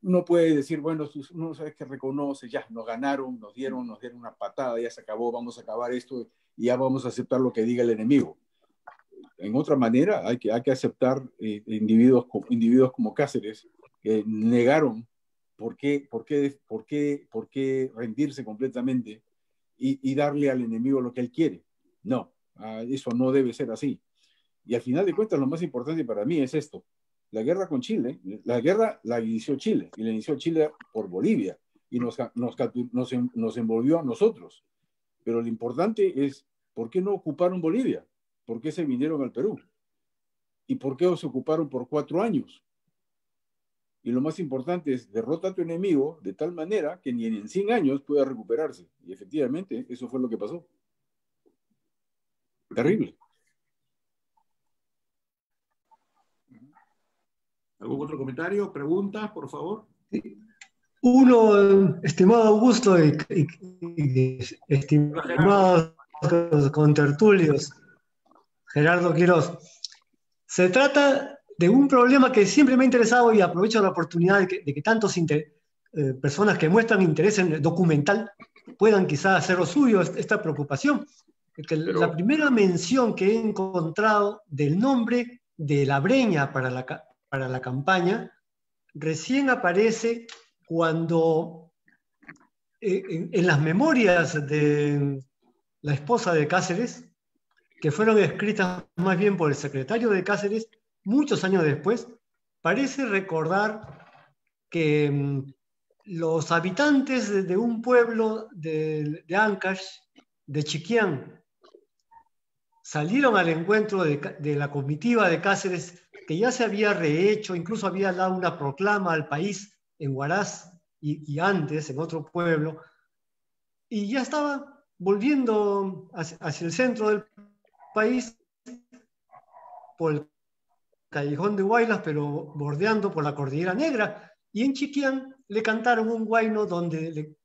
Uno puede decir, bueno, uno sabe que reconoce, ya, nos ganaron, nos dieron una patada, ya se acabó, vamos a acabar esto y ya vamos a aceptar lo que diga el enemigo. En otra manera, hay que aceptar individuos como Cáceres, que negaron por qué rendirse completamente y darle al enemigo lo que él quiere. No, eso no debe ser así. Y al final de cuentas, lo más importante para mí es esto. La guerra con Chile, la guerra la inició Chile, y la inició Chile por Bolivia, y nos envolvió a nosotros. Pero lo importante es, ¿por qué no ocuparon Bolivia? ¿Por qué se vinieron al Perú? ¿Y por qué se ocuparon por 4 años? Y lo más importante es, derrota a tu enemigo de tal manera que ni en 100 años pueda recuperarse. Y efectivamente, eso fue lo que pasó. Terrible. ¿Algún otro comentario? ¿Preguntas, por favor? Uno, estimado Augusto y estimados contertulios, Gerardo Quirós, se trata de un problema que siempre me ha interesado, y aprovecho la oportunidad de que tantas personas que muestran interés en el documental puedan quizás hacer lo suyo esta preocupación. Que la primera mención que he encontrado del nombre de la Breña para la campaña recién aparece cuando en las memorias de la esposa de Cáceres, que fueron escritas más bien por el secretario de Cáceres muchos años después, parece recordar que los habitantes de un pueblo de Ancash, de Chiquián, salieron al encuentro de la comitiva de Cáceres, que ya se había rehecho, incluso había dado una proclama al país en Huaraz y antes en otro pueblo, y ya estaba volviendo hacia el centro del país por el callejón de Huaylas, pero bordeando por la Cordillera Negra, y en Chiquián le cantaron un huayno donde le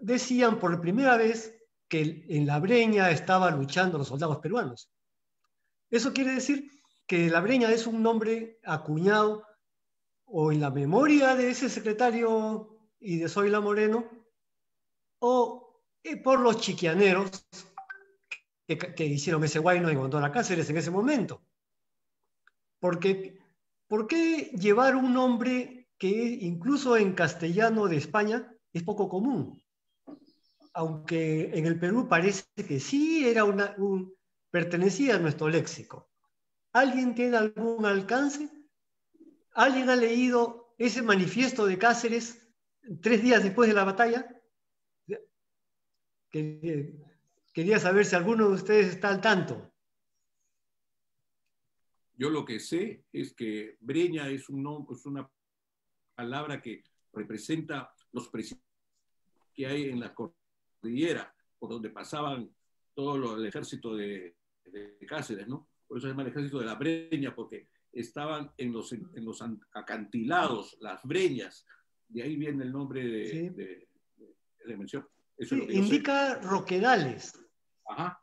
decían por primera vez que en la Breña estaban luchando los soldados peruanos. Eso quiere decir que la Breña es un nombre acuñado o en la memoria de ese secretario y de Zoila Moreno, o por los chiquianeros que hicieron ese huayno en honor a Cáceres en ese momento. Porque, ¿por qué llevar un nombre que incluso en castellano de España es poco común? Aunque en el Perú parece que sí era pertenecía a nuestro léxico. ¿Alguien tiene algún alcance? ¿Alguien ha leído ese manifiesto de Cáceres 3 días después de la batalla? Quería saber si alguno de ustedes está al tanto. Yo lo que sé es que Breña es una palabra que representa los presidentes que hay en la cordillera, por donde pasaban todo el ejército de Cáceres, ¿no? Por eso se llama el ejército de la Breña, porque estaban en los acantilados, las breñas, de ahí viene el nombre de la mención. Eso sí, indica roquedales. Ajá.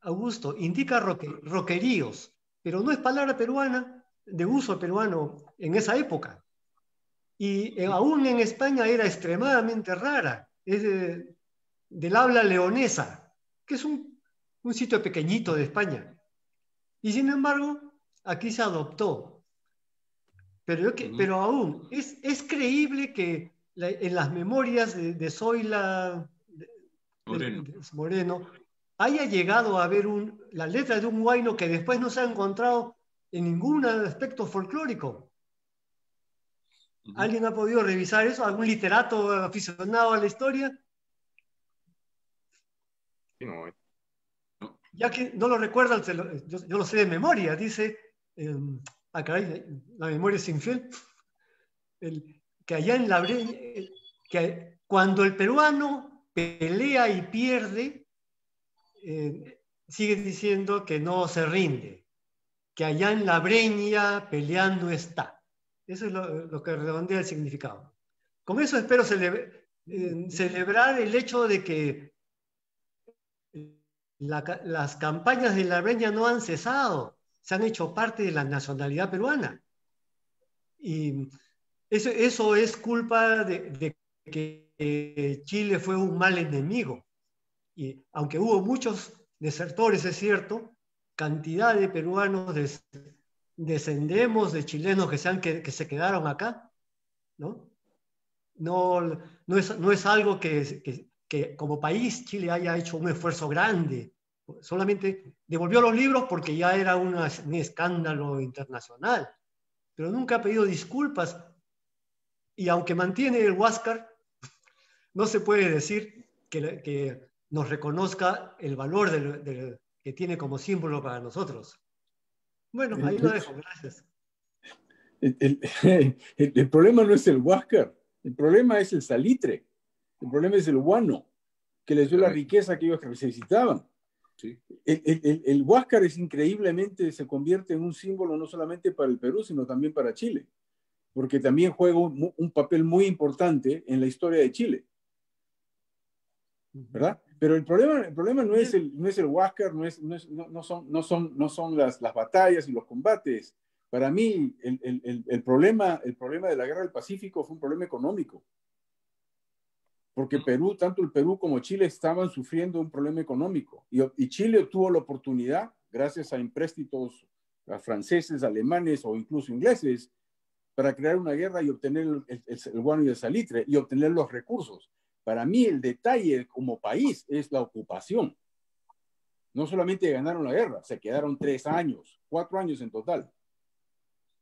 Augusto, indica roqueríos, pero no es palabra peruana, de uso peruano en esa época. Y aún en España era extremadamente rara, es del habla leonesa, que es un sitio pequeñito de España. Y sin embargo, aquí se adoptó. Pero aún, es creíble que en las memorias de Zoila Moreno haya llegado a haber la letra de un huayno que después no se ha encontrado en ningún aspecto folclórico. Uh-huh. ¿Alguien ha podido revisar eso? ¿Algún literato aficionado a la historia? Sí, no, ya que no lo recuerdan, yo lo sé de memoria, dice, caray, la memoria es infiel, que allá en la Breña, que cuando el peruano pelea y pierde, sigue diciendo que no se rinde, que allá en la Breña peleando está. Eso es lo que redondea el significado. Con eso espero celebrar el hecho de que las campañas de la Breña no han cesado, se han hecho parte de la nacionalidad peruana. Y eso es culpa de que Chile fue un mal enemigo. Y aunque hubo muchos desertores, es cierto, cantidad de peruanos descendemos de chilenos que se quedaron acá, ¿no? No es algo que como país Chile haya hecho un esfuerzo grande, solamente devolvió los libros porque ya era un escándalo internacional, pero nunca ha pedido disculpas, y aunque mantiene el Huáscar, no se puede decir que nos reconozca el valor que tiene como símbolo para nosotros. Bueno, ahí lo dejo, gracias. El problema no es el Huáscar, el problema es el salitre. El problema es el huano, que les dio la riqueza que ellos necesitaban. Sí. El Huáscar se convierte en un símbolo no solamente para el Perú, sino también para Chile, porque también juega un papel muy importante en la historia de Chile, ¿verdad? Pero el problema no es el Huáscar, no son las batallas y los combates. Para mí, el problema de la Guerra del Pacífico fue un problema económico. Porque Perú, tanto el Perú como Chile estaban sufriendo un problema económico. Y Chile obtuvo la oportunidad, gracias a empréstitos a franceses, alemanes o incluso ingleses, para crear una guerra y obtener el guano y el salitre y obtener los recursos. Para mí el detalle como país es la ocupación. No solamente ganaron la guerra, se quedaron 4 años en total.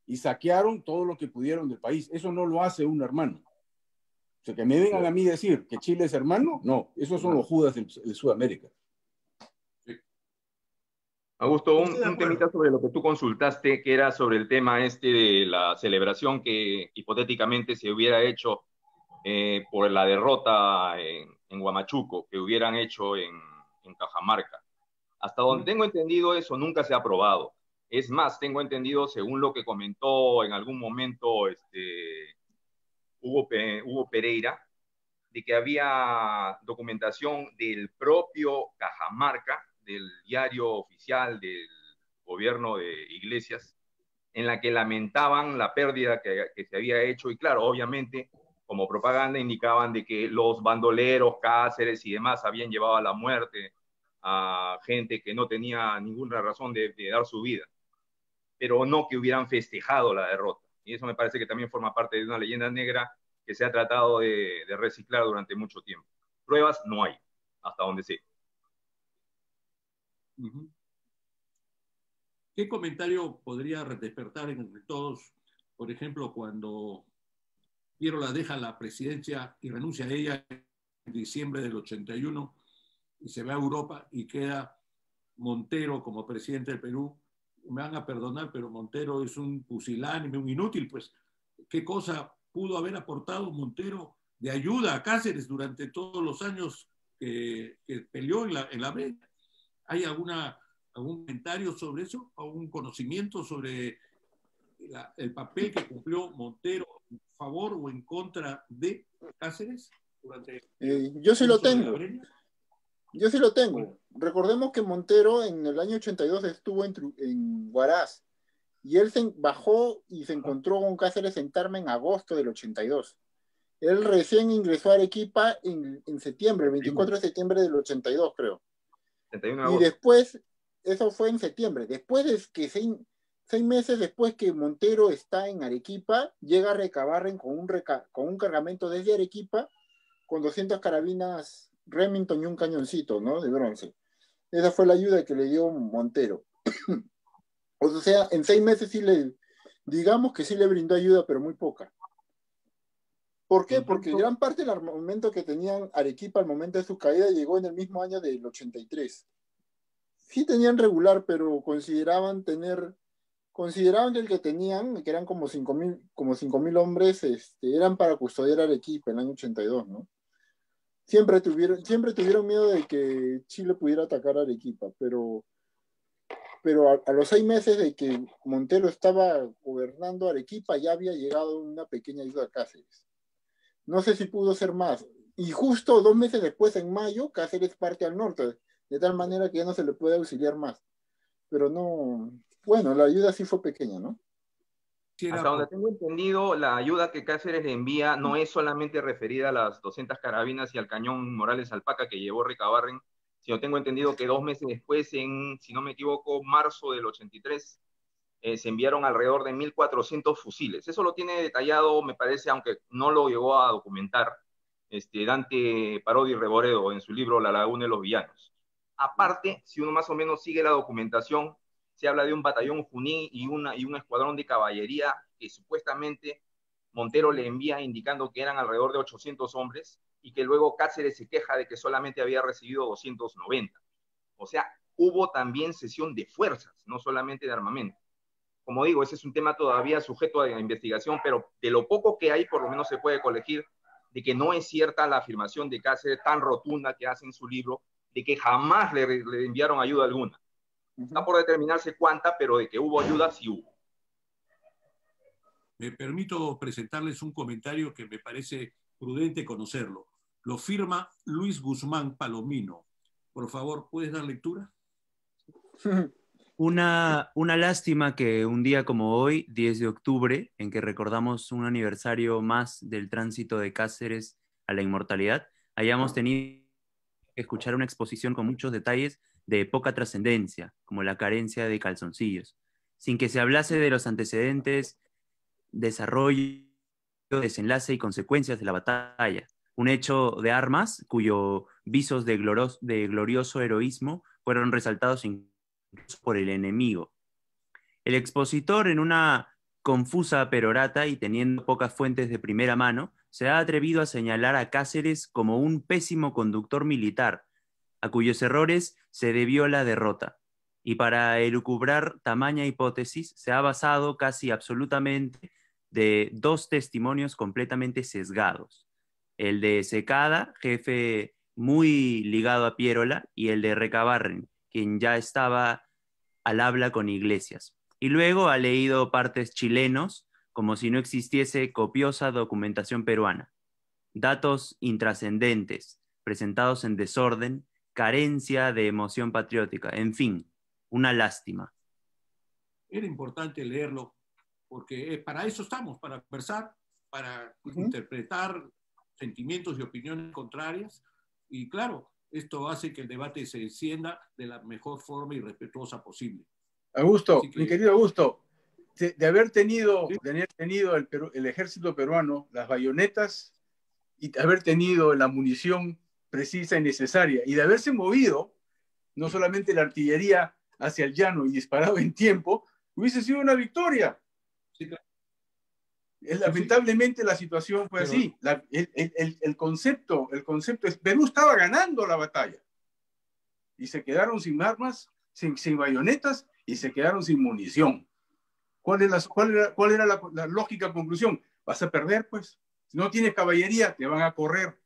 Y saquearon todo lo que pudieron del país. Eso no lo hace un hermano. O sea, que me vengan a mí decir que Chile es hermano, no. Esos son los Judas de Sudamérica. Sí. Augusto, un temita sobre lo que tú consultaste, que era sobre el tema este de la celebración que hipotéticamente se hubiera hecho por la derrota en Huamachuco, que hubieran hecho en Cajamarca. Hasta donde tengo entendido, eso nunca se ha aprobado. Es más, tengo entendido, según lo que comentó en algún momento Hugo Pereira, de que había documentación del propio Cajamarca, del diario oficial del gobierno de Iglesias, en la que lamentaban la pérdida que se había hecho, y claro, obviamente, como propaganda indicaban de que los bandoleros, Cáceres y demás habían llevado a la muerte a gente que no tenía ninguna razón de dar su vida, pero no que hubieran festejado la derrota. Y eso me parece que también forma parte de una leyenda negra que se ha tratado de reciclar durante mucho tiempo. Pruebas no hay, hasta donde sé. ¿Qué comentario podría despertar entre todos? Por ejemplo, cuando Piérola deja la presidencia y renuncia a ella en diciembre del 81 y se va a Europa y queda Montero como presidente del Perú. Me van a perdonar, pero Montero es un pusilánime, un inútil, pues. ¿Qué cosa pudo haber aportado Montero de ayuda a Cáceres durante todos los años que peleó en la veda? ¿Hay algún comentario sobre eso? ¿Algún conocimiento sobre el papel que cumplió Montero en favor o en contra de Cáceres durante? Yo sí lo tengo. Yo sí lo tengo. Recordemos que Montero en el año 82 estuvo en Huaraz y él se bajó y se encontró con Cáceres en Tarma en agosto del 82. Él recién ingresó a Arequipa en septiembre, el 24 de septiembre del 82, creo. Y después, eso fue en septiembre, después de que seis meses después que Montero está en Arequipa, llega a Recabarren con un cargamento desde Arequipa con 200 carabinas Remington y un cañoncito, ¿no?, de bronce. Esa fue la ayuda que le dio Montero. O sea, en 6 meses sí le, digamos que sí le brindó ayuda, pero muy poca. ¿Por qué? Porque gran parte del armamento que tenían Arequipa al momento de su caída llegó en el mismo año del 83. Sí tenían regular, pero consideraban que el que tenían, que eran como 5.000 hombres, eran para custodiar Arequipa en el año 82, ¿no? Siempre tuvieron miedo de que Chile pudiera atacar a Arequipa, pero a los 6 meses de que Montero estaba gobernando Arequipa ya había llegado una pequeña ayuda a Cáceres. No sé si pudo ser más. Y justo 2 meses después, en mayo, Cáceres parte al norte, de tal manera que ya no se le puede auxiliar más. Pero no... Bueno, la ayuda sí fue pequeña, ¿no? Hasta donde tengo entendido, la ayuda que Cáceres le envía no es solamente referida a las 200 carabinas y al cañón Morales Alpaca que llevó Recabarren, sino tengo entendido que 2 meses después, si no me equivoco, marzo del 83, se enviaron alrededor de 1.400 fusiles. Eso lo tiene detallado, me parece, aunque no lo llegó a documentar, Dante Parodi Reboredo en su libro La Laguna de los Villanos. Aparte, si uno más o menos sigue la documentación, se habla de un batallón Junín y un escuadrón de caballería que supuestamente Montero le envía indicando que eran alrededor de 800 hombres y que luego Cáceres se queja de que solamente había recibido 290. O sea, hubo también cesión de fuerzas, no solamente de armamento. Como digo, ese es un tema todavía sujeto a investigación, pero de lo poco que hay, por lo menos se puede colegir de que no es cierta la afirmación de Cáceres tan rotunda que hace en su libro de que jamás le enviaron ayuda alguna. Está por determinarse cuánta, pero de que hubo ayuda, sí hubo. Me permito presentarles un comentario que me parece prudente conocerlo. Lo firma Luis Guzmán Palomino. Por favor, ¿puedes dar lectura? Una lástima que un día como hoy, 10 de octubre, en que recordamos un aniversario más del tránsito de Cáceres a la inmortalidad, hayamos tenido que escuchar una exposición con muchos detalles de poca trascendencia, como la carencia de calzoncillos, sin que se hablase de los antecedentes, desarrollo, desenlace y consecuencias de la batalla, un hecho de armas cuyos visos de glorioso heroísmo fueron resaltados incluso por el enemigo. El expositor, en una confusa perorata y teniendo pocas fuentes de primera mano, se ha atrevido a señalar a Cáceres como un pésimo conductor militar, a cuyos errores se debió la derrota. Y para elucubrar tamaña hipótesis, se ha basado casi absolutamente de dos testimonios completamente sesgados: el de Secada, jefe muy ligado a Pierola, y el de Recabarren, quien ya estaba al habla con Iglesias. Y luego ha leído partes chilenos, como si no existiese copiosa documentación peruana. Datos intrascendentes, presentados en desorden, carencia de emoción patriótica, en fin, una lástima. Era importante leerlo, porque para eso estamos, para conversar, para interpretar sentimientos y opiniones contrarias, y claro, esto hace que el debate se encienda de la mejor forma y respetuosa posible. Augusto, que, mi querido Augusto, de haber tenido el ejército peruano las bayonetas y de haber tenido la munición precisa y necesaria, y de haberse movido no solamente la artillería hacia el llano y disparado en tiempo, hubiese sido una victoria. Sí, claro. Lamentablemente la situación fue así. El concepto es, Perú estaba ganando la batalla y se quedaron sin armas, sin bayonetas, y se quedaron sin munición. ¿Cuál era la lógica conclusión? Vas a perder, pues. Si no tienes caballería, te van a correr.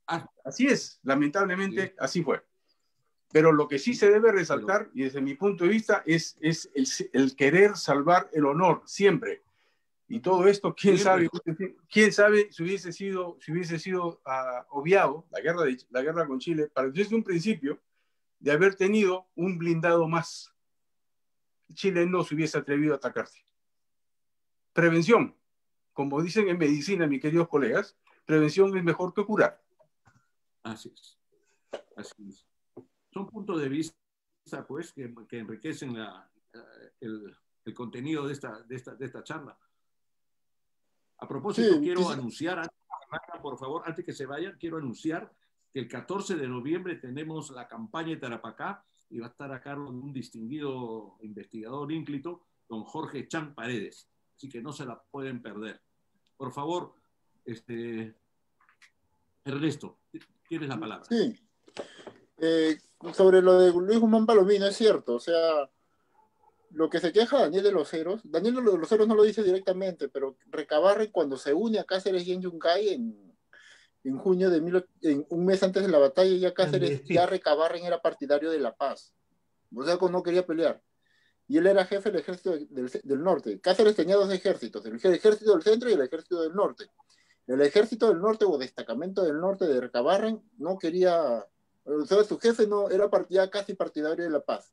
Así es, lamentablemente, sí. Así fue. Pero lo que sí se debe resaltar, y desde mi punto de vista, es el querer salvar el honor, siempre. Y todo esto, quién sabe si hubiese sido obviado la guerra con Chile, para desde un principio, de haber tenido un blindado más. Chile no se hubiese atrevido a atacarte. Prevención. Como dicen en medicina, mis queridos colegas, prevención es mejor que curar. Así es. Así es. Son puntos de vista, pues, que enriquecen el contenido de esta charla. A propósito, sí, quiero anunciar, por favor, antes que se vayan, quiero anunciar que el 14 de noviembre tenemos la campaña de Tarapacá y va a estar a cargo de un distinguido investigador ínclito, don Jorge Chan Paredes. Así que no se la pueden perder. Por favor, Ernesto, tienes la palabra. Sí. Sobre lo de Luis Guzmán Palomino, es cierto, o sea, lo que se queja Daniel de los Heros no lo dice directamente, pero Recabarren, cuando se une a Cáceres y en Yungay en junio de un mes antes de la batalla, ya Cáceres, ya Recabarren era partidario de la paz. O sea, no quería pelear. Y él era jefe del ejército del norte. Cáceres tenía dos ejércitos, el ejército del centro y el ejército del norte. El ejército del norte o destacamento del norte de Recabarren no quería, o sea, su jefe no era casi partidario de la paz.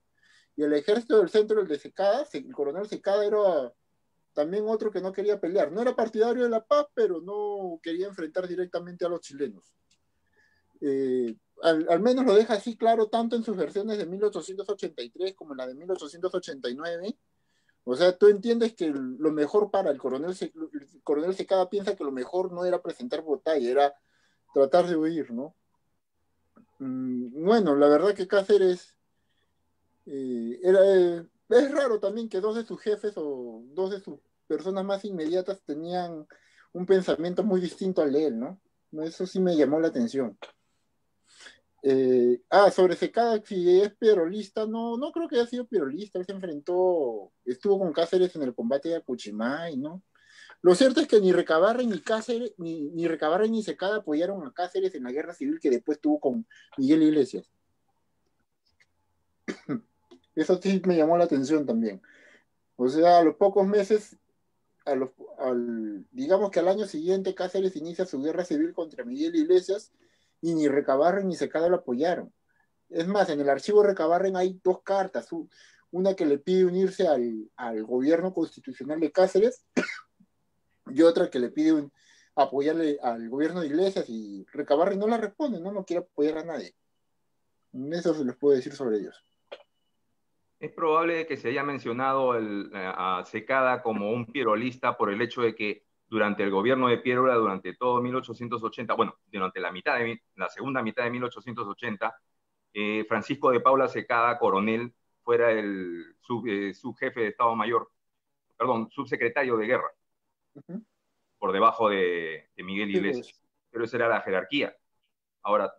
Y el ejército del centro, el de Secada, el coronel Secada, era también otro que no quería pelear. No era partidario de la paz, pero no quería enfrentar directamente a los chilenos. Al menos lo deja así claro tanto en sus versiones de 1883 como en la de 1889. O sea, tú entiendes que lo mejor para el coronel Secada piensa que lo mejor no era presentar batalla, era tratar de huir, ¿no? Bueno, la verdad que Cáceres... es raro también que dos de sus jefes o dos de sus personas más inmediatas tenían un pensamiento muy distinto al de él, ¿no? Eso sí me llamó la atención. Sobre Secada, si es pierolista, no creo que haya sido pierolista. Él se enfrentó, estuvo con Cáceres en el combate de Acuchimay, ¿no? Lo cierto es que ni Recabarren ni Cáceres, ni Recabarren ni Secada apoyaron a Cáceres en la guerra civil que después tuvo con Miguel Iglesias. Eso sí me llamó la atención también. O sea, a los pocos meses, digamos que al año siguiente, Cáceres inicia su guerra civil contra Miguel Iglesias y ni Recabarren ni Secada lo apoyaron. Es más, en el archivo Recabarren hay dos cartas. una que le pide unirse al gobierno constitucional de Cáceres y otra que le pide apoyarle al gobierno de Iglesias, y Recabarren no la responde, no quiere apoyar a nadie. Eso se les puedo decir sobre ellos. Es probable que se haya mencionado a Secada como un pierolista por el hecho de que durante el gobierno de Pierola, durante todo 1880, bueno, durante la segunda mitad de 1880, Francisco de Paula Secada, coronel, fuera el subjefe de Estado Mayor, perdón, subsecretario de Guerra, por debajo de Miguel Iglesias. Sí, pues. Pero esa era la jerarquía. Ahora,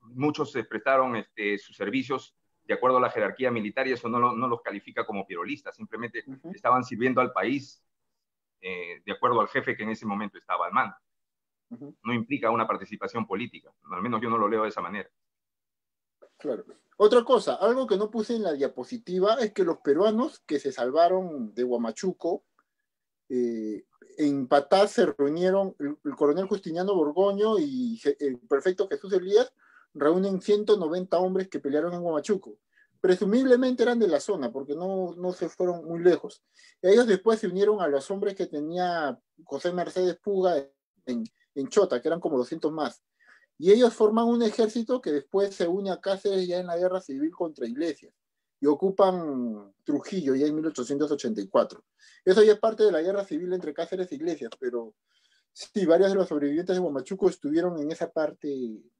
muchos se prestaron sus servicios de acuerdo a la jerarquía militar y eso no los califica como pierolistas, simplemente estaban sirviendo al país de acuerdo al jefe que en ese momento estaba al mando. No implica una participación política, al menos yo no lo leo de esa manera. Claro. Otra cosa, algo que no puse en la diapositiva es que los peruanos que se salvaron de Huamachuco, en Patá se reunieron el coronel Justiniano Borgoño y el prefecto Jesús Elías, reúnen 190 hombres que pelearon en Huamachuco. Presumiblemente eran de la zona, porque no se fueron muy lejos. Ellos después se unieron a los hombres que tenía José Mercedes Puga en Chota, que eran como 200 más. Y ellos forman un ejército que después se une a Cáceres ya en la guerra civil contra Iglesias. Y ocupan Trujillo ya en 1884. Eso ya es parte de la guerra civil entre Cáceres e Iglesias, pero sí, varios de los sobrevivientes de Huamachuco estuvieron en esa parte,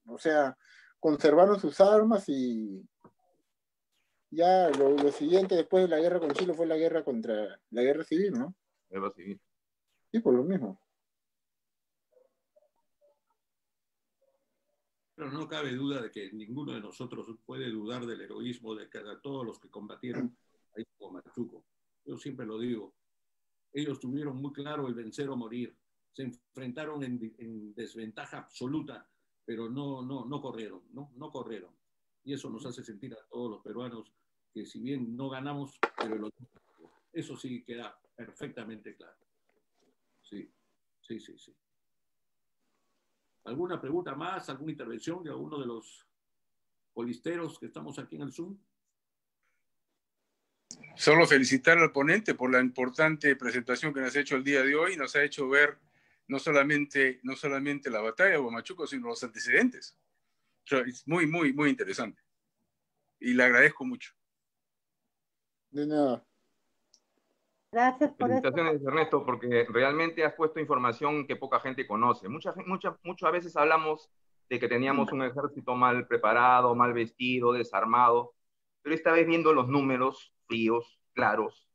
o sea, conservaron sus armas y... Ya lo siguiente después de la guerra con Chile fue la guerra contra la guerra civil, ¿no? Guerra civil. Sí, por lo mismo. Pero no cabe duda de que ninguno de nosotros puede dudar del heroísmo de todos los que combatieron ahí en Huamachuco. Yo siempre lo digo. Ellos tuvieron muy claro el vencer o morir. Se enfrentaron en desventaja absoluta, pero no corrieron, no corrieron. Y eso nos hace sentir a todos los peruanos que si bien no ganamos, pero eso sí queda perfectamente claro. Sí. ¿Alguna pregunta más? ¿Alguna intervención de alguno de los polisteros que estamos aquí en el Zoom? Solo felicitar al ponente por la importante presentación que nos ha hecho el día de hoy. Nos ha hecho ver no solamente la batalla de Huamachuco, sino los antecedentes. Es muy interesante. Y le agradezco mucho. De nada. Gracias por eso. Felicitaciones, Ernesto, porque realmente has puesto información que poca gente conoce. Muchas veces hablamos de que teníamos un ejército mal preparado, mal vestido, desarmado, pero esta vez viendo los números fríos, claros,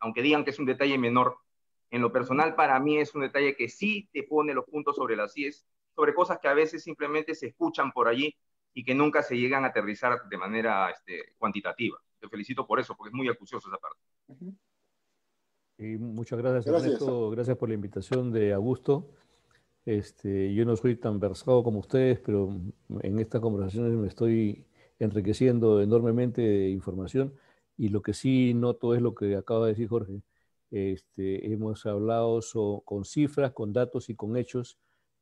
aunque digan que es un detalle menor, en lo personal para mí es un detalle que sí te pone los puntos sobre las íes, sobre cosas que a veces simplemente se escuchan por allí y que nunca se llegan a aterrizar de manera cuantitativa. Te felicito por eso, porque es muy acucioso esa parte. Y muchas gracias, Ernesto. Gracias por la invitación de Augusto. Yo no soy tan versado como ustedes, pero en estas conversaciones me estoy enriqueciendo enormemente de información, y lo que sí noto es lo que acaba de decir Jorge. Hemos hablado con cifras, con datos y con hechos,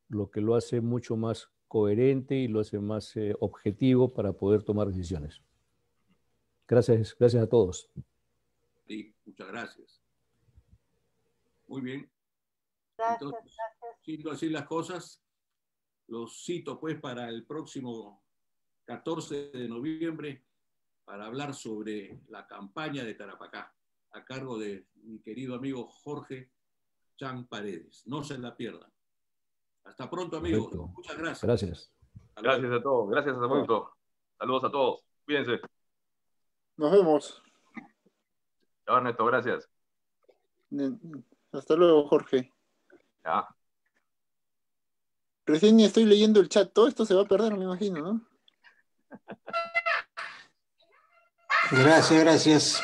lo que lo hace mucho más coherente y lo hace más objetivo para poder tomar decisiones. Gracias a todos. Sí, muchas gracias. Muy bien. Gracias. Entonces, siendo así las cosas, los cito pues para el próximo 14 de noviembre para hablar sobre la campaña de Tarapacá, a cargo de mi querido amigo Jorge Chan Paredes. No se la pierdan. Hasta pronto, amigos. Perfecto. Muchas gracias. Gracias a todos. Gracias a todos. Saludos a todos. Cuídense. Nos vemos. Chao, Ernesto. Gracias. Hasta luego, Jorge. Ya. Recién estoy leyendo el chat. Todo esto se va a perder, me imagino, ¿no? Gracias.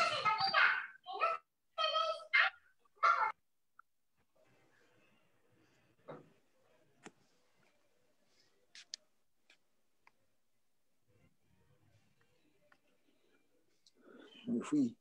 Me fui.